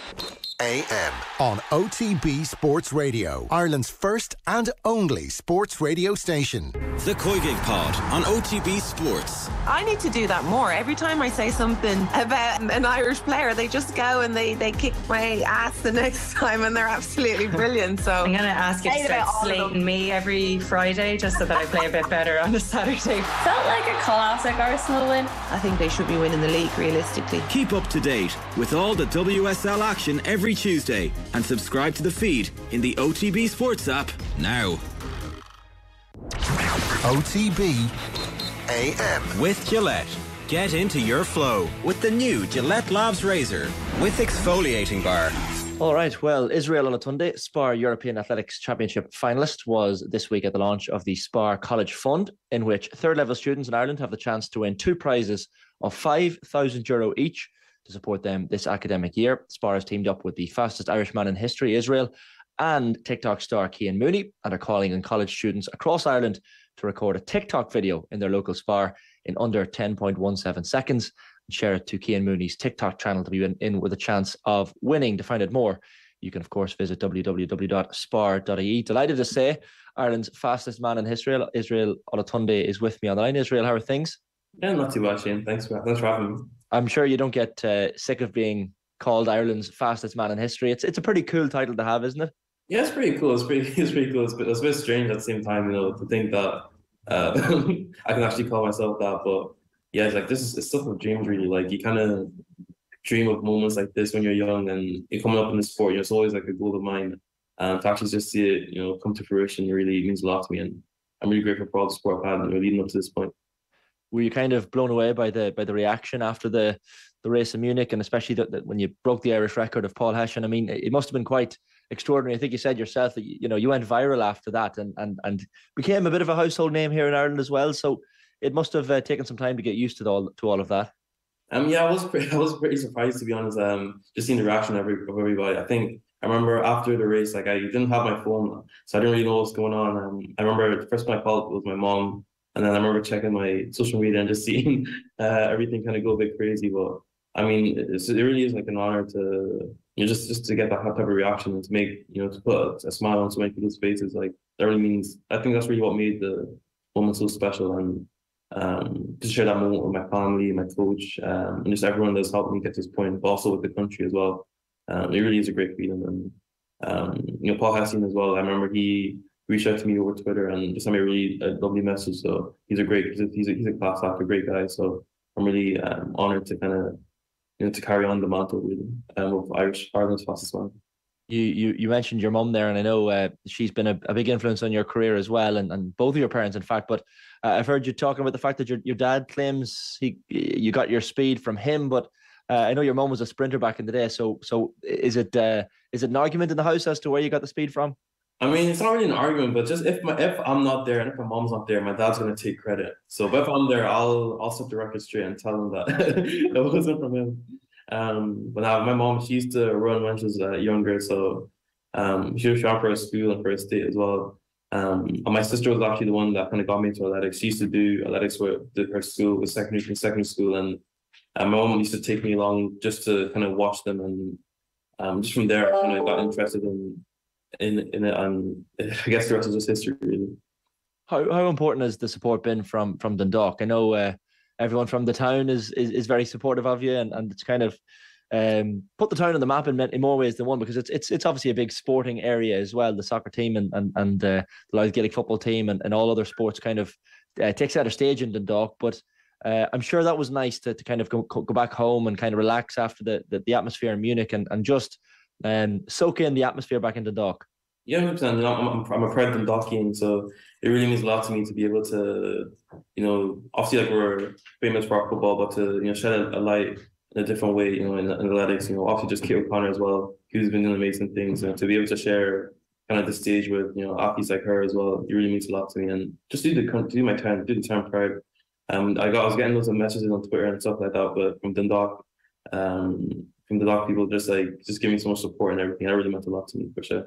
A M on O T B Sports Radio, Ireland's first and only sports radio station. The Koigig Pod on O T B Sports. I need to do that more. Every time I say something about an Irish player, they just go and they, they kick my ass the next time, and they're absolutely brilliant. So I'm going to ask you to start slating me every Friday just so that I play a bit better on a Saturday. Felt like a classic Arsenal win. I think they should be winning the league realistically. Keep up to date with all the W S L action every Tuesday and subscribe to the feed in the O T B Sports app now. O T B A M with Gillette. Get into your flow with the new Gillette Labs razor with exfoliating bar. All right, well, Israel Olatunde, Spar European Athletics Championship finalist, was this week at the launch of the Spar College Fund, in which third level students in Ireland have the chance to win two prizes of five thousand euro each to support them this academic year. Spar has teamed up with the fastest Irishman in history, Israel, and TikTok star Cian Mooney, and are calling on college students across Ireland to record a TikTok video in their local Spar in under ten point one seven seconds and share it to Cian Mooney's TikTok channel to be in, in with a chance of winning. To find out more, you can, of course, visit w w w dot spar dot i e. Delighted to say Ireland's fastest man in history, Israel Olatunde, is with me on the line. Israel, how are things? Yeah, not too much, Ian. Thanks for, thanks for having me. I'm sure you don't get uh, sick of being called Ireland's fastest man in history. It's it's a pretty cool title to have, isn't it? Yeah, it's pretty cool. It's pretty it's pretty cool. It's, it's a bit strange at the same time, you know, to think that uh, I can actually call myself that. But yeah, it's like this is it's stuff of dreams, really. Like you kind of dream of moments like this when you're young, and you're coming up in the sport. You know, it's always like a goal of mine. Um, to actually just see it, you know, come to fruition really means a lot to me, and I'm really grateful for all the support I've had, you know, leading up to this point. Were you kind of blown away by the by the reaction after the the race in Munich, and especially that when you broke the Irish record of Paul Hessian? I mean, it must have been quite extraordinary. I think you said yourself that you know you went viral after that, and and and became a bit of a household name here in Ireland as well. So it must have uh, taken some time to get used to the, all to all of that. Um, yeah, I was pretty, I was pretty surprised, to be honest. Um, just seeing the reaction of everybody, I think. I remember after the race, like I didn't have my phone, so I didn't really know what was going on. Um, I remember the first time I called was my mom, and then I remember checking my social media and just seeing uh, everything kind of go a bit crazy. But I mean, it's, it really is like an honor to you know, just just to get that type of reaction and to make you know to put a, a smile on so many people's faces. Like that really means. I think that's really what made the moment so special, and um, to share that moment with my family, my coach, um, and just everyone that's helped me get to this point, but also with the country as well. Um, it really is a great feeling, and um, you know Paul Hessian as well. I remember he reached out to me over Twitter and just sent me a really a lovely message. So he's a great, he's a he's a, he's a class act, a great guy. So I'm really um, honoured to kind of you know to carry on the mantle with him, um, of Irish Ireland's fastest man. You you you mentioned your mum there, and I know uh, she's been a, a big influence on your career as well, and, and both of your parents, in fact. But uh, I've heard you talking about the fact that your your dad claims he you got your speed from him, but. Uh, I know your mom was a sprinter back in the day, so so is it uh, is it an argument in the house as to where you got the speed from? I mean, it's not really an argument, but just if my if I'm not there and if my mom's not there, my dad's gonna take credit. So but if I'm there, I'll I'll set the record straight and tell him that it wasn't from him. Um, but now my mom, she used to run when she was uh, younger, so um, she was around for her school and for her state as well. Um, and my sister was actually the one that kind of got me into athletics. She used to do athletics with her school, with secondary secondary school, and. And my mom used to take me along just to kind of watch them, and um, just from there, you know, I got interested in in in it, and I guess the rest is just history, really. How how important has the support been from from Dundalk? I know uh, everyone from the town is, is is very supportive of you, and and it's kind of um, put the town on the map in in more ways than one, because it's it's it's obviously a big sporting area as well. The soccer team and and and uh, the Louth Gaelic football team and, and all other sports kind of uh, takes center stage in Dundalk, but. Uh, I'm sure that was nice to, to kind of go, go back home and kind of relax after the the, the atmosphere in Munich and, and just um, soak in the atmosphere back in Dundalk. Yeah, one hundred percent. You know, I'm, I'm a proud Dundalkian, so it really means a lot to me to be able to, you know, obviously like we're famous for our football, but to, you know, shed a, a light in a different way, you know, in, in athletics, you know, obviously just Kate O'Connor as well, who's been doing amazing things, and to be able to share kind of the stage with, you know, athletes like her as well, it really means a lot to me. And just do the do my time, do the time proud. Um, I got I was getting loads of messages on Twitter and stuff like that, but from Dundalk, um, from Dundalk people just like just giving me so much support and everything. That really meant a lot to me for sure.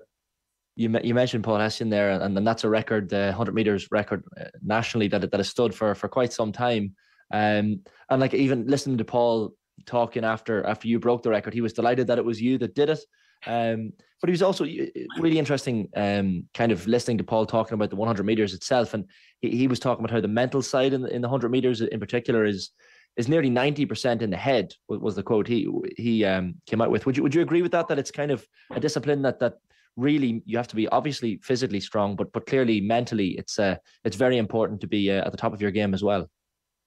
You you mentioned Paul Hessian there, and, and that's a record, uh, hundred meters record nationally that that has stood for for quite some time. Um, and like even listening to Paul talking after after you broke the record, he was delighted that it was you that did it. Um, but he was also really interesting, um, kind of listening to Paul talking about the one hundred meters itself, and he, he was talking about how the mental side in the, in the one hundred meters in particular is is nearly ninety percent in the head, was the quote he he um, came out with. Would you would you agree with that? That it's kind of a discipline that that really you have to be obviously physically strong, but but clearly mentally it's uh, it's very important to be uh, at the top of your game as well.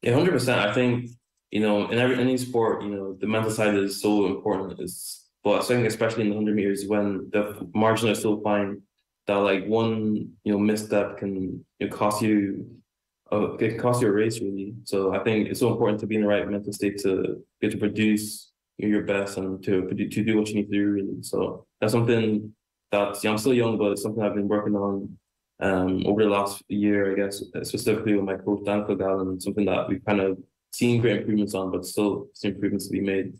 Yeah, one hundred percent. I think you know in every any sport, you know the mental side is so important. It's But I think especially in the one hundred meters, when the margin is so fine, that like one you know misstep can you know, cost you, uh, it can cost you a race really. So I think it's so important to be in the right mental state to get to produce your best and to to do what you need to do really. So that's something that yeah, I'm still young, but it's something I've been working on um, over the last year, I guess, specifically with my coach Dan Kilgal, and something that we've kind of seen great improvements on, but still some improvements to be made.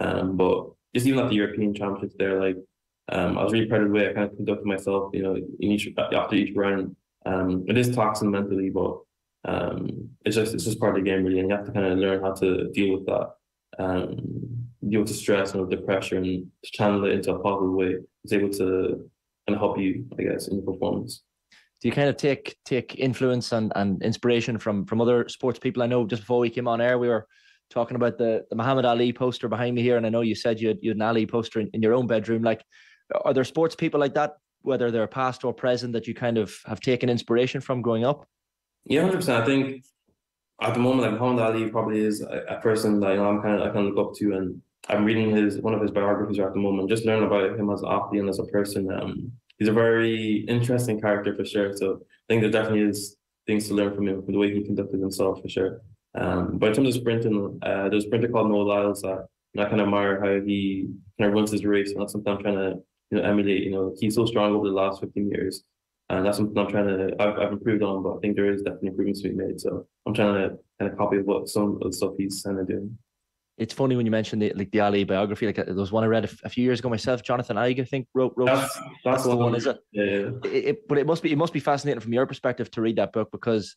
Um, but just even at the European Championships there, like um, I was really proud of the way I kind of conducted myself, you know, in each, after each round. Um, it is taxing mentally, but um, it's just it's just part of the game, really, and you have to kind of learn how to deal with that, um, deal with the stress and with the pressure, and to channel it into a positive way. It's able to kind of help you, I guess, in your performance. Do you kind of take take influence and, and inspiration from from other sports people? I know just before we came on air, we were talking about the, the Muhammad Ali poster behind me here, and I know you said you had, you had an Ali poster in, in your own bedroom. Like, are there sports people like that, whether they're past or present, that you kind of have taken inspiration from growing up? Yeah, one hundred percent. I think at the moment, like, Muhammad Ali probably is a, a person that, you know, I'm kind of, I kind of look up to, and I'm reading his one of his biographies at the moment, just learning about him as an athlete and as a person. Um, he's a very interesting character for sure. So I think there definitely is things to learn from him, from the way he conducted himself for sure. Um, but in terms of sprinting, uh, there's a sprinter called Nolan Park that I kind of admire how he kind of runs his race, and that's something I'm trying to, you know, emulate. You know, he's so strong over the last fifteen years, and that's something I'm trying to. I've, I've improved on, but I think there is definitely improvements to be made. So I'm trying to kind of copy what some of the stuff he's kind of doing. It's funny when you mentioned the, like, the Ali biography. Like, there was one I read a, a few years ago myself. Jonathan Eig, I think, wrote. wrote that's, that's, that's the one, is it? Yeah. It, it, but it must be it must be fascinating from your perspective to read that book, because,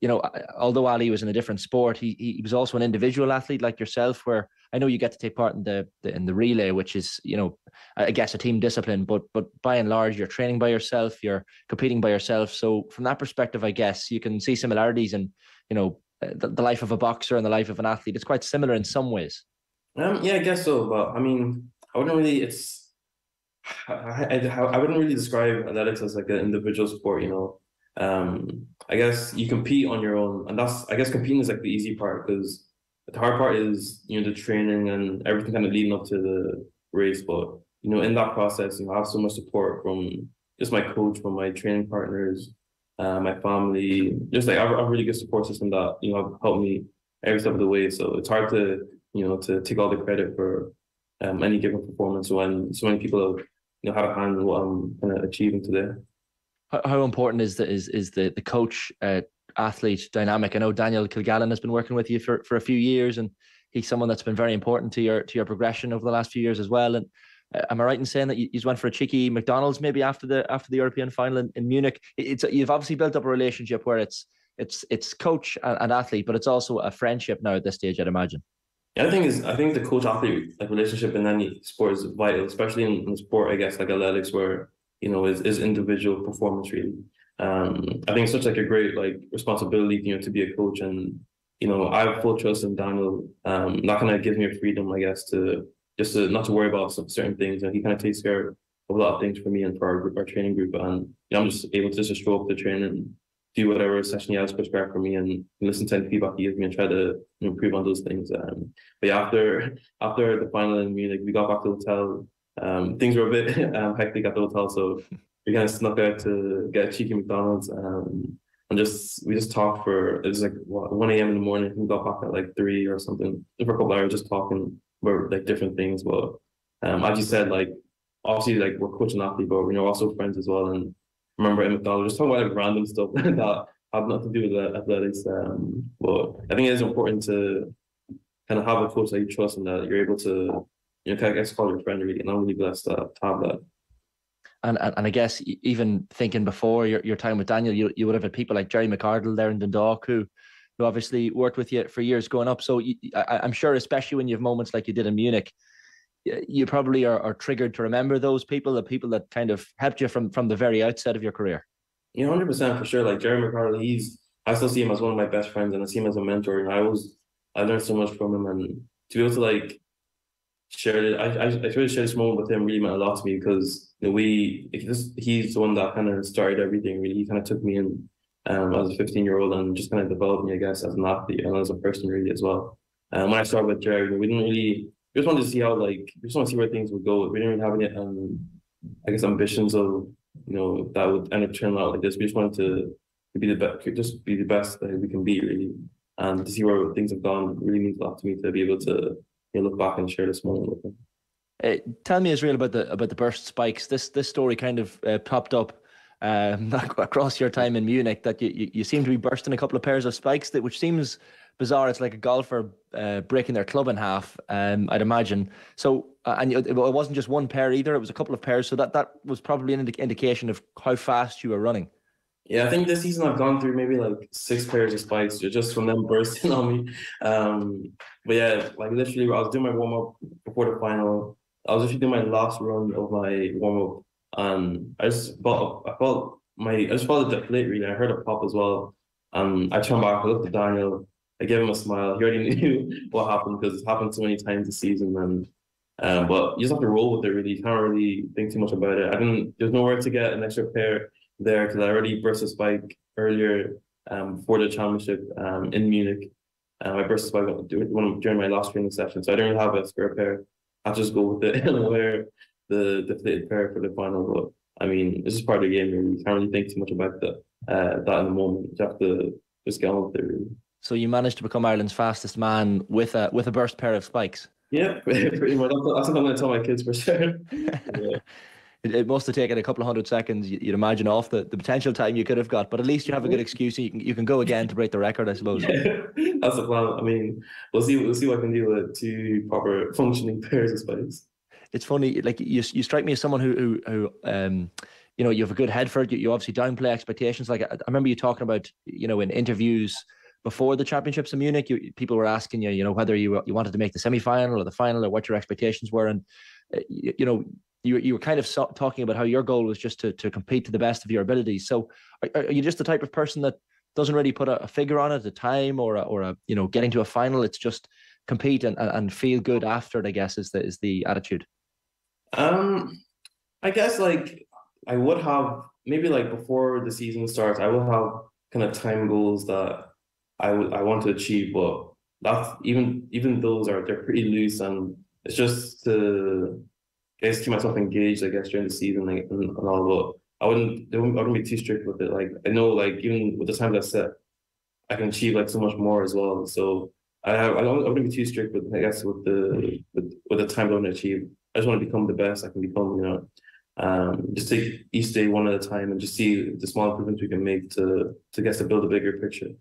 you know, although Ali was in a different sport, he he was also an individual athlete like yourself, where I know you get to take part in the, the in the relay, which is, you know, I guess a team discipline, but but by and large, you're training by yourself, you're competing by yourself. So from that perspective, I guess you can see similarities in, you know, the, the life of a boxer and the life of an athlete. It's quite similar in some ways. Um, yeah, I guess so. But I mean, I wouldn't really, it's, I, I, I wouldn't really describe athletics as like an individual sport, you know. Um, I guess you compete on your own, and that's, I guess competing is like the easy part, because the hard part is, you know, the training and everything kind of leading up to the race. But, you know, in that process, you know, I have so much support from just my coach, from my training partners, uh, my family, just like I have a really good support system that, you know, helped me every step of the way. So it's hard to, you know, to take all the credit for um, any given performance when so many people have, you know, had a hand in what I'm kind of achieving today. How important is the is is the the coach uh, athlete dynamic? I know Daniel Kilgallen has been working with you for, for a few years, and he's someone that's been very important to your to your progression over the last few years as well. And uh, am I right in saying that you, you went for a cheeky McDonald's maybe after the after the European final in, in Munich? It's you've obviously built up a relationship where it's it's it's coach and, and athlete, but it's also a friendship now at this stage, I'd imagine. Yeah, I think is I think the coach athlete like relationship in any sport is vital, especially in, in sport, I guess, like athletics, where, you know, is, is individual performance really. Um, I think it's such like a great like responsibility, you know, to be a coach, and, you know, I have full trust in Daniel. Um, that kind of gives me a freedom, I guess, to just to not to worry about some certain things, and he kind of takes care of a lot of things for me and for our group, our training group. And, you know, I'm just able to just show up to train and do whatever session he has prescribed for me, and listen to any feedback he gives me and try to improve on those things. Um, but yeah, after after the final in Munich, we got back to the hotel. Um, things were a bit um, hectic at the hotel, so we kind of snuck out to get a cheeky McDonald's, um, and just we just talked for, it was like one a.m. in the morning. We got back at like three or something for a couple hours, just talking about like different things. But um, as you said, like obviously like we're coaching athletes, but we're, you know, also friends as well. And I remember at McDonald's just talking about like random stuff that have nothing to do with athletics. Um, but I think it is important to kind of have a coach that you trust and that you're able to, you know, I guess call your friend really, and I'm really blessed to have that. And, and and I guess even thinking before your, your time with Daniel, you you would have had people like Jerry McArdle there in Dundalk who, who obviously worked with you for years going up. So you, I, I'm sure, especially when you have moments like you did in Munich, you probably are, are triggered to remember those people, the people that kind of helped you from, from the very outset of your career. Yeah, one hundred percent for sure. Like Jerry McArdle, he's I still see him as one of my best friends, and I see him as a mentor. And I always I learned so much from him, and to be able to like. Shared it. I I I really shared this moment with him. Really meant a lot to me, because you know, we this he's the one that kind of started everything. Really, he kind of took me in um, as a fifteen year old and just kind of developed me, I guess, as an athlete and as a person really as well. And um, when I started with Jerry, we didn't really we just wanted to see how like we just want to see where things would go. We didn't really have any um I guess ambitions of, you know, that would end up turning out like this. We just wanted to, to be the best, just be the best that we can be really, and to see where things have gone really means a lot to me to be able to. You look back and share this moment with them. Uh, tell me, Israel, about the about the burst spikes. This this story kind of uh, popped up um, across your time in Munich that you, you you seem to be bursting a couple of pairs of spikes, that which seems bizarre. It's like a golfer uh, breaking their club in half. Um, I'd imagine. So, uh, and it, it wasn't just one pair either. It was a couple of pairs. So that that was probably an ind- indication of how fast you were running. Yeah, I think this season I've gone through maybe like six pairs of spikes just from them bursting on me. Um, but yeah, like literally I was doing my warm-up before the final. I was actually doing my last run of my warm-up. Um, I just felt, I felt my, I just felt it deflate really. I heard a pop as well. Um, I turned back, I looked at Daniel. I gave him a smile. He already knew what happened because it's happened so many times this season. And um, but you just have to roll with it, really. You can't really think too much about it. I didn't. There's nowhere to get an extra pair there because I already burst a spike earlier um, before the championship um, in Munich. Um, I burst a spike during my last training session, so I didn't have a spare pair. I just go with it and wear the deflated pair for the final. But I mean, it's just part of the game. Really. You can't really think too much about that. Uh, that in the moment, you have to just get on with it. Really. So you managed to become Ireland's fastest man with a with a burst pair of spikes. Yeah, pretty much. That's what I'm going to tell my kids for sure. Yeah. it, it must have taken a couple of hundred seconds, you'd imagine, off the, the potential time you could have got. But at least you have a good excuse. So you can you can go again to break the record, I suppose. Yeah, that's the plan. I mean, we'll see. We'll see what I can do with two proper functioning pairs of spikes. It's funny, like you you strike me as someone who who who. Um, You know, you have a good head for it. You, you obviously downplay expectations. Like I, I remember you talking about, you know, in interviews before the championships in Munich, you, people were asking you, you know, whether you you wanted to make the semi-final or the final or what your expectations were. And, uh, you, you know, you, you were kind of so talking about how your goal was just to, to compete to the best of your ability. So are, are you just the type of person that doesn't really put a, a figure on it, a time or a, or a, you know, getting to a final? It's just compete and, and feel good after it, I guess, is the, is the attitude. Um, I guess like... I would have maybe like before the season starts, I will have kind of time goals that I would I want to achieve, but that's even even those are they're pretty loose, and it's just to I guess keep myself engaged, I guess, during the season like, and, and all. But I wouldn't I wouldn't be too strict with it. Like I know, like even with the time that I set, I can achieve like so much more as well. So I have, I, don't, I wouldn't be too strict with I guess with the with, with the time I want to achieve. I just want to become the best I can become, you know. Um, just take each day one at a time and just see the small improvements we can make to to get to build a bigger picture.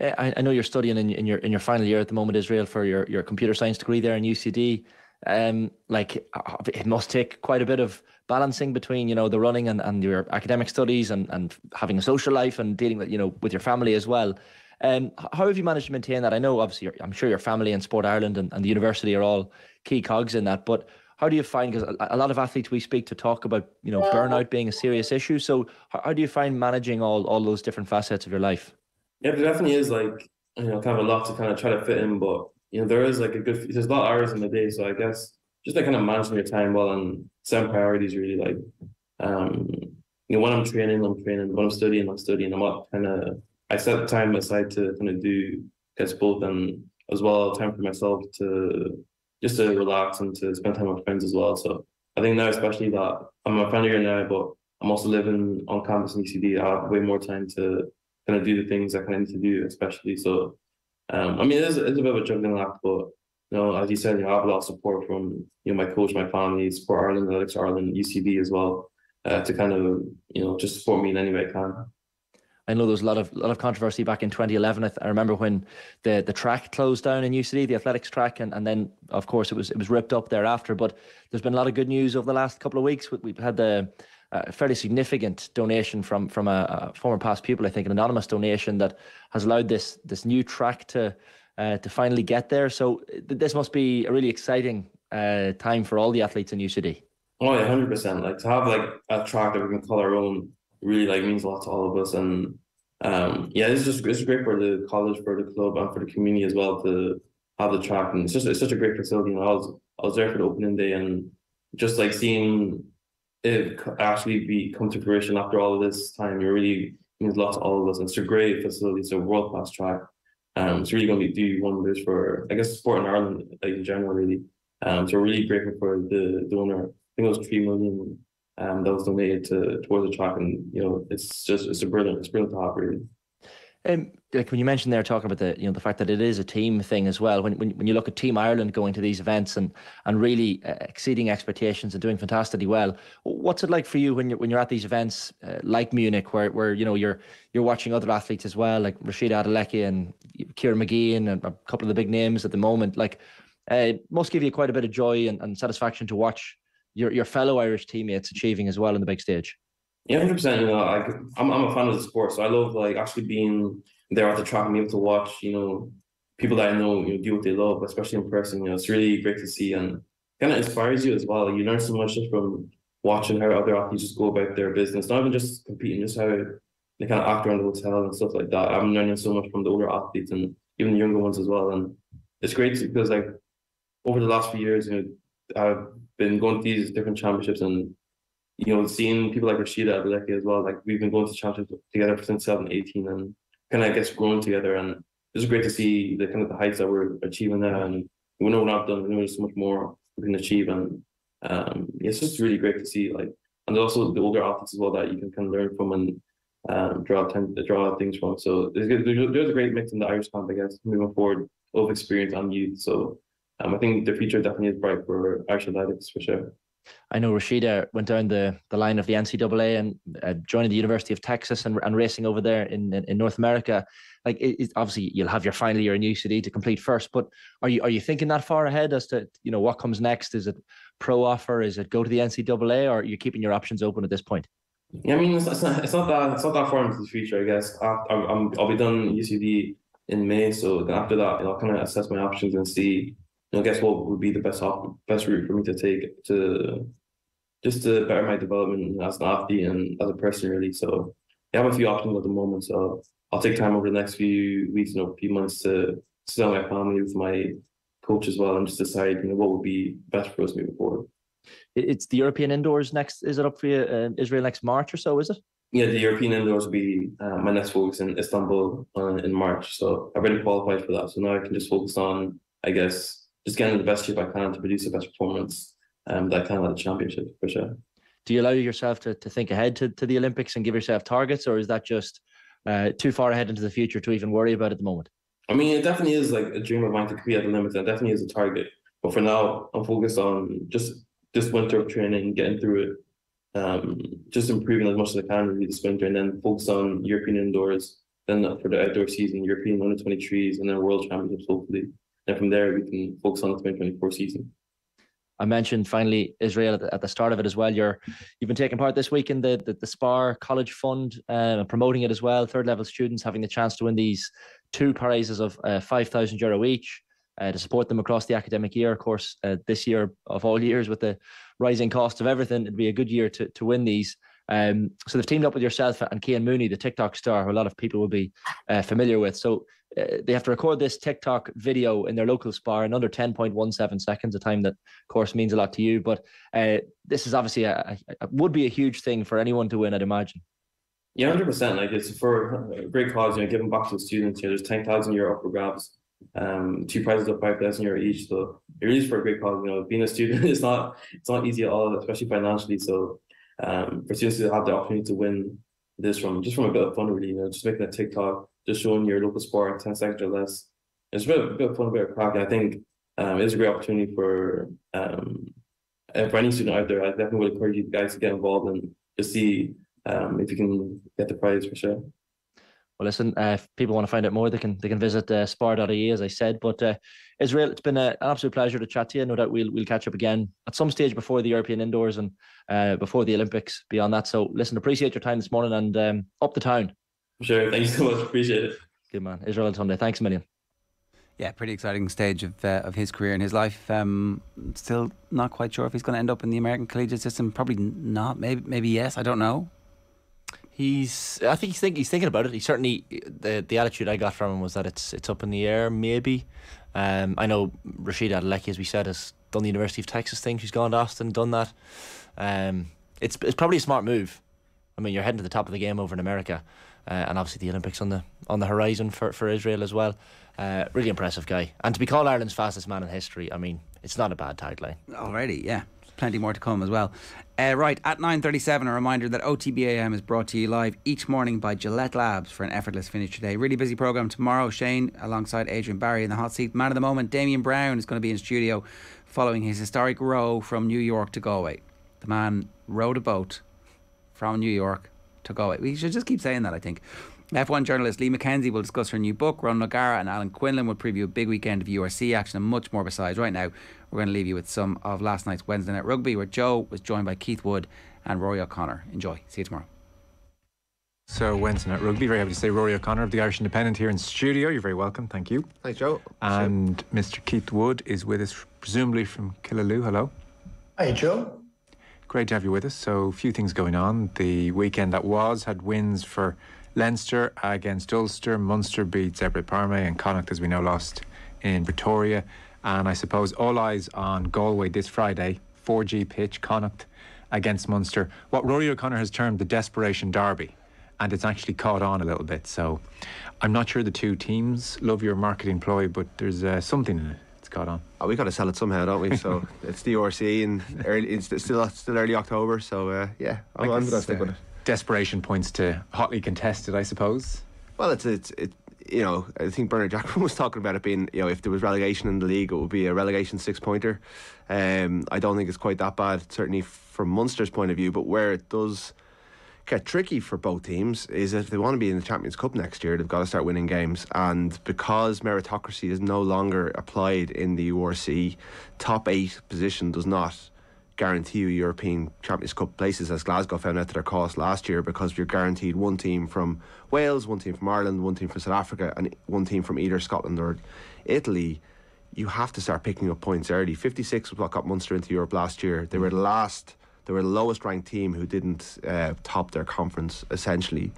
I, I know you're studying in, in your in your final year at the moment, Israel, for your, your computer science degree there in U C D. Um, like it must take quite a bit of balancing between, you know, the running and, and your academic studies and and having a social life and dealing with, you know, with your family as well. Um, how have you managed to maintain that? I know obviously you're, I'm sure your family and Sport Ireland and, and the university are all key cogs in that, but how do you find, because a lot of athletes we speak to talk about, you know, burnout being a serious issue. So how, how do you find managing all, all those different facets of your life? Yeah, there definitely is like, you know, kind of a lot to kind of try to fit in, but, you know, there is like a good, there's a lot of hours in the day. So I guess just like kind of managing your time well and setting priorities really like, um, you know, when I'm training, I'm training, when I'm studying, I'm studying, I'm not kind of, I set time aside to kind of do, guess both and as well time for myself to, just to relax and to spend time with friends as well. So I think now, especially that I'm a final year now, but I'm also living on campus in U C D. I have way more time to kind of do the things I kind of need to do, especially. So, um, I mean, it is, it is a bit of a juggling act, but, you know, as you said, you know, I have a lot of support from, you know, my coach, my family, Sport Ireland, Athletics Ireland, U C D as well, uh, to kind of, you know, just support me in any way I can. I know there was a lot of lot of controversy back in twenty eleven. I, th I remember when the the track closed down in U C D, the athletics track, and, and then of course it was it was ripped up thereafter. But there's been a lot of good news over the last couple of weeks. We've had the uh, fairly significant donation from from a, a former past pupil, I think, an anonymous donation that has allowed this this new track to uh, to finally get there. So th this must be a really exciting uh, time for all the athletes in U C D. Oh yeah, one hundred percent. Like to have like a track that we can call our own really like means a lot to all of us, and um yeah, it's just it's great for the college, for the club, and for the community as well to have the track. And it's just it's such a great facility. And I was I was there for the opening day, and just like seeing it actually be come to fruition after all of this time, it really means a lot to all of us. And it's a great facility, it's a world class track. Um, it's really going to do wonders for I guess sport in Ireland like, in general, really. Um, so we're really grateful for the donor. I think it was three million. Um, that was donated to towards the track, and you know it's just it's a brilliant it's brilliant to have, really. Um, like when you mentioned there talking about the you know the fact that it is a team thing as well. When when when you look at Team Ireland going to these events and and really uh, exceeding expectations and doing fantastically well, what's it like for you when you're when you're at these events uh, like Munich, where where you know you're you're watching other athletes as well, like Rashid Adeleke and Kieran McGeehan and a couple of the big names at the moment. Like uh, it must give you quite a bit of joy and, and satisfaction to watch your your fellow Irish teammates achieving as well on the big stage. Yeah, one hundred percent. You know, I, I'm I'm a fan of the sport, so I love like actually being there at the track and being able to watch, you know, people that I know, you know, do what they love, especially in person. You know, it's really great to see, and kind of inspires you as well. Like, you learn so much just from watching how other athletes just go about their business, not even just competing, just how they kind of act around the hotel and stuff like that. I'm learning so much from the older athletes, and even the younger ones as well. And it's great because, like, over the last few years, you know, I've been going to these different championships and, you know, seeing people like Rashida Abilecki as well. Like, we've been going to championships together since seven, eighteen, and kind of, I guess, grown together. And it's great to see the kind of the heights that we're achieving there. And we know we're not done. We know there's so much more we can achieve. And um, it's just really great to see, like, and also the older athletes as well that you can kind of learn from and um, draw draw things from. So there's, there's a great mix in the Irish camp, I guess, moving forward of experience and youth. So um, I think the future definitely is bright for Irish athletics for sure. I know Rashida went down the, the line of the N C A A and uh, joining the University of Texas and, and racing over there in, in, in North America. Like, it, it, obviously, you'll have your final year in U C D to complete first, but are you are you thinking that far ahead as to, you know, what comes next? Is it pro offer? Is it go to the N C A A? Or are you keeping your options open at this point? Yeah, I mean, it's, it's not it's not that it's not that far into the future, I guess. I, I'm I'll be done U C D in May, so then after that, I'll kind of assess my options and see. I guess what would be the best best route for me to take to just to better my development as an athlete and as a person, really. So I have a few options at the moment. So I'll take time over the next few weeks, you know, few months to sit down with my family, with my coach as well, and just decide, you know, what would be best for us moving forward. It's the European indoors next. Is it up for you, uh, Israel next March or so? Is it? Yeah, the European indoors will be uh, my next focus in Istanbul uh, in March. So I've already qualified for that. So now I can just focus on, I guess, just getting the best shape I can to produce the best performance um, that I can at the championship, for sure. Do you allow yourself to, to think ahead to, to the Olympics and give yourself targets, or is that just uh, too far ahead into the future to even worry about at the moment? I mean, it definitely is like a dream of mine to compete at the Olympics. And it definitely is a target. But for now, I'm focused on just this winter of training, getting through it, um, just improving as much as I can really this winter, and then focus on European indoors, then for the outdoor season, European under twenty-threes, and then World Championships, hopefully. And from there, we can focus on the twenty twenty-four season. I mentioned finally Israel at the, at the start of it as well. You're, you've been taking part this week in the, the, the S P A R College Fund, um, and promoting it as well. Third level students having the chance to win these two prizes of uh, five thousand euro each uh, to support them across the academic year. Of course, uh, this year of all years with the rising cost of everything, it'd be a good year to, to win these. Um, so they've teamed up with yourself and Cian Mooney, the TikTok star, who a lot of people will be uh, familiar with. So uh, they have to record this TikTok video in their local spa in under ten point one seven seconds, a time that, of course, means a lot to you. But uh, this is obviously a, a, a would be a huge thing for anyone to win, I'd imagine. Yeah, one hundred percent. Like, it's for a great cause, you know, giving back to the students. You know, there's ten thousand euro up for grabs, um, two prizes of five thousand euro each. So it really is for a great cause. You know, being a student, it's not it's not easy at all, especially financially. So. Um, for students to have the opportunity to win this from just from a bit of fun, really, you know, just making a TikTok, just showing your local sport, ten seconds or less. It's a bit, a bit of fun, a bit of crack. I think um, it's a great opportunity for um, for any student out there. I definitely would encourage you guys to get involved and just see um, if you can get the prize for sure. Well, listen, uh, if people want to find out more, they can they can visit uh, spar dot I E, as I said. But uh, Israel, it's been a, an absolute pleasure to chat to you. No doubt we'll we'll catch up again at some stage before the European indoors and uh, before the Olympics beyond that. So, listen, appreciate your time this morning and um, up the town. Sure, thank you so much. Appreciate it. Good man. Israel Tunde, thanks a million. Yeah, pretty exciting stage of uh, of his career and his life. Um, still not quite sure if he's going to end up in the American collegiate system. Probably not. Maybe maybe yes. I don't know. He's. I think he's, think he's thinking about it. He certainly the the attitude I got from him was that it's it's up in the air maybe. Um, I know Rashida Adelecki, as we said, has done the University of Texas thing. She's gone to Austin, done that. Um, it's it's probably a smart move. I mean, you're heading to the top of the game over in America, uh, and obviously the Olympics on the on the horizon for for Israel as well. Uh, really impressive guy, and to be called Ireland's fastest man in history. I mean, it's not a bad tagline. Already, yeah. Plenty more to come as well. Uh, right, at nine thirty-seven, a reminder that O T B A M is brought to you live each morning by Gillette Labs for an effortless finish today. Really busy programme tomorrow. Shane, alongside Adrian Barry in the hot seat. Man of the moment, Damien Brown, is going to be in studio following his historic row from New York to Galway. The man rowed a boat from New York to Galway. We should just keep saying that, I think. F one journalist Lee McKenzie will discuss her new book. Ron Nogara and Alan Quinlan will preview a big weekend of U R C action and much more besides. Right now, we're going to leave you with some of last night's Wednesday Night Rugby, where Joe was joined by Keith Wood and Rory O'Connor. Enjoy. See you tomorrow. So, Wednesday Night Rugby, very happy to say Rory O'Connor of the Irish Independent here in studio. You're very welcome. Thank you. Thanks, Joe. And sure. Mister Keith Wood is with us, presumably from Killaloe. Hello. Hi, Joe. Great to have you with us. So, a few things going on. The weekend that was had wins for Leinster against Ulster. Munster beat Zebre Parma, and Connacht, as we know, lost in Pretoria. And I suppose all eyes on Galway this Friday, four G pitch, Connacht against Munster. What Rory O'Connor has termed the desperation derby, and it's actually caught on a little bit. So I'm not sure the two teams love your marketing ploy, but there's uh, something in it. It's caught on. Oh, we got to sell it somehow, don't we? So it's the O R C, and early, it's still still early October. So uh, yeah, I'm going to stick with it. Desperation points to hotly contested, I suppose. Well, it's it's it. You know, I think Bernard Jackman was talking about it being, you know, if there was relegation in the league, it would be a relegation six-pointer. Um, I don't think it's quite that bad, certainly from Munster's point of view. But where it does get tricky for both teams is if they want to be in the Champions Cup next year, they've got to start winning games. And because meritocracy is no longer applied in the U R C, top eight position does not guarantee you European Champions Cup places, as Glasgow found out to their cost last year, because you're guaranteed one team from Wales, one team from Ireland, one team from South Africa, and one team from either Scotland or Italy. You have to start picking up points early. fifty-six was what got Munster into Europe last year. They were the last, they were the lowest ranked team who didn't uh, top their conference, essentially.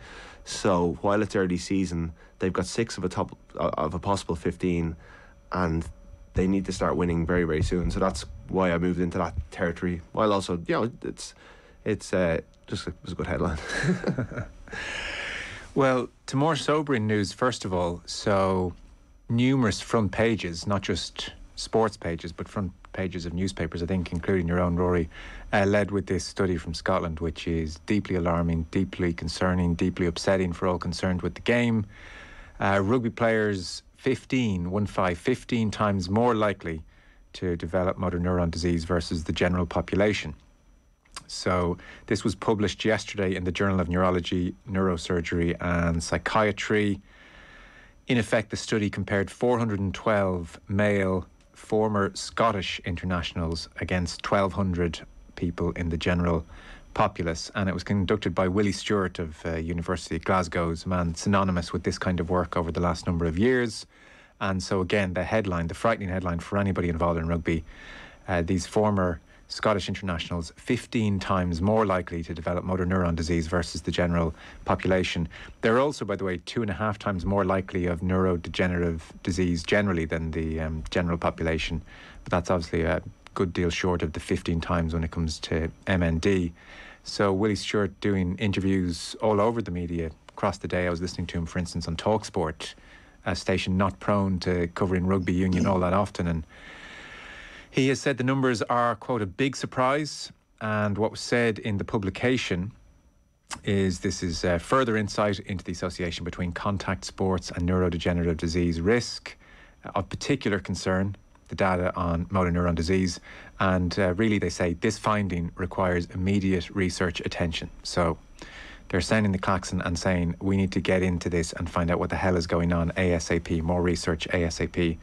So while it's early season, they've got six of a top of a possible fifteen, and they need to start winning very, very soon. So that's why I moved into that territory. While also, you know, it's it's uh, just a, it was a good headline. Well, to more sobering news, first of all. So numerous front pages, not just sports pages, but front pages of newspapers, I think, including your own, Rory, uh, led with this study from Scotland, which is deeply alarming, deeply concerning, deeply upsetting for all concerned with the game. Uh, rugby players... fifteen, one five, fifteen times more likely to develop motor neuron disease versus the general population. So this was published yesterday in the Journal of Neurology, Neurosurgery and Psychiatry. In effect, the study compared four hundred twelve male former Scottish internationals against twelve hundred people in the general populace, and it was conducted by Willie Stewart of uh, University of Glasgow's man synonymous with this kind of work over the last number of years. And so again, the headline, the frightening headline for anybody involved in rugby, uh, these former Scottish internationals fifteen times more likely to develop motor neuron disease versus the general population. They're also, by the way, two and a half times more likely of neurodegenerative disease generally than the um, general population, but that's obviously a good deal short of the fifteen times when it comes to M N D. So Willie Stewart doing interviews all over the media across the day. I was listening to him, for instance, on TalkSport, a station not prone to covering rugby union all that often. And he has said the numbers are, quote, a big surprise. And what was said in the publication is this is uh, further insight into the association between contact sports and neurodegenerative disease risk. Of particular concern, the data on motor neuron disease, and uh, really they say this finding requires immediate research attention. So they're sounding the klaxon and saying we need to get into this and find out what the hell is going on ASAP, more research ASAP.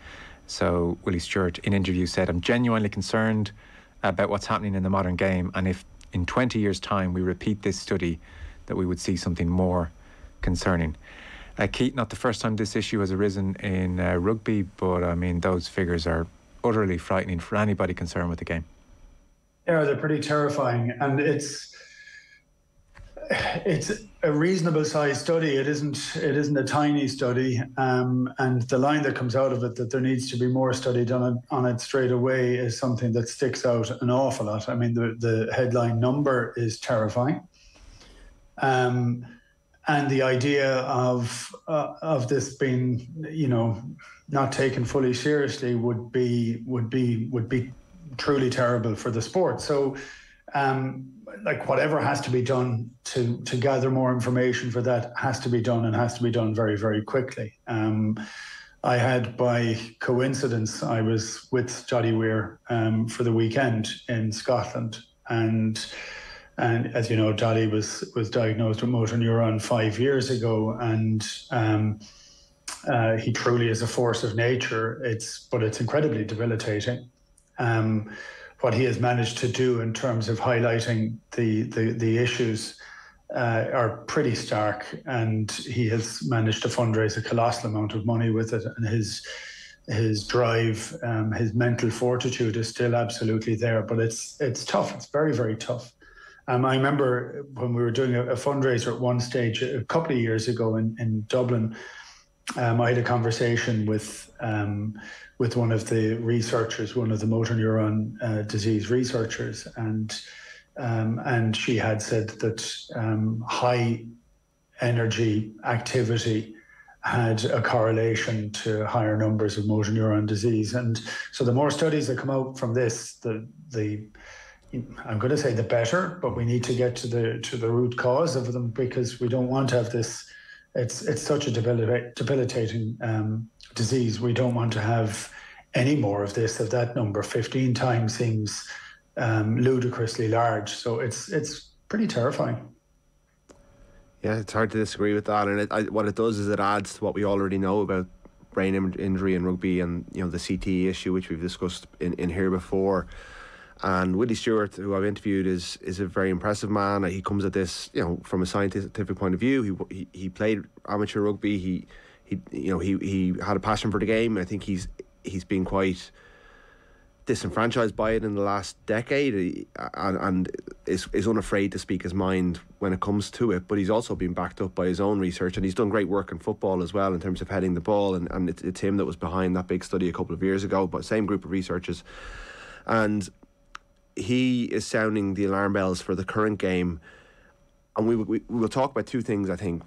So Willie Stewart in interview said, I'm genuinely concerned about what's happening in the modern game, and if in twenty years time we repeat this study, that we would see something more concerning. Uh, Keith, not the first time this issue has arisen in uh, rugby, but I mean those figures are utterly frightening for anybody concerned with the game. Yeah, they're pretty terrifying, and it's it's a reasonable sized study. It isn't it isn't a tiny study, um, and the line that comes out of it that there needs to be more study done on, on it straight away is something that sticks out an awful lot. I mean, the the headline number is terrifying. Um. And the idea of uh, of this being, you know, not taken fully seriously would be would be would be truly terrible for the sport. So, um, like whatever has to be done to to gather more information for that has to be done, and has to be done very, very quickly. Um, I had, by coincidence, I was with Jody Weir um, for the weekend in Scotland, and. And as you know, Dottie was was diagnosed with motor neuron five years ago, and um, uh, he truly is a force of nature. It's but it's incredibly debilitating. Um, what he has managed to do in terms of highlighting the the, the issues uh, are pretty stark, and he has managed to fundraise a colossal amount of money with it. And his his drive, um, his mental fortitude is still absolutely there. But it's it's tough. It's very, very tough. Um, I remember when we were doing a, a fundraiser at one stage a couple of years ago in, in Dublin, um, I had a conversation with um, with one of the researchers, one of the motor neuron uh, disease researchers, and um, and she had said that um, high energy activity had a correlation to higher numbers of motor neuron disease. And so the more studies that come out from this, the the I'm going to say the better, but we need to get to the to the root cause of them, because we don't want to have this. It's it's such a debilitating um, disease. We don't want to have any more of this. Of that number, fifteen times seems um, ludicrously large. So it's it's pretty terrifying. Yeah, it's hard to disagree with that. And it, I, what it does is it adds to what we already know about brain injury and rugby, and you know the C T E issue, which we've discussed in, in here before. And Willie Stewart, who I've interviewed, is is a very impressive man. He comes at this, you know, from a scientific point of view. He he, he played amateur rugby. He he you know he, he had a passion for the game. I think he's he's been quite disenfranchised by it in the last decade, and, and is, is unafraid to speak his mind when it comes to it. But he's also been backed up by his own research, and he's done great work in football as well in terms of heading the ball, and, and it, it's him that was behind that big study a couple of years ago, but same group of researchers. And he is sounding the alarm bells for the current game, and we, we, we will talk about two things, I think.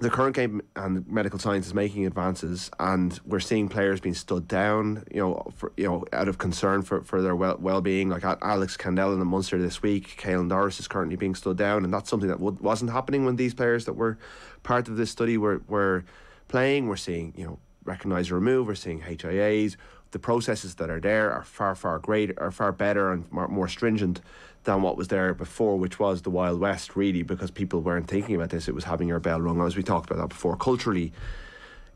The current game, and medical science is making advances, and we're seeing players being stood down, you know, for, you know, out of concern for, for their well well-being. Like Alex Candela in the Munster this week, Caelan Doris is currently being stood down, and that's something that w- wasn't happening when these players that were part of this study were were playing. We're seeing, you know, recognise and remove. We're seeing H I As. The processes that are there are far, far greater, are far better and more, more stringent than what was there before, which was the Wild West, really, because people weren't thinking about this. It was having your bell rung, as we talked about that before. Culturally,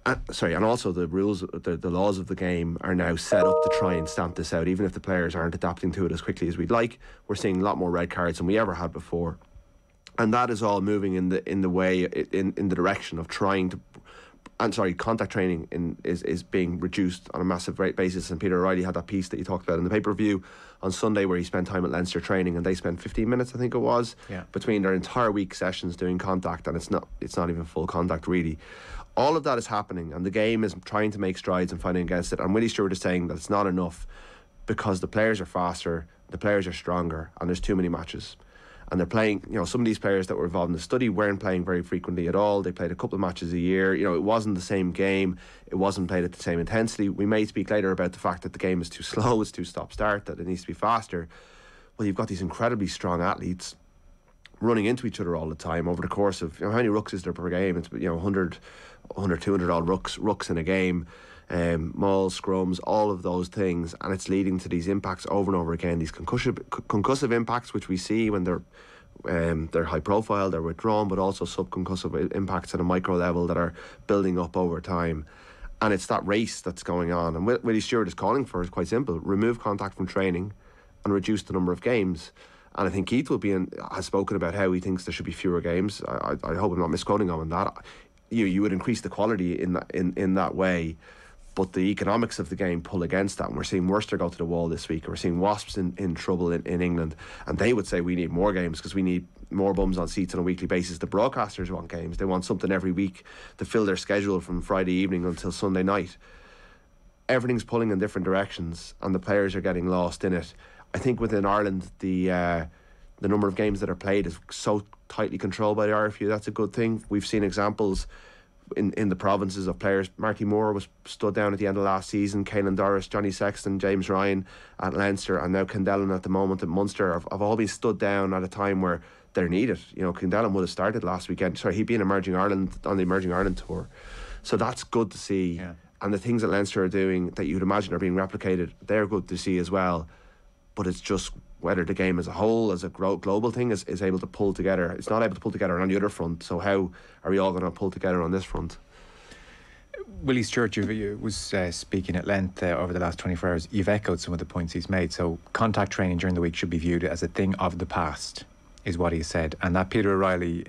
uh, sorry, and also the rules, the, the laws of the game are now set up to try and stamp this out, even if the players aren't adapting to it as quickly as we'd like. We're seeing a lot more red cards than we ever had before, and that is all moving in the in the way in, in the direction of trying to. And sorry, contact training in, is, is being reduced on a massive rate basis. And Peter O'Reilly had that piece that you talked about in the pay-per-view on Sunday, where he spent time at Leinster training, and they spent fifteen minutes, I think it was, yeah. between their entire week sessions doing contact, and it's not it's not even full contact, really. All of that is happening, and the game is trying to make strides and fighting against it. And Willie Stewart is saying that it's not enough, because the players are faster, the players are stronger, and there's too many matches. And they're playing, you know, some of these players that were involved in the study weren't playing very frequently at all. They played a couple of matches a year. You know, it wasn't the same game. It wasn't played at the same intensity. We may speak later about the fact that the game is too slow, it's too stop-start, that it needs to be faster. Well, you've got these incredibly strong athletes running into each other all the time over the course of, you know, how many rucks is there per game? It's, you know, one hundred, one hundred, two hundred odd rucks, rucks in a game. Um, mauls, scrums, all of those things, and it's leading to these impacts over and over again. These concussive, concussive impacts, which we see when they're um, they're high profile, they're withdrawn, but also subconcussive impacts at a micro level that are building up over time. And it's that race that's going on. And what Willie Stewart is calling for is quite simple: remove contact from training and reduce the number of games. And I think Keith will be in, has spoken about how he thinks there should be fewer games. I, I, I hope I'm not misquoting him on that. You you would increase the quality in that in, in that way. But the economics of the game pull against that. And we're seeing Worcester go to the wall this week. We're seeing Wasps in, in trouble in, in England. And they would say we need more games because we need more bums on seats on a weekly basis. The broadcasters want games. They want something every week to fill their schedule from Friday evening until Sunday night. Everything's pulling in different directions and the players are getting lost in it. I think within Ireland, the uh, the number of games that are played is so tightly controlled by the R F U. That's a good thing. We've seen examples In, in the provinces of players. Marty Moore was stood down at the end of last season, Caelan Doris, Johnny Sexton, James Ryan at Leinster, and now Kindellan at the moment at Munster have, have all been stood down at a time where they're needed. You know, Kindellan would have started last weekend. Sorry, he'd be in Emerging Ireland on the Emerging Ireland tour. So that's good to see. Yeah. And the things that Leinster are doing that you'd imagine are being replicated, they're good to see as well. But it's just whether the game as a whole, as a global thing, is, is able to pull together. It's not able to pull together on the other front. So how are we all going to pull together on this front? Willie Stewart, you, you was uh, speaking at length uh, over the last twenty-four hours. You've echoed some of the points he's made. So contact training during the week should be viewed as a thing of the past, is what he said. And that Peter O'Reilly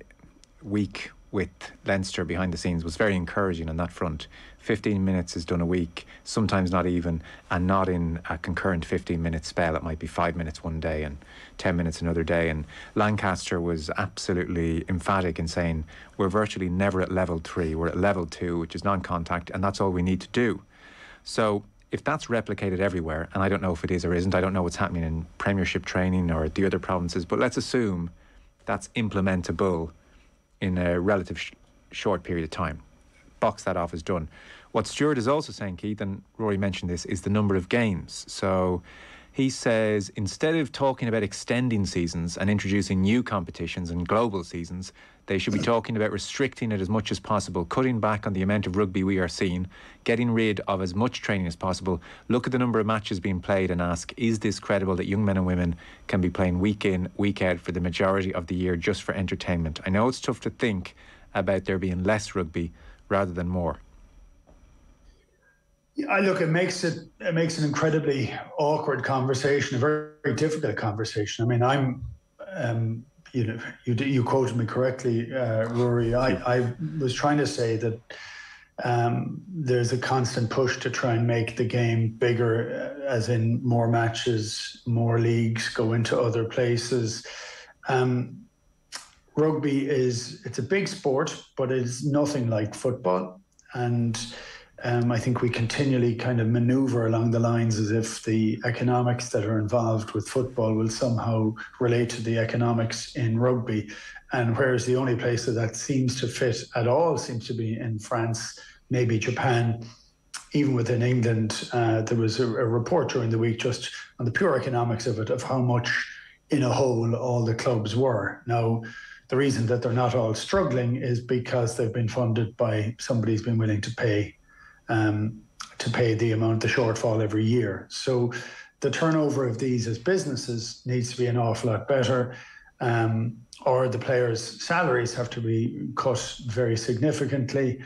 week with Leinster behind the scenes was very encouraging on that front. fifteen minutes is done a week, sometimes not even, and not in a concurrent fifteen minute spell. It might be five minutes one day and ten minutes another day. And Lancaster was absolutely emphatic in saying, we're virtually never at level three, we're at level two, which is non-contact, and that's all we need to do. So if that's replicated everywhere, and I don't know if it is or isn't, I don't know what's happening in Premiership training or the other provinces, but let's assume that's implementable in a relative sh- short period of time. Box that off as done. What Stuart is also saying, Keith, and Rory mentioned this, is the number of games. So he says, instead of talking about extending seasons and introducing new competitions and global seasons, they should be talking about restricting it as much as possible, cutting back on the amount of rugby we are seeing, getting rid of as much training as possible. Look at the number of matches being played and ask, is this credible that young men and women can be playing week in, week out for the majority of the year just for entertainment? I know it's tough to think about there being less rugby rather than more. Yeah, look, it makes it it makes an incredibly awkward conversation, a very, very difficult conversation. I mean, I'm, um, you know, you you quoted me correctly, uh, Rory. I, I was trying to say that um, there's a constant push to try and make the game bigger, as in more matches, more leagues, go into other places. Um, Rugby is, it's a big sport, but it's nothing like football. And um, I think we continually kind of maneuver along the lines as if the economics that are involved with football will somehow relate to the economics in rugby. And whereas the only place that that seems to fit at all seems to be in France, maybe Japan, even within England. Uh, there was a, a report during the week just on the pure economics of it, of how much in a whole all the clubs were. Now, the reason that they're not all struggling is because they've been funded by somebody's been willing to pay um, to pay the amount, the shortfall every year. So the turnover of these as businesses needs to be an awful lot better, um, or the players' salaries have to be cut very significantly.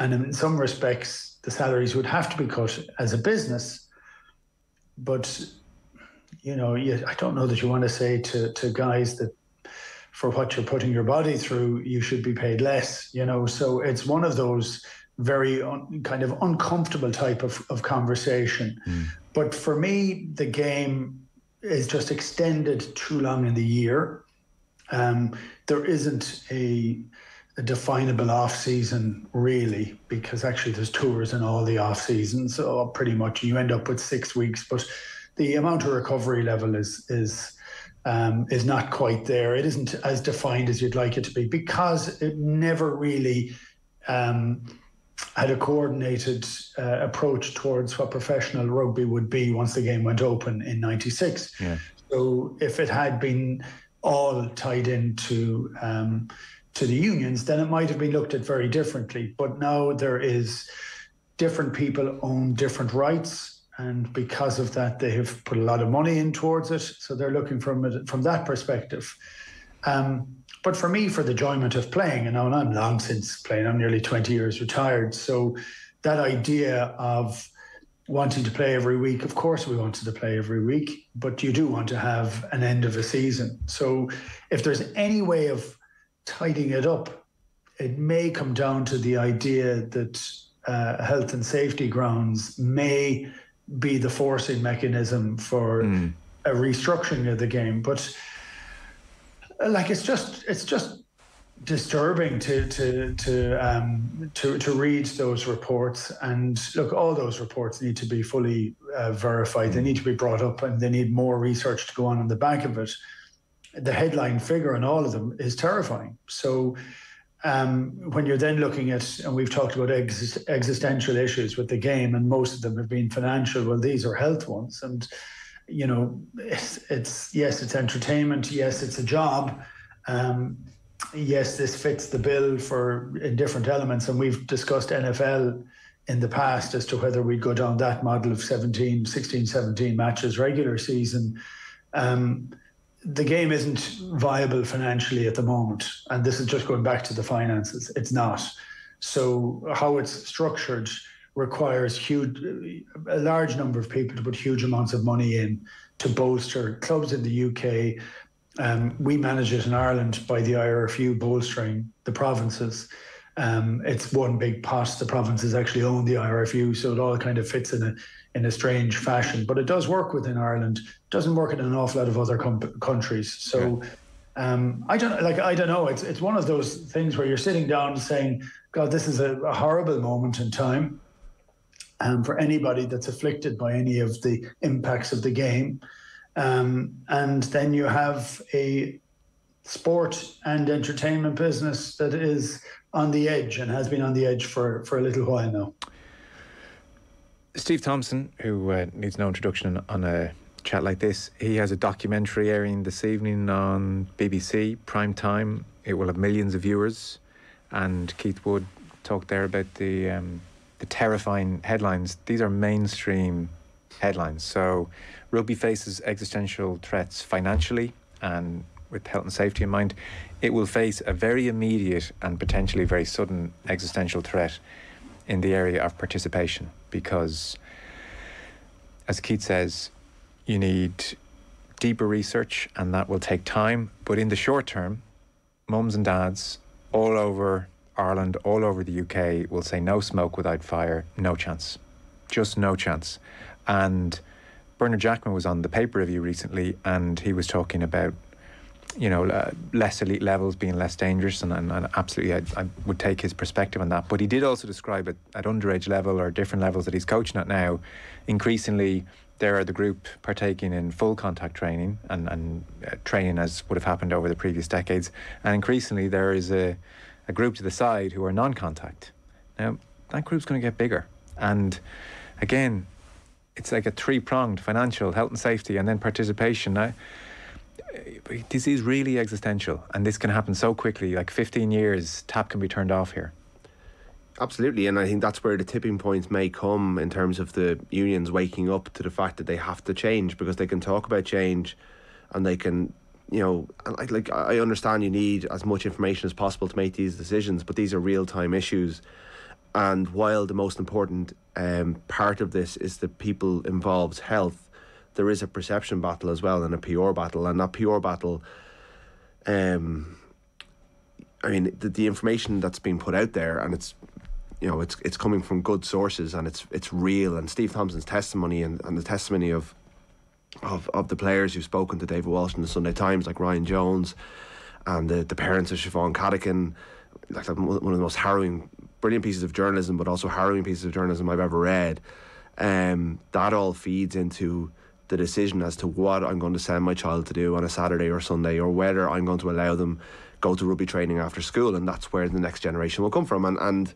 And in some respects, the salaries would have to be cut as a business. But, you know, I don't know that you want to say to, to guys that, for what you're putting your body through, you should be paid less, you know. So it's one of those very un, kind of uncomfortable type of, of conversation. Mm. But for me, the game is just extended too long in the year. Um, there isn't a, a definable off-season, really, because actually there's tours in all the off-seasons, so pretty much you end up with six weeks. But the amount of recovery level is is... Um, is not quite there. It isn't as defined as you'd like it to be because it never really um, had a coordinated uh, approach towards what professional rugby would be once the game went open in ninety-six. Yeah. So if it had been all tied into um, to the unions, then it might have been looked at very differently. But now there is different people own different rights. And because of that, they have put a lot of money in towards it. So they're looking from it, from that perspective. Um, but for me, for the enjoyment of playing, and I'm long since playing, I'm nearly twenty years retired. So that idea of wanting to play every week, of course we wanted to play every week, but you do want to have an end of a season. So if there's any way of tidying it up, it may come down to the idea that uh, health and safety grounds may be the forcing mechanism for mm. a restructuring of the game. But like, it's just it's just disturbing to to to um to to read those reports. And look, all those reports need to be fully uh, verified. mm. They need to be brought up, and they need more research to go on on the back of it. The headline figure on all of them is terrifying. So Um, when you're then looking at, and we've talked about ex- existential issues with the game, and most of them have been financial. Well, these are health ones. And, you know, it's, it's yes, it's entertainment. Yes, it's a job. Um, yes, this fits the bill for in different elements. And we've discussed N F L in the past as to whether we'd go down that model of seventeen, sixteen, seventeen matches, regular season. Um The game isn't viable financially at the moment. And this is just going back to the finances. It's not. So how it's structured requires huge, a large number of people to put huge amounts of money in to bolster clubs in the U K Um, we manage it in Ireland by the I R F U bolstering the provinces. Um, it's one big pot. The provinces actually own the I R F U, so it all kind of fits in a in a strange fashion. But it does work within Ireland. It doesn't work in an awful lot of other com- countries. So um, I don't like. I don't know. It's it's one of those things where you're sitting down and saying, "God, this is a, a horrible moment in time." Um, for anybody that's afflicted by any of the impacts of the game. Um, and then you have a sport and entertainment business that is on the edge and has been on the edge for, for a little while now. Steve Thompson, who uh, needs no introduction on a chat like this, he has a documentary airing this evening on B B C, prime time. It will have millions of viewers. And Keith Wood talked there about the... Um, the terrifying headlines. These are mainstream headlines. So rugby faces existential threats financially and with health and safety in mind. It will face a very immediate and potentially very sudden existential threat in the area of participation because, as Keith says, you need deeper research and that will take time. But in the short term, mums and dads all over Ireland, all over the U K, will say no smoke without fire, no chance. Just no chance. And Bernard Jackman was on the paper review recently and he was talking about, you know, uh, less elite levels being less dangerous and, and, and absolutely I, I would take his perspective on that. But he did also describe it at underage level or different levels that he's coaching at now. Increasingly, there are the group partaking in full contact training and, and uh, training as would have happened over the previous decades. And increasingly, there is a a group to the side who are non-contact. Now, that group's going to get bigger. And again, it's like a three-pronged: financial, health and safety, and then participation. Now, this is really existential, and this can happen so quickly, like fifteen years, tap can be turned off here. Absolutely, and I think that's where the tipping point may come in terms of the unions waking up to the fact that they have to change, because they can talk about change and they can... You know, like, like I understand you need as much information as possible to make these decisions, but these are real-time issues. And while the most important um, part of this is the people involved's health, there is a perception battle as well and a P R battle. And that P R battle, um, I mean, the, the information that's being put out there, and it's, you know, it's it's coming from good sources and it's it's real. And Steve Thompson's testimony and, and the testimony of Of, of the players who've spoken to David Walsh in the Sunday Times, like Ryan Jones and the, the parents of Siobhan Cadigan, like, like one of the most harrowing, brilliant pieces of journalism, but also harrowing pieces of journalism I've ever read. Um, that all feeds into the decision as to what I'm going to send my child to do on a Saturday or Sunday, or whether I'm going to allow them go to rugby training after school. And that's where the next generation will come from. And, and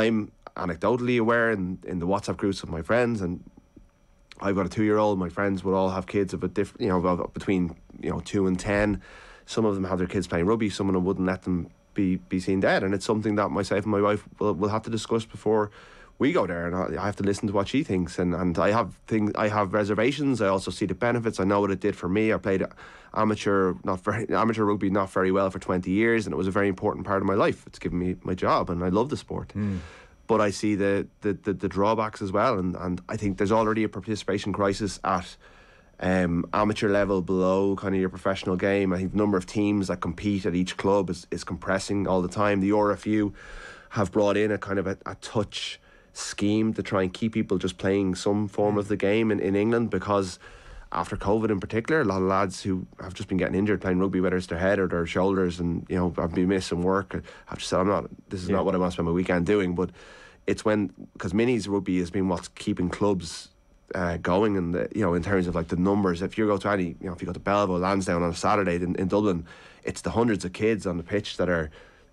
I'm anecdotally aware in, in the WhatsApp groups of my friends, and I've got a two-year-old. My friends would all have kids of a different, you know, between you know two and ten. Some of them have their kids playing rugby. Some of them wouldn't let them be, be seen dead. And it's something that myself and my wife will will have to discuss before we go there. And I have to listen to what she thinks. And, and I have things. I have reservations. I also see the benefits. I know what it did for me. I played amateur, not very amateur rugby, not very well for twenty years, and it was a very important part of my life. It's given me my job, and I love the sport. Mm. But I see the, the, the, the drawbacks as well. And, and I think there's already a participation crisis at um, amateur level below kind of your professional game. I think the number of teams that compete at each club is, is compressing all the time. The R F U have brought in a kind of a, a touch scheme to try and keep people just playing some form of the game in, in England, because after COVID in particular, a lot of lads who have just been getting injured playing rugby, whether it's their head or their shoulders, and you know, I've been missing work. I have to say, I'm not. This is yeah. not what I want to spend my weekend doing. But it's when, because minis rugby has been what's keeping clubs uh, going, and the, you know, in terms of like the numbers. If you go to any, you know, if you go to Belleville, Lansdowne on a Saturday in, in Dublin, it's the hundreds of kids on the pitch that are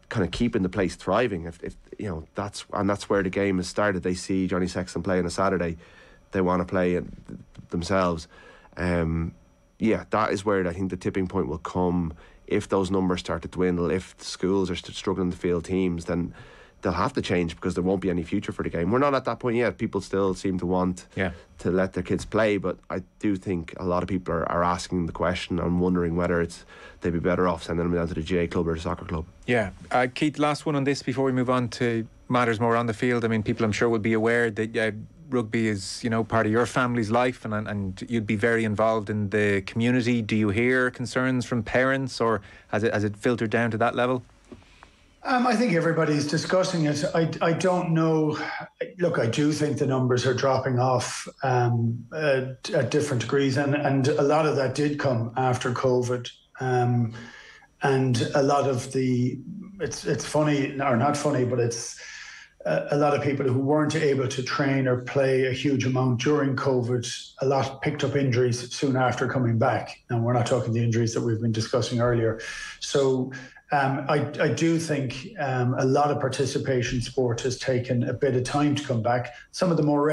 kind of keeping the place thriving. If, if you know, that's and that's where the game has started. They see Johnny Sexton play on a Saturday, they want to play it themselves. Um, yeah, that is where I think the tipping point will come. If those numbers start to dwindle, if the schools are struggling to field teams, then they'll have to change, because there won't be any future for the game. We're not at that point yet. People still seem to want yeah. to let their kids play, but I do think a lot of people are, are asking the question and wondering whether it's they'd be better off sending them down to the G A A club or the soccer club. Yeah. Uh, Keith, last one on this before we move on to matters more on the field. I mean, people I'm sure will be aware that... Uh, rugby is, you know, part of your family's life, and and you'd be very involved in the community. Do you hear concerns from parents, or has it has it filtered down to that level? Um, I think everybody's discussing it. I, I don't know. Look, I do think the numbers are dropping off um, at, at different degrees, and, and a lot of that did come after COVID. Um, and a lot of the, it's it's funny, or not funny, but it's uh, a lot of people who weren't able to train or play a huge amount during COVID, a lot picked up injuries soon after coming back. And we're not talking the injuries that we've been discussing earlier. So... Um, I, I do think um, a lot of participation sport has taken a bit of time to come back. Some of the more